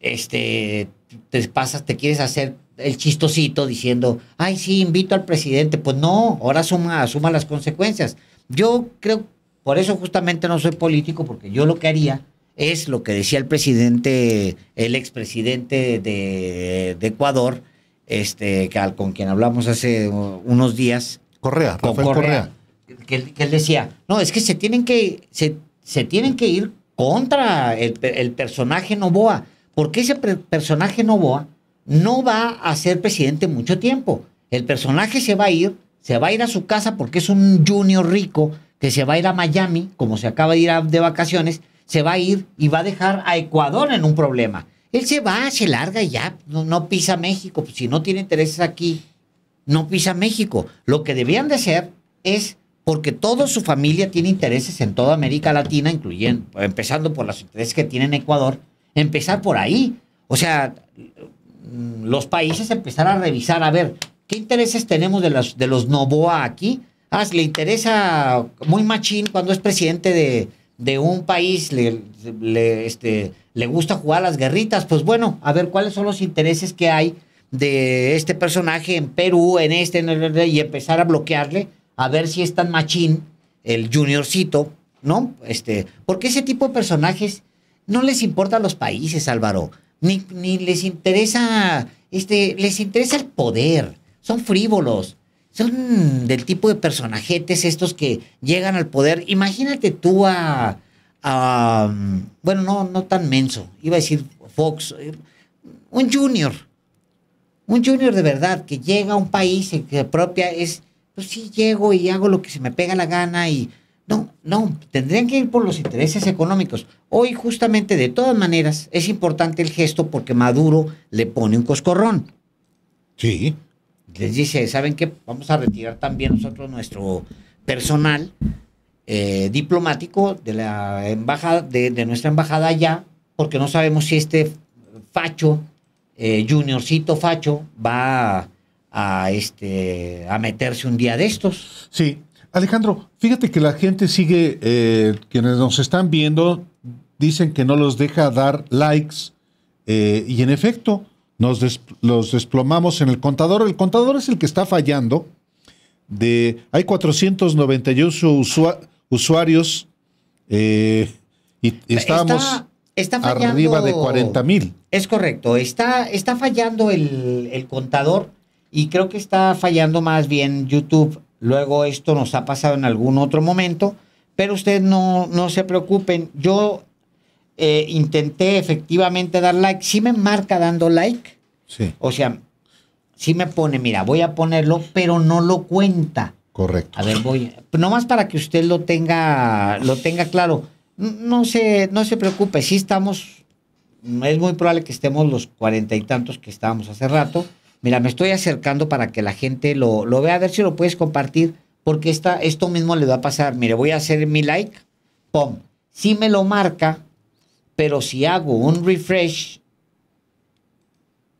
este, te pasas, te quieres hacer el chistosito diciendo, ay, sí, invito al presidente. Pues no, ahora asuma, asuma las consecuencias. Yo creo, por eso justamente no soy político, porque yo lo que haría es lo que decía el presidente, el expresidente de, de Ecuador, este, que, con quien hablamos hace unos días. Correa, con Rafael Correa. Correa. Que, que él decía, no, es que se tienen que, se, se tienen que ir contra el, el personaje Noboa, porque ese personaje Noboa no va a ser presidente mucho tiempo. El personaje se va a ir, se va a ir a su casa, porque es un junior rico que se va a ir a Miami, como se acaba de ir a, de vacaciones, se va a ir y va a dejar a Ecuador en un problema. Él se va, se larga y ya, no, no pisa México. Si no tiene intereses aquí, no pisa México. Lo que debían de hacer es, porque toda su familia tiene intereses en toda América Latina, incluyendo, empezando por los intereses que tiene en Ecuador, empezar por ahí. O sea, los países empezar a revisar, a ver, ¿qué intereses tenemos de los, de los Noboa aquí? Ah, le interesa muy machín cuando es presidente de, de un país, le, le, este, le gusta jugar a las guerritas. Pues bueno, a ver, ¿cuáles son los intereses que hay de este personaje en Perú, en este, en el, y empezar a bloquearle, a ver si es tan machín el juniorcito, ¿no? Este, porque ese tipo de personajes no les importa a los países, Álvaro. Ni, ni les interesa, este, les interesa el poder. Son frívolos. Son del tipo de personajetes estos que llegan al poder. Imagínate tú a, a bueno, no, no tan menso. Iba a decir Fox. Un junior. Un junior de verdad que llega a un país y que propia es, pues sí, llego y hago lo que se me pega la gana y... No, no, tendrían que ir por los intereses económicos. Hoy justamente, de todas maneras, es importante el gesto, porque Maduro le pone un coscorrón. Sí. Les dice, ¿saben qué? Vamos a retirar también nosotros nuestro personal eh, diplomático de la embajada, de, de nuestra embajada allá, porque no sabemos si este facho, eh, juniorcito facho, va a, a, este, a meterse un día de estos. Sí. Alejandro, fíjate que la gente sigue, eh, quienes nos están viendo, dicen que no los deja dar likes Eh, y en efecto, nos des, los desplomamos en el contador. El contador es el que está fallando. De, hay cuatrocientos noventa y ocho usu, usuarios eh, y estábamos está, está fallando, arriba de cuarenta mil. Es correcto. Está, está fallando el, el contador y creo que está fallando más bien YouTube. Luego esto nos ha pasado en algún otro momento, pero ustedes no, no se preocupen. Yo eh, intenté efectivamente dar like. Sí me marca dando like. Sí. O sea, sí me pone, mira, voy a ponerlo, pero no lo cuenta. Correcto. A ver, voy. Nomás para que usted lo tenga, lo tenga claro. No se, no se preocupe. Sí estamos, es muy probable que estemos los cuarenta y tantos que estábamos hace rato. Mira, me estoy acercando para que la gente lo, lo vea. A ver si lo puedes compartir, porque esta, esto mismo le va a pasar. Mire, voy a hacer mi like. ¡Pum! Sí me lo marca, pero si hago un refresh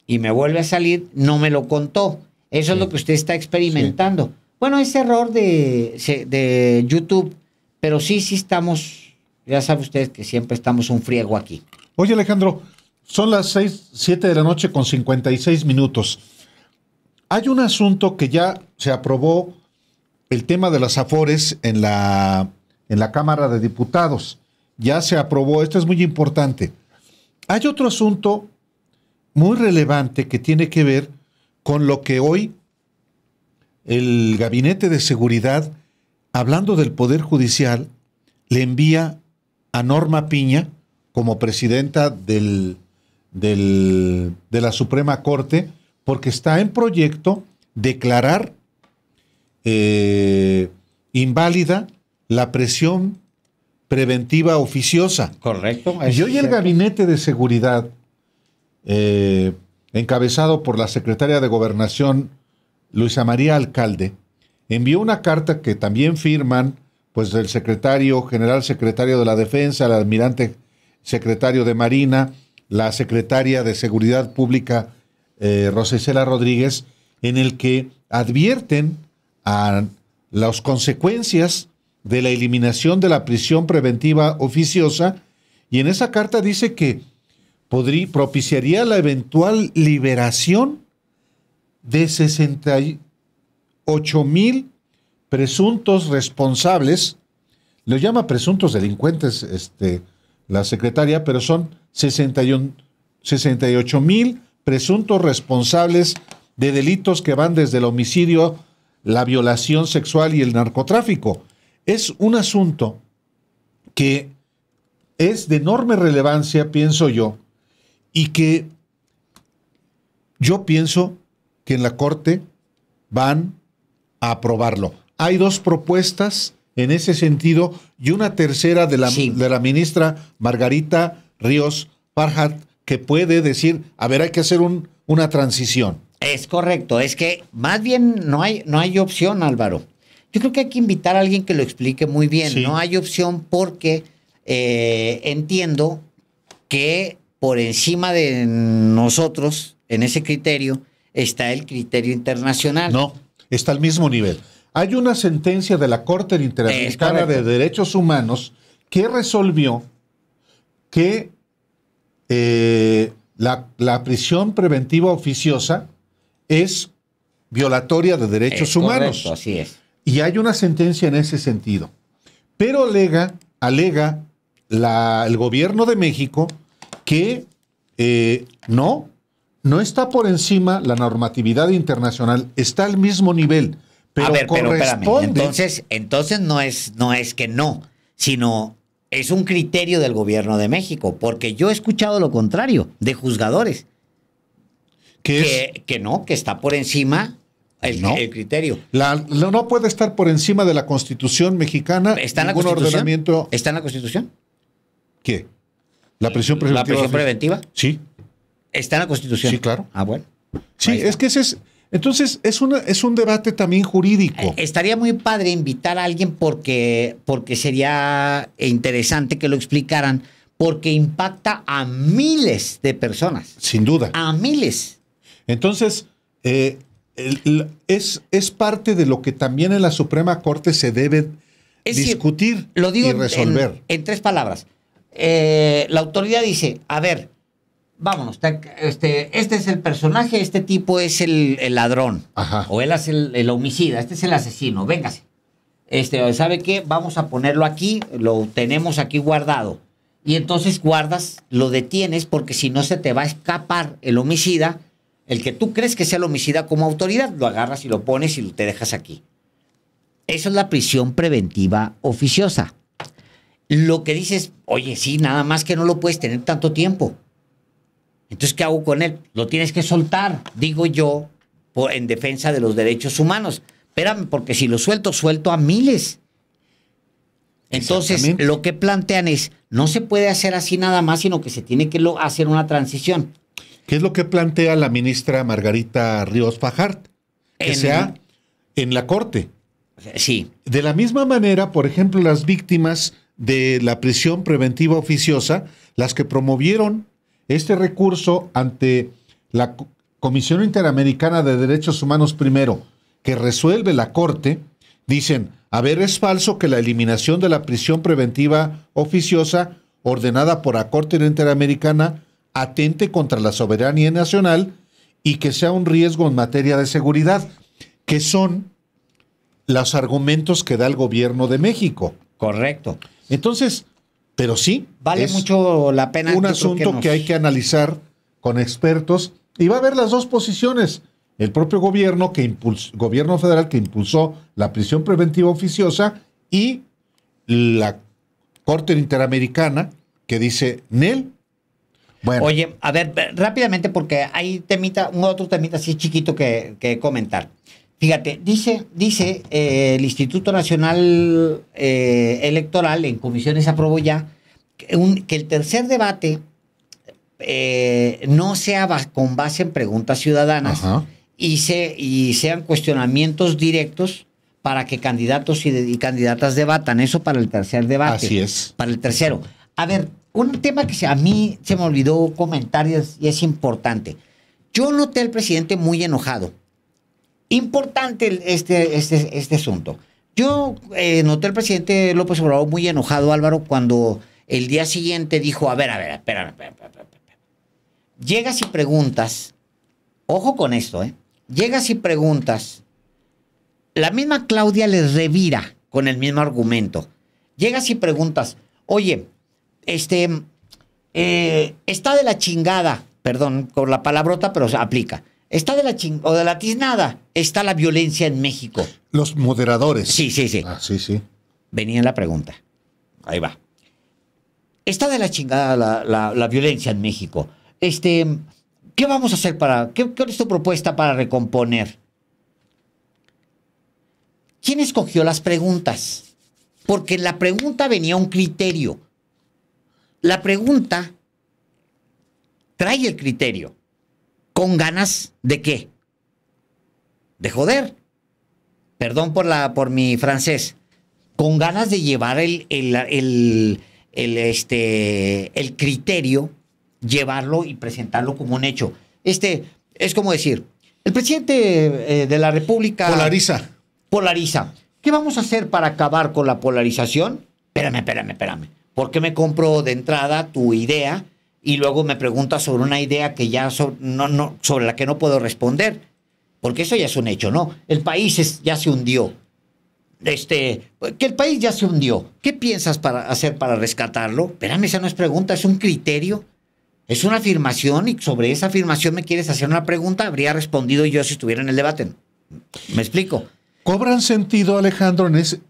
y me vuelve a salir, no me lo contó. Eso sí es lo que usted está experimentando. Sí. Bueno, es error de, de YouTube, pero sí, sí estamos... Ya sabe usted que siempre estamos un friego aquí. Oye, Alejandro... Son las seis, siete de la noche con cincuenta y seis minutos. Hay un asunto que ya se aprobó, el tema de las Afores en la, en la Cámara de Diputados. Ya se aprobó, esto es muy importante. Hay otro asunto muy relevante que tiene que ver con lo que hoy el Gabinete de Seguridad, hablando del Poder Judicial, le envía a Norma Piña como presidenta del... Del, de la Suprema Corte, porque está en proyecto declarar eh, inválida la presión preventiva oficiosa. Correcto. Y hoy el Gabinete de Seguridad, eh, encabezado por la Secretaria de Gobernación, Luisa María Alcalde, envió una carta que también firman, pues, el Secretario General, Secretario de la Defensa, el Almirante Secretario de Marina, la secretaria de Seguridad Pública, eh, Rosa Isela Rodríguez, en el que advierten a las consecuencias de la eliminación de la prisión preventiva oficiosa, y en esa carta dice que podría, propiciaría la eventual liberación de sesenta y ocho mil presuntos responsables, lo llama presuntos delincuentes este, la secretaria, pero son sesenta y ocho mil presuntos responsables de delitos que van desde el homicidio, la violación sexual y el narcotráfico. Es un asunto que es de enorme relevancia, pienso yo, y que yo pienso que en la Corte van a aprobarlo. Hay dos propuestas en ese sentido y una tercera de la, sí. de la ministra Margarita Ríos Farhat, que puede decir, a ver, hay que hacer un, una transición. Es correcto, es que más bien no hay, no hay opción, Álvaro. Yo creo que hay que invitar a alguien que lo explique muy bien. Sí. No hay opción porque eh, entiendo que por encima de nosotros, en ese criterio, está el criterio internacional. No, está al mismo nivel. Hay una sentencia de la Corte Interamericana de Derechos Humanos que resolvió que eh, la, la prisión preventiva oficiosa es violatoria de derechos es humanos. Correcto, así es. Y hay una sentencia en ese sentido. Pero alega, alega la, el gobierno de México que eh, no, no está por encima la normatividad internacional, está al mismo nivel, pero, a ver, corresponde... pero espérame, entonces, entonces no es, no es que no, sino... Es un criterio del gobierno de México, porque yo he escuchado lo contrario, de juzgadores. Que, que no, que está por encima el, no. el criterio. La, la, no puede estar por encima de la Constitución mexicana. ¿Está en la Constitución? Ordenamiento... ¿Está en la Constitución? ¿Qué? ¿La prisión preventiva? ¿La prisión preventiva? Sí. ¿Está en la Constitución? Sí, claro. Ah, bueno. Sí, es que ese es... Entonces, es, una, es un debate también jurídico. Estaría muy padre invitar a alguien porque, porque sería interesante que lo explicaran, porque impacta a miles de personas. Sin duda. A miles. Entonces, eh, el, es, es parte de lo que también en la Suprema Corte se debe es discutir decir, lo digo y resolver. En, en tres palabras. Eh, la autoridad dice, a ver, vámonos, este, este es el personaje, este tipo es el, el ladrón. Ajá. O él es el, el homicida, este es el asesino, véngase. Este, ¿sabe qué? Vamos a ponerlo aquí, lo tenemos aquí guardado. Y entonces guardas, lo detienes, porque si no se te va a escapar el homicida, el que tú crees que sea el homicida como autoridad, lo agarras y lo pones y lo te dejas aquí. Eso es la prisión preventiva oficiosa. Lo que dices, oye, sí, nada más que no lo puedes tener tanto tiempo. Entonces, ¿qué hago con él? Lo tienes que soltar, digo yo, por, en defensa de los derechos humanos. Espérame, porque si lo suelto, suelto a miles. Entonces, lo que plantean es, no se puede hacer así nada más, sino que se tiene que lo, hacer una transición. ¿Qué es lo que plantea la ministra Margarita Ríos Fajart? Que en, sea en la corte. Sí. De la misma manera, por ejemplo, las víctimas de la prisión preventiva oficiosa, las que promovieron este recurso ante la Comisión Interamericana de Derechos Humanos primero, que resuelve la corte, dicen, a ver, es falso que la eliminación de la prisión preventiva oficiosa ordenada por la Corte Interamericana atente contra la soberanía nacional y que sea un riesgo en materia de seguridad, que son los argumentos que da el gobierno de México. Correcto. Entonces, pero sí. Vale mucho la pena. Un asunto que, nos... que hay que analizar con expertos. Y va a haber las dos posiciones. El propio gobierno, que impulsó, gobierno federal que impulsó la prisión preventiva oficiosa, y la Corte Interamericana que dice, Nel. Bueno. Oye, a ver, rápidamente, porque hay temita, un otro temita así chiquito que, que comentar. Fíjate, dice, dice eh, el Instituto Nacional eh, Electoral, en comisiones aprobó ya, que, un, que el tercer debate eh, no sea bas, con base en preguntas ciudadanas y, se, y sean cuestionamientos directos para que candidatos y, de, y candidatas debatan. Eso para el tercer debate. Así es. Para el tercero. A ver, un tema que se, a mí se me olvidó comentar y es, y es importante. Yo noté al presidente muy enojado. Importante este, este, este asunto. Yo eh, noté al presidente López Obrador muy enojado, Álvaro, cuando el día siguiente dijo, a ver, a ver, espérame, espérame, espérame, espérame. Llegas y preguntas, ojo con esto, ¿eh? Llegas y preguntas, la misma Claudia les revira con el mismo argumento. Llegas y preguntas, oye, este, eh, está de la chingada, perdón por la palabrota, pero se aplica. Está de la ching... o de la tiznada. Está la violencia en México. Los moderadores. Sí, sí, sí. Ah, sí, sí. Venía la pregunta. Ahí va. Está de la chingada la, la, la violencia en México. Este, ¿qué vamos a hacer para... ¿Qué, qué es tu propuesta para recomponer? ¿Quién escogió las preguntas? Porque en la pregunta venía un criterio. La pregunta trae el criterio. ¿Con ganas de qué? De joder. Perdón por, la, por mi francés. Con ganas de llevar el, el, el, el, este, el criterio, llevarlo y presentarlo como un hecho. Este, es como decir, el presidente eh, de la República... Polariza. Polariza. ¿Qué vamos a hacer para acabar con la polarización? Espérame, espérame, espérame. ¿Por qué me compro de entrada tu idea? Y luego me pregunta sobre una idea que ya sobre, no, no, sobre la que no puedo responder. Porque eso ya es un hecho, ¿no? El país es, ya se hundió. Este, que el país ya se hundió. ¿Qué piensas para hacer para rescatarlo? Espérame, esa no es pregunta, es un criterio. Es una afirmación y sobre esa afirmación me quieres hacer una pregunta. Habría respondido yo si estuviera en el debate. ¿Me explico? ¿Cobran sentido, Alejandro, en ese,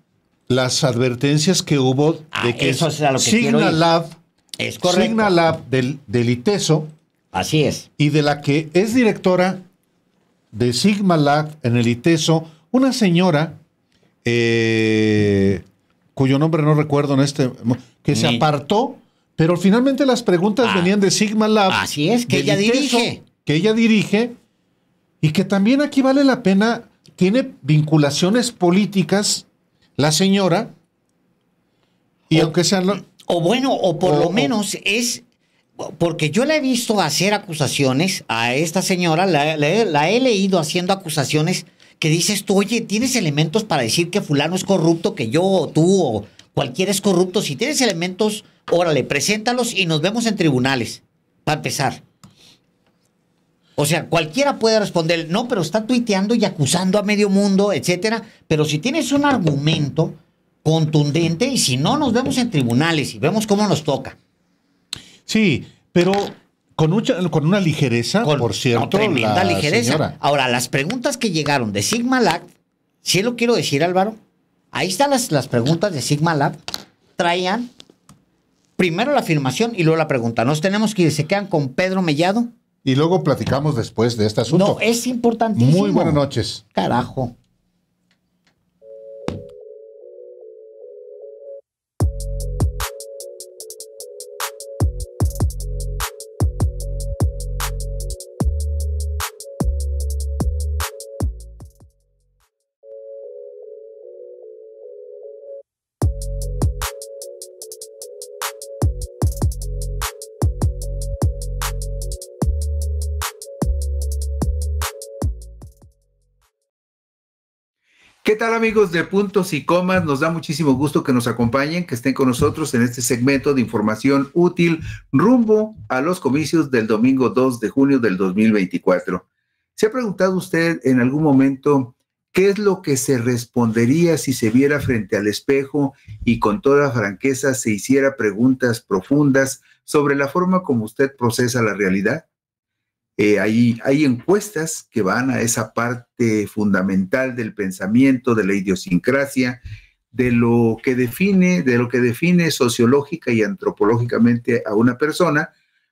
las advertencias que hubo de ah, que eso es a lo que Signalab... quiero ir. Es correcto. Signalab del, del ITESO. Así es. Y de la que es directora de Signalab en el ITESO, una señora eh, cuyo nombre no recuerdo en este, que se apartó, pero finalmente las preguntas ah, venían de Signalab. Así es, que ella ITESO, dirige. Que ella dirige y que también aquí vale la pena, tiene vinculaciones políticas la señora y o, aunque sean... O bueno, o por o, lo menos es... Porque yo la he visto hacer acusaciones a esta señora, la, la, la he leído haciendo acusaciones que dices tú, oye, ¿tienes elementos para decir que fulano es corrupto, que yo o tú o cualquiera es corrupto? Si tienes elementos, órale, preséntalos y nos vemos en tribunales, para empezar. O sea, cualquiera puede responder, no, pero está tuiteando y acusando a medio mundo, etcétera. Pero si tienes un argumento contundente, y si no, nos vemos en tribunales y vemos cómo nos toca. Sí, pero con, mucha, con una ligereza, con, por cierto. No, tremenda la ligereza. Señora. Ahora, las preguntas que llegaron de Sigma Lab, sí lo quiero decir, Álvaro, ahí están las, las preguntas de Sigma Lab. Traían primero la afirmación y luego la pregunta. Nos tenemos que ir, se quedan con Pedro Mellado. Y luego platicamos después de este asunto. No, es importantísimo. Muy buenas noches. Carajo. ¿Qué tal, amigos de Puntos y Comas? Nos da muchísimo gusto que nos acompañen, que estén con nosotros en este segmento de información útil rumbo a los comicios del domingo dos de junio del dos mil veinticuatro. ¿Se ha preguntado usted en algún momento qué es lo que se respondería si se viera frente al espejo y con toda franqueza se hiciera preguntas profundas sobre la forma como usted procesa la realidad? Eh, hay, hay encuestas que van a esa parte fundamental del pensamiento, de la idiosincrasia, de lo que define, de lo que define sociológica y antropológicamente a una persona,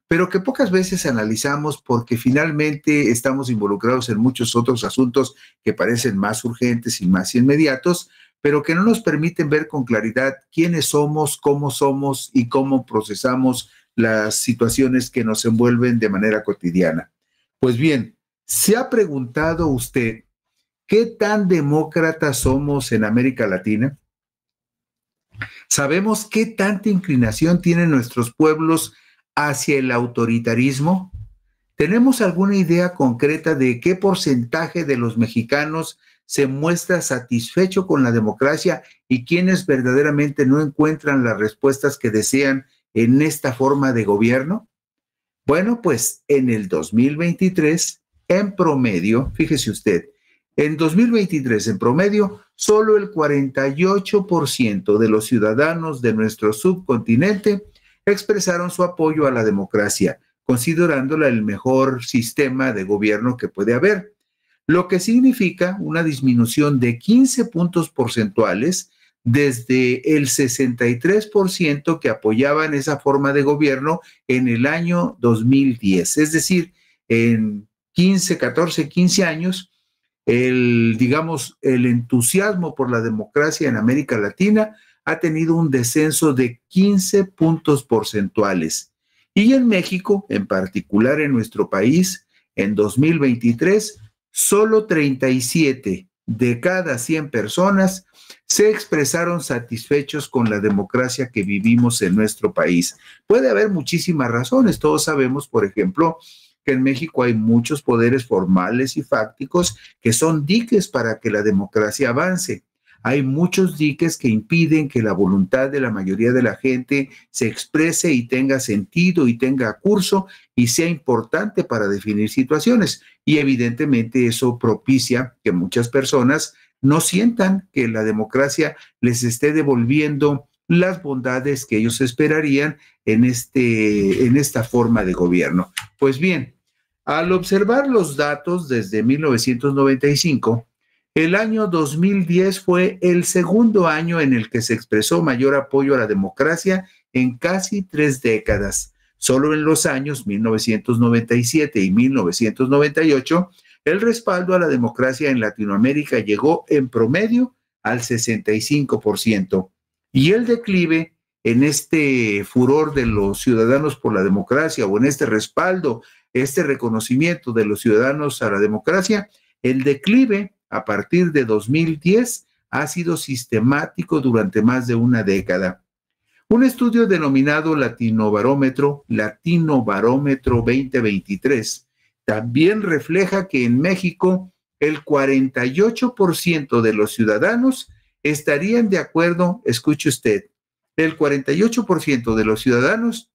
pero que pocas veces analizamos porque finalmente estamos involucrados en muchos otros asuntos que parecen más urgentes y más inmediatos, pero que no nos permiten ver con claridad quiénes somos, cómo somos y cómo procesamos las situaciones que nos envuelven de manera cotidiana. Pues bien, ¿se ha preguntado usted qué tan demócratas somos en América Latina? ¿Sabemos qué tanta inclinación tienen nuestros pueblos hacia el autoritarismo? ¿Tenemos alguna idea concreta de qué porcentaje de los mexicanos se muestra satisfecho con la democracia y quienes verdaderamente no encuentran las respuestas que desean en esta forma de gobierno? Bueno, pues en el dos mil veintitrés, en promedio, fíjese usted, en dos mil veintitrés, en promedio, solo el cuarenta y ocho por ciento de los ciudadanos de nuestro subcontinente expresaron su apoyo a la democracia, considerándola el mejor sistema de gobierno que puede haber, lo que significa una disminución de quince puntos porcentuales desde el sesenta y tres por ciento que apoyaban esa forma de gobierno en el año dos mil diez. Es decir, en quince, catorce, quince años, el, digamos, el entusiasmo por la democracia en América Latina ha tenido un descenso de quince puntos porcentuales. Y en México, en particular en nuestro país, en dos mil veintitrés, solo treinta y siete de cada cien personas se expresaron satisfechos con la democracia que vivimos en nuestro país. Puede haber muchísimas razones. Todos sabemos, por ejemplo, que en México hay muchos poderes formales y fácticos que son diques para que la democracia avance. Hay muchos diques que impiden que la voluntad de la mayoría de la gente se exprese y tenga sentido y tenga curso y sea importante para definir situaciones. Y evidentemente eso propicia que muchas personas no sientan que la democracia les esté devolviendo las bondades que ellos esperarían en, este, en esta forma de gobierno. Pues bien, al observar los datos desde mil novecientos noventa y cinco, el año dos mil diez fue el segundo año en el que se expresó mayor apoyo a la democracia en casi tres décadas. Solo en los años mil novecientos noventa y siete y mil novecientos noventa y ocho, el respaldo a la democracia en Latinoamérica llegó en promedio al sesenta y cinco por ciento. Y el declive en este furor de los ciudadanos por la democracia o en este respaldo, este reconocimiento de los ciudadanos a la democracia, el declive a partir de dos mil diez, ha sido sistemático durante más de una década. Un estudio denominado Latinobarómetro, Latinobarómetro veinte veintitrés, también refleja que en México el cuarenta y ocho por ciento de los ciudadanos estarían de acuerdo, escuche usted, el cuarenta y ocho por ciento de los ciudadanos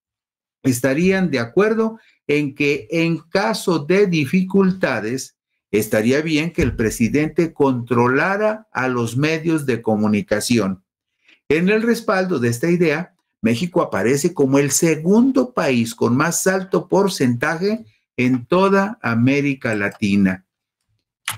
estarían de acuerdo en que en caso de dificultades estaría bien que el presidente controlara a los medios de comunicación. En el respaldo de esta idea, México aparece como el segundo país con más alto porcentaje en toda América Latina.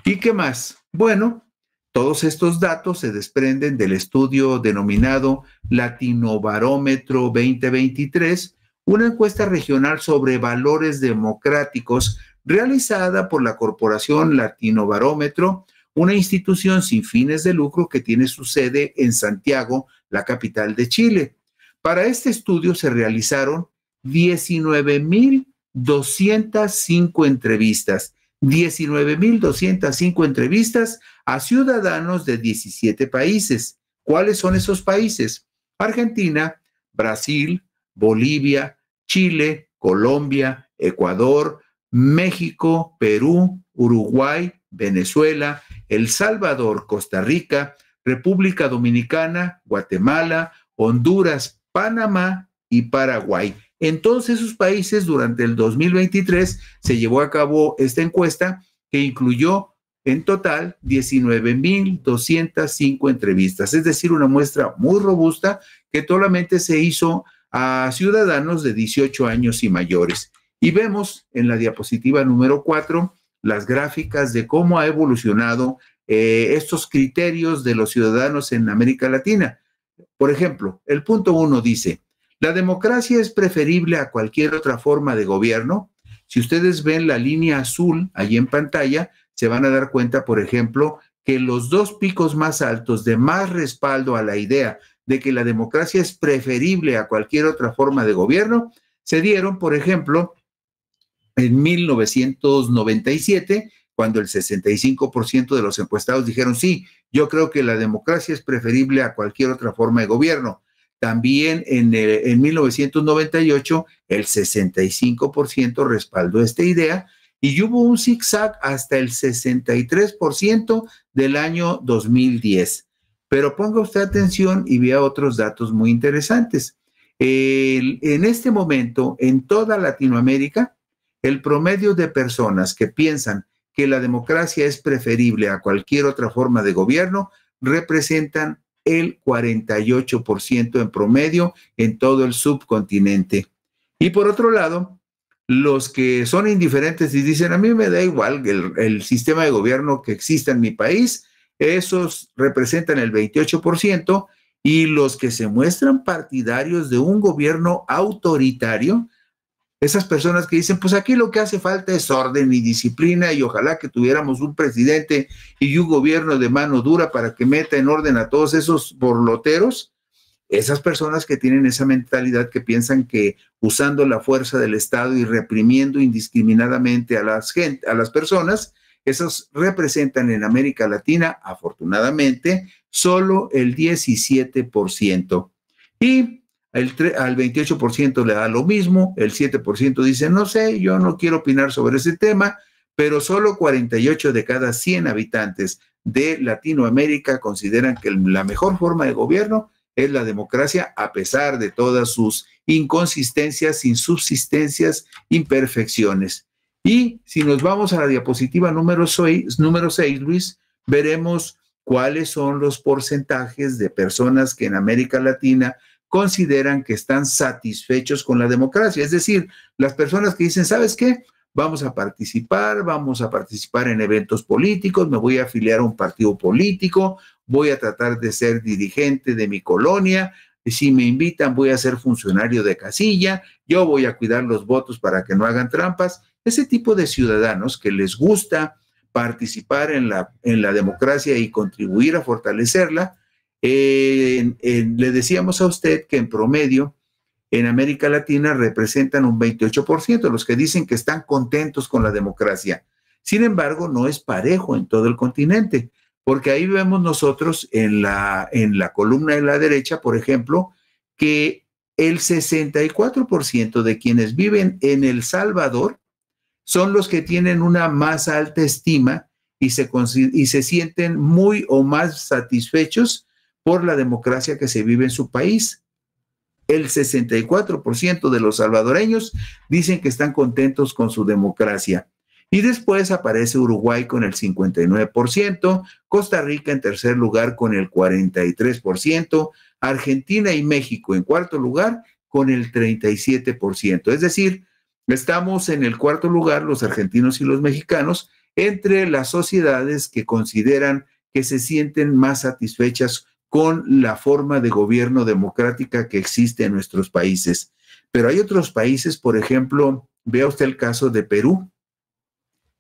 ¿Y qué más? Bueno, todos estos datos se desprenden del estudio denominado Latinobarómetro veinte veintitrés, una encuesta regional sobre valores democráticos realizada por la Corporación Latinobarómetro, una institución sin fines de lucro que tiene su sede en Santiago, la capital de Chile. Para este estudio se realizaron diecinueve mil doscientas cinco entrevistas, diecinueve mil doscientas cinco entrevistas a ciudadanos de diecisiete países. ¿Cuáles son esos países? Argentina, Brasil, Bolivia, Chile, Colombia, Ecuador, México, Perú, Uruguay, Venezuela, El Salvador, Costa Rica, República Dominicana, Guatemala, Honduras, Panamá y Paraguay. En todos esos países, durante el dos mil veintitrés, se llevó a cabo esta encuesta que incluyó en total diecinueve mil doscientas cinco entrevistas, es decir, una muestra muy robusta que solamente se hizo a ciudadanos de dieciocho años y mayores. Y vemos en la diapositiva número cuatro las gráficas de cómo ha evolucionado eh, estos criterios de los ciudadanos en América Latina. Por ejemplo, el punto uno dice: ¿la democracia es preferible a cualquier otra forma de gobierno? Si ustedes ven la línea azul allí en pantalla, se van a dar cuenta, por ejemplo, que los dos picos más altos de más respaldo a la idea de que la democracia es preferible a cualquier otra forma de gobierno se dieron, por ejemplo, en mil novecientos noventa y siete, cuando el sesenta y cinco por ciento de los encuestados dijeron: sí, yo creo que la democracia es preferible a cualquier otra forma de gobierno. También en, en mil novecientos noventa y ocho, el sesenta y cinco por ciento respaldó esta idea y hubo un zigzag hasta el sesenta y tres por ciento del año dos mil diez. Pero ponga usted atención y vea otros datos muy interesantes. El, en este momento, en toda Latinoamérica, el promedio de personas que piensan que la democracia es preferible a cualquier otra forma de gobierno representan el cuarenta y ocho por ciento en promedio en todo el subcontinente. Y por otro lado, los que son indiferentes y dicen: a mí me da igual el, el sistema de gobierno que exista en mi país, esos representan el veintiocho por ciento, y los que se muestran partidarios de un gobierno autoritario, esas personas que dicen: pues aquí lo que hace falta es orden y disciplina, y ojalá que tuviéramos un presidente y un gobierno de mano dura para que meta en orden a todos esos borloteros. Esas personas que tienen esa mentalidad, que piensan que usando la fuerza del Estado y reprimiendo indiscriminadamente a las, gente, a las personas, esos representan en América Latina, afortunadamente, solo el diecisiete por ciento. Y El al veintiocho por ciento le da lo mismo, el siete por ciento dice: no sé, yo no quiero opinar sobre ese tema, pero solo cuarenta y ocho de cada cien habitantes de Latinoamérica consideran que la mejor forma de gobierno es la democracia, a pesar de todas sus inconsistencias, insubsistencias, imperfecciones. Y si nos vamos a la diapositiva número seis, número seis, Luis, veremos cuáles son los porcentajes de personas que en América Latina consideran que están satisfechos con la democracia, es decir, las personas que dicen: ¿sabes qué? Vamos a participar, vamos a participar en eventos políticos, me voy a afiliar a un partido político, voy a tratar de ser dirigente de mi colonia, si me invitan voy a ser funcionario de casilla, yo voy a cuidar los votos para que no hagan trampas. Ese tipo de ciudadanos que les gusta participar en la, en la democracia y contribuir a fortalecerla. Eh, eh, le decíamos a usted que en promedio en América Latina representan un veintiocho por ciento los que dicen que están contentos con la democracia. Sin embargo, no es parejo en todo el continente, porque ahí vemos nosotros en la, en la columna de la derecha, por ejemplo, que el sesenta y cuatro por ciento de quienes viven en El Salvador son los que tienen una más alta estima y se, y se sienten muy o más satisfechos por la democracia que se vive en su país. el sesenta y cuatro por ciento de los salvadoreños dicen que están contentos con su democracia. Y después aparece Uruguay con el cincuenta y nueve por ciento, Costa Rica en tercer lugar con el cuarenta y tres por ciento, Argentina y México en cuarto lugar con el treinta y siete por ciento. Es decir, estamos en el cuarto lugar los argentinos y los mexicanos entre las sociedades que consideran que se sienten más satisfechas con la forma de gobierno democrática que existe en nuestros países. Pero hay otros países, por ejemplo, vea usted el caso de Perú.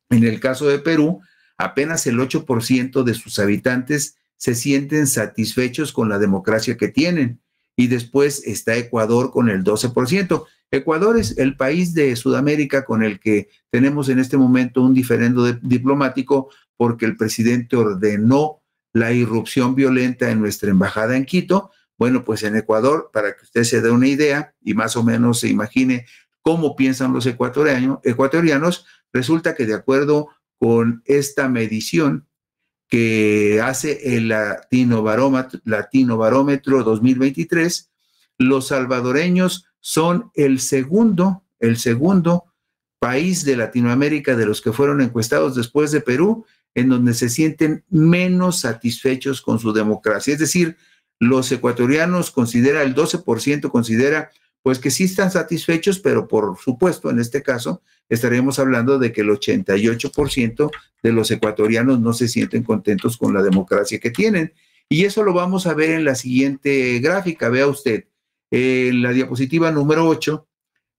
En el caso de Perú, apenas el ocho por ciento de sus habitantes se sienten satisfechos con la democracia que tienen. Y después está Ecuador con el doce por ciento. Ecuador es el país de Sudamérica con el que tenemos en este momento un diferendo de, diplomático porque el presidente ordenó la irrupción violenta en nuestra embajada en Quito. Bueno, pues en Ecuador, para que usted se dé una idea y más o menos se imagine cómo piensan los ecuatorianos, ecuatorianos, resulta que de acuerdo con esta medición que hace el Latinobarómetro, Latinobarómetro dos mil veintitrés, los salvadoreños son el segundo, el segundo país de Latinoamérica de los que fueron encuestados después de Perú, en donde se sienten menos satisfechos con su democracia. Es decir, los ecuatorianos considera, el doce por ciento considera, pues que sí están satisfechos, pero por supuesto, en este caso, estaremos hablando de que el ochenta y ocho por ciento de los ecuatorianos no se sienten contentos con la democracia que tienen. Y eso lo vamos a ver en la siguiente gráfica. Vea usted, en la diapositiva número ocho,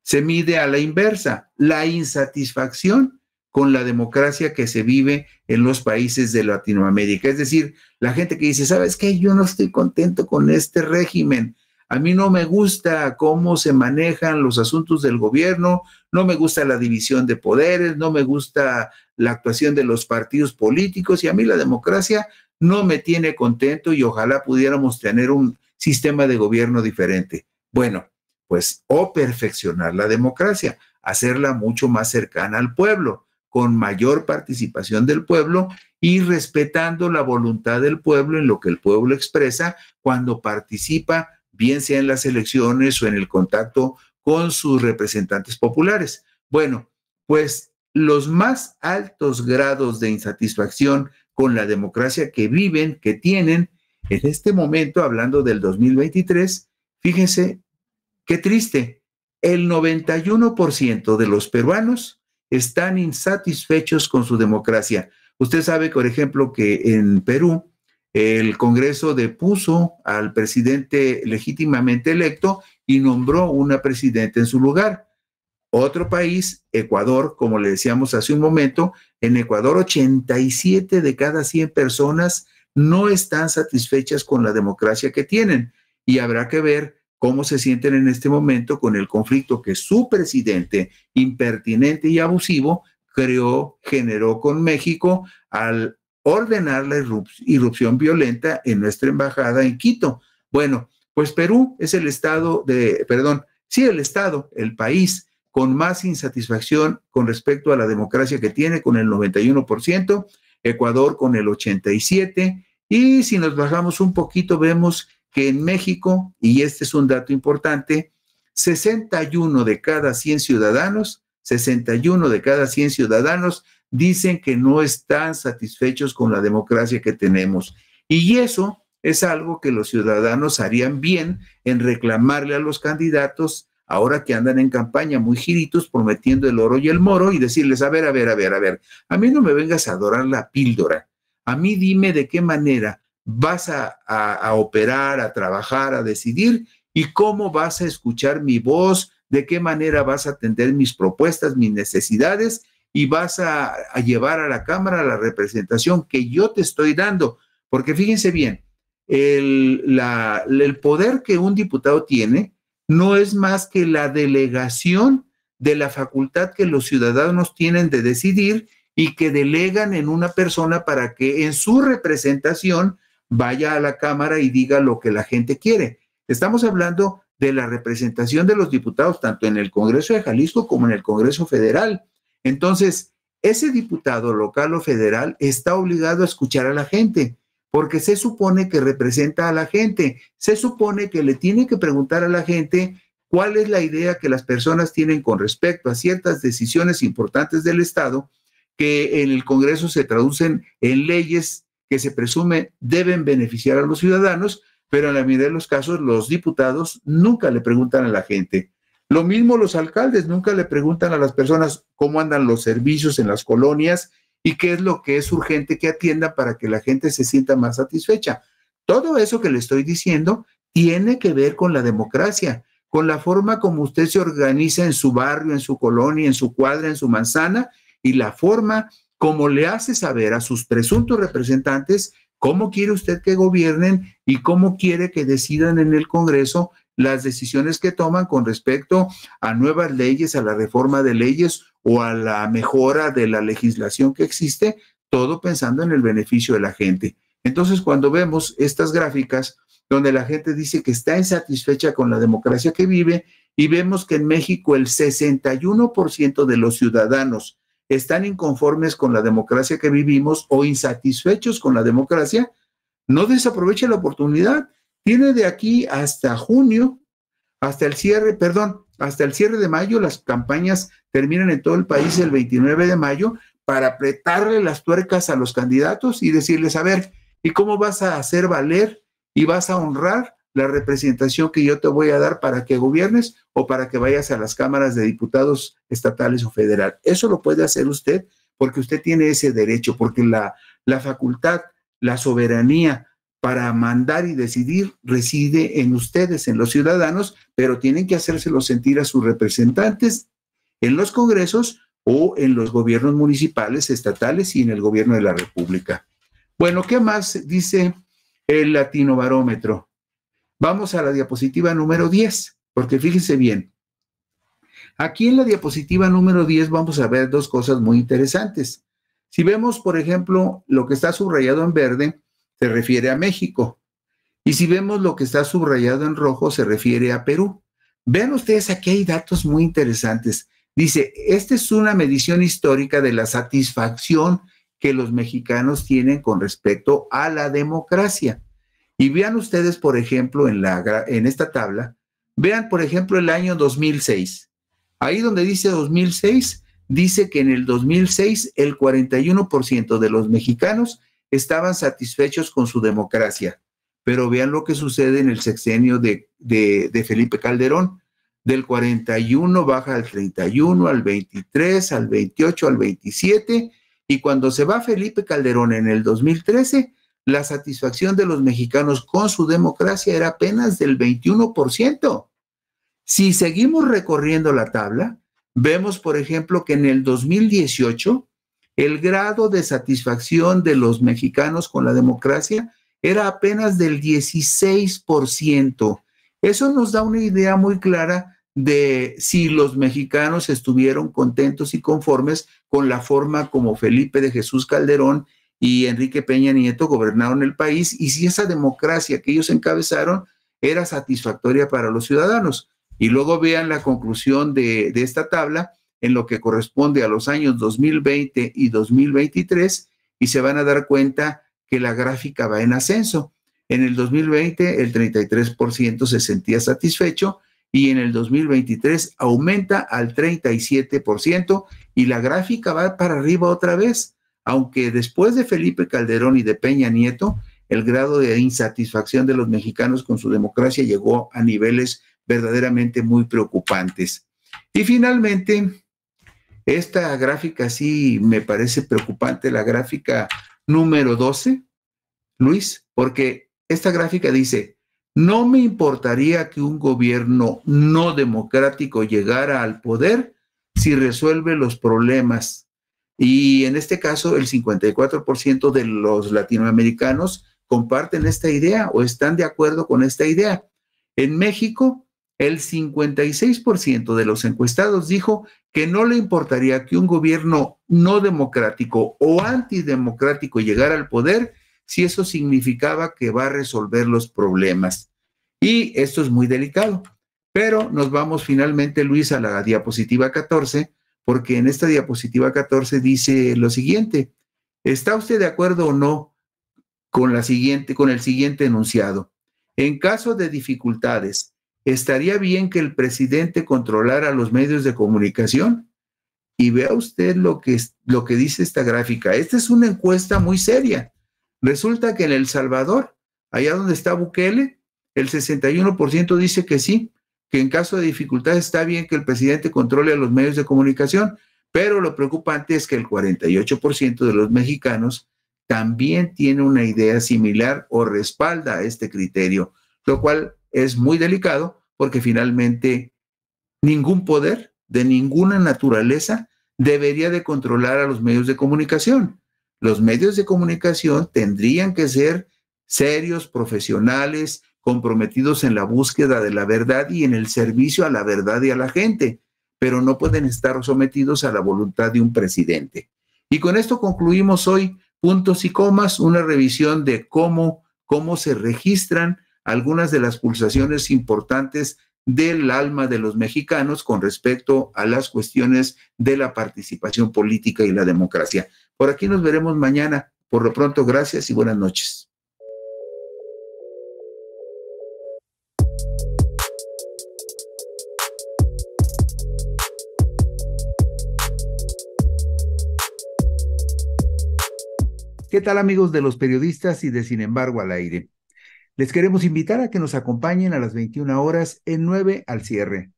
se mide a la inversa, la insatisfacción con la democracia que se vive en los países de Latinoamérica. Es decir, la gente que dice, ¿sabes qué? Yo no estoy contento con este régimen. A mí no me gusta cómo se manejan los asuntos del gobierno, no me gusta la división de poderes, no me gusta la actuación de los partidos políticos y a mí la democracia no me tiene contento y ojalá pudiéramos tener un sistema de gobierno diferente. Bueno, pues o perfeccionar la democracia, hacerla mucho más cercana al pueblo, con mayor participación del pueblo y respetando la voluntad del pueblo en lo que el pueblo expresa cuando participa, bien sea en las elecciones o en el contacto con sus representantes populares. Bueno, pues los más altos grados de insatisfacción con la democracia que viven, que tienen, en este momento, hablando del dos mil veintitrés, fíjense qué triste, el noventa y uno por ciento de los peruanos están insatisfechos con su democracia. Usted sabe, por ejemplo, que en Perú el Congreso depuso al presidente legítimamente electo y nombró una presidenta en su lugar. Otro país, Ecuador, como le decíamos hace un momento, en Ecuador ochenta y siete de cada cien personas no están satisfechas con la democracia que tienen y habrá que ver cómo se sienten en este momento con el conflicto que su presidente, impertinente y abusivo, creó, generó con México al ordenar la irrupción violenta en nuestra embajada en Quito. Bueno, pues Perú es el estado de, perdón, sí, el estado, el país con más insatisfacción con respecto a la democracia que tiene, con el noventa y uno por ciento, Ecuador con el ochenta y siete por ciento, y si nos bajamos un poquito vemos que en México, y este es un dato importante, sesenta y uno de cada cien ciudadanos, sesenta y uno de cada cien ciudadanos dicen que no están satisfechos con la democracia que tenemos. Y eso es algo que los ciudadanos harían bien en reclamarle a los candidatos, ahora que andan en campaña muy giritos, prometiendo el oro y el moro, y decirles, a ver, a ver, a ver, a ver, a mí no me vengas a adorar la píldora, a mí dime de qué manera vas a, a, a operar, a trabajar, a decidir, y cómo vas a escuchar mi voz, de qué manera vas a atender mis propuestas, mis necesidades, y vas a, a llevar a la Cámara la representación que yo te estoy dando. Porque fíjense bien, el, la, el poder que un diputado tiene no es más que la delegación de la facultad que los ciudadanos tienen de decidir y que delegan en una persona para que en su representación vaya a la Cámara y diga lo que la gente quiere. Estamos hablando de la representación de los diputados, tanto en el Congreso de Jalisco como en el Congreso Federal. Entonces, ese diputado local o federal está obligado a escuchar a la gente, porque se supone que representa a la gente, se supone que le tiene que preguntar a la gente cuál es la idea que las personas tienen con respecto a ciertas decisiones importantes del Estado que en el Congreso se traducen en leyes que se presume deben beneficiar a los ciudadanos, pero en la mayoría de los casos los diputados nunca le preguntan a la gente. Lo mismo los alcaldes, nunca le preguntan a las personas cómo andan los servicios en las colonias y qué es lo que es urgente que atiendan para que la gente se sienta más satisfecha. Todo eso que le estoy diciendo tiene que ver con la democracia, con la forma como usted se organiza en su barrio, en su colonia, en su cuadra, en su manzana, y la forma como le hace saber a sus presuntos representantes cómo quiere usted que gobiernen y cómo quiere que decidan en el Congreso las decisiones que toman con respecto a nuevas leyes, a la reforma de leyes o a la mejora de la legislación que existe, todo pensando en el beneficio de la gente. Entonces, cuando vemos estas gráficas donde la gente dice que está insatisfecha con la democracia que vive y vemos que en México el sesenta y uno por ciento de los ciudadanos están inconformes con la democracia que vivimos o insatisfechos con la democracia, no desaproveche la oportunidad. Tiene de aquí hasta junio, hasta el cierre, perdón, hasta el cierre de mayo, las campañas terminan en todo el país el veintinueve de mayo, para apretarle las tuercas a los candidatos y decirles, a ver, ¿y cómo vas a hacer valer y vas a honrar la representación que yo te voy a dar para que gobiernes o para que vayas a las cámaras de diputados estatales o federal? Eso lo puede hacer usted porque usted tiene ese derecho, porque la, la facultad, la soberanía para mandar y decidir reside en ustedes, en los ciudadanos, pero tienen que hacérselo sentir a sus representantes en los congresos o en los gobiernos municipales, estatales y en el gobierno de la República. Bueno, ¿qué más dice el Latinobarómetro? Vamos a la diapositiva número diez, porque fíjense bien. Aquí en la diapositiva número diez vamos a ver dos cosas muy interesantes. Si vemos, por ejemplo, lo que está subrayado en verde, se refiere a México. Y si vemos lo que está subrayado en rojo, se refiere a Perú. Vean ustedes, aquí hay datos muy interesantes. Dice, esta es una medición histórica de la satisfacción que los mexicanos tienen con respecto a la democracia. Y vean ustedes, por ejemplo, en, la, en esta tabla, vean, por ejemplo, el año dos mil seis. Ahí donde dice dos mil seis, dice que en el dos mil seis el cuarenta y uno por ciento de los mexicanos estaban satisfechos con su democracia. Pero vean lo que sucede en el sexenio de, de, de Felipe Calderón. Del cuarenta y uno baja al treinta y uno, al veintitrés, al veintiocho, al veintisiete. Y cuando se va Felipe Calderón en el dos mil trece... la satisfacción de los mexicanos con su democracia era apenas del veintiuno por ciento. Si seguimos recorriendo la tabla, vemos, por ejemplo, que en el dos mil dieciocho, el grado de satisfacción de los mexicanos con la democracia era apenas del dieciséis por ciento. Eso nos da una idea muy clara de si los mexicanos estuvieron contentos y conformes con la forma como Felipe de Jesús Calderón y Enrique Peña Nieto gobernaron el país, y si esa democracia que ellos encabezaron era satisfactoria para los ciudadanos. Y luego vean la conclusión de, de esta tabla en lo que corresponde a los años dos mil veinte y dos mil veintitrés, y se van a dar cuenta que la gráfica va en ascenso. En el dos mil veinte el treinta y tres por ciento se sentía satisfecho, y en el dos mil veintitrés aumenta al treinta y siete por ciento, y la gráfica va para arriba otra vez. Aunque después de Felipe Calderón y de Peña Nieto, el grado de insatisfacción de los mexicanos con su democracia llegó a niveles verdaderamente muy preocupantes. Y finalmente, esta gráfica sí me parece preocupante, la gráfica número doce, Luis, porque esta gráfica dice, no me importaría que un gobierno no democrático llegara al poder si resuelve los problemas. Y en este caso, el cincuenta y cuatro por ciento de los latinoamericanos comparten esta idea o están de acuerdo con esta idea. En México, el cincuenta y seis por ciento de los encuestados dijo que no le importaría que un gobierno no democrático o antidemocrático llegara al poder si eso significaba que va a resolver los problemas. Y esto es muy delicado. Pero nos vamos finalmente, Luis, a la diapositiva catorce, porque en esta diapositiva catorce dice lo siguiente: ¿está usted de acuerdo o no con, la siguiente, con el siguiente enunciado. En caso de dificultades, ¿estaría bien que el presidente controlara los medios de comunicación? Y vea usted lo que, lo que dice esta gráfica. Esta es una encuesta muy seria. Resulta que en El Salvador, allá donde está Bukele, el sesenta y uno por ciento dice que sí, que en caso de dificultades está bien que el presidente controle a los medios de comunicación, pero lo preocupante es que el cuarenta y ocho por ciento de los mexicanos también tiene una idea similar o respalda este criterio, lo cual es muy delicado porque finalmente ningún poder de ninguna naturaleza debería de controlar a los medios de comunicación. Los medios de comunicación tendrían que ser serios, profesionales, comprometidos en la búsqueda de la verdad y en el servicio a la verdad y a la gente, pero no pueden estar sometidos a la voluntad de un presidente. Y con esto concluimos hoy, puntos y comas, una revisión de cómo, cómo se registran algunas de las pulsaciones importantes del alma de los mexicanos con respecto a las cuestiones de la participación política y la democracia. Por aquí nos veremos mañana. Por lo pronto, gracias y buenas noches. ¿Qué tal, amigos de Los Periodistas y de Sin Embargo al Aire? Les queremos invitar a que nos acompañen a las veintiuna horas en nueve al cierre,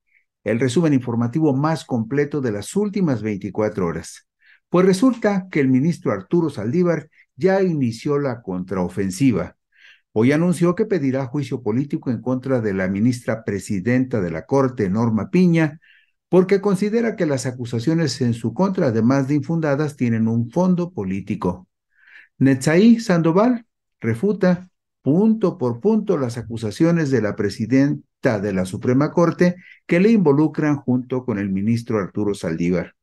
el resumen informativo más completo de las últimas veinticuatro horas. Pues resulta que el ministro Arturo Zaldívar ya inició la contraofensiva. Hoy anunció que pedirá juicio político en contra de la ministra presidenta de la Corte, Norma Piña, porque considera que las acusaciones en su contra, además de infundadas, tienen un fondo político. Netzaí Sandoval refuta punto por punto las acusaciones de la presidenta de la Suprema Corte que le involucran junto con el ministro Arturo Zaldívar.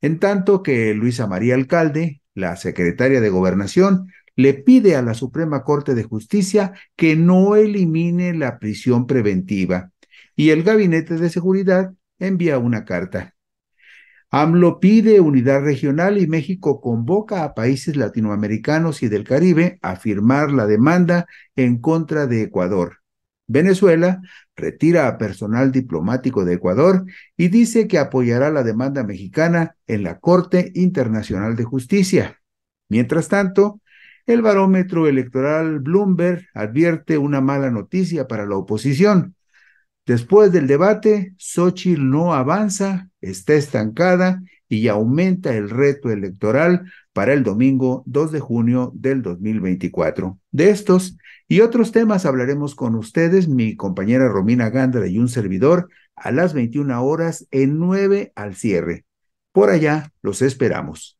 En tanto que Luisa María Alcalde, la secretaria de Gobernación, le pide a la Suprema Corte de Justicia que no elimine la prisión preventiva y el Gabinete de Seguridad envía una carta. AMLO pide unidad regional y México convoca a países latinoamericanos y del Caribe a firmar la demanda en contra de Ecuador. Venezuela retira a personal diplomático de Ecuador y dice que apoyará la demanda mexicana en la Corte Internacional de Justicia. Mientras tanto, el barómetro electoral Bloomberg advierte una mala noticia para la oposición. Después del debate, Xóchitl no avanza, está estancada y aumenta el reto electoral para el domingo dos de junio del dos mil veinticuatro. De estos y otros temas hablaremos con ustedes, mi compañera Romina Gándara y un servidor, a las veintiuna horas en nueve al cierre. Por allá los esperamos.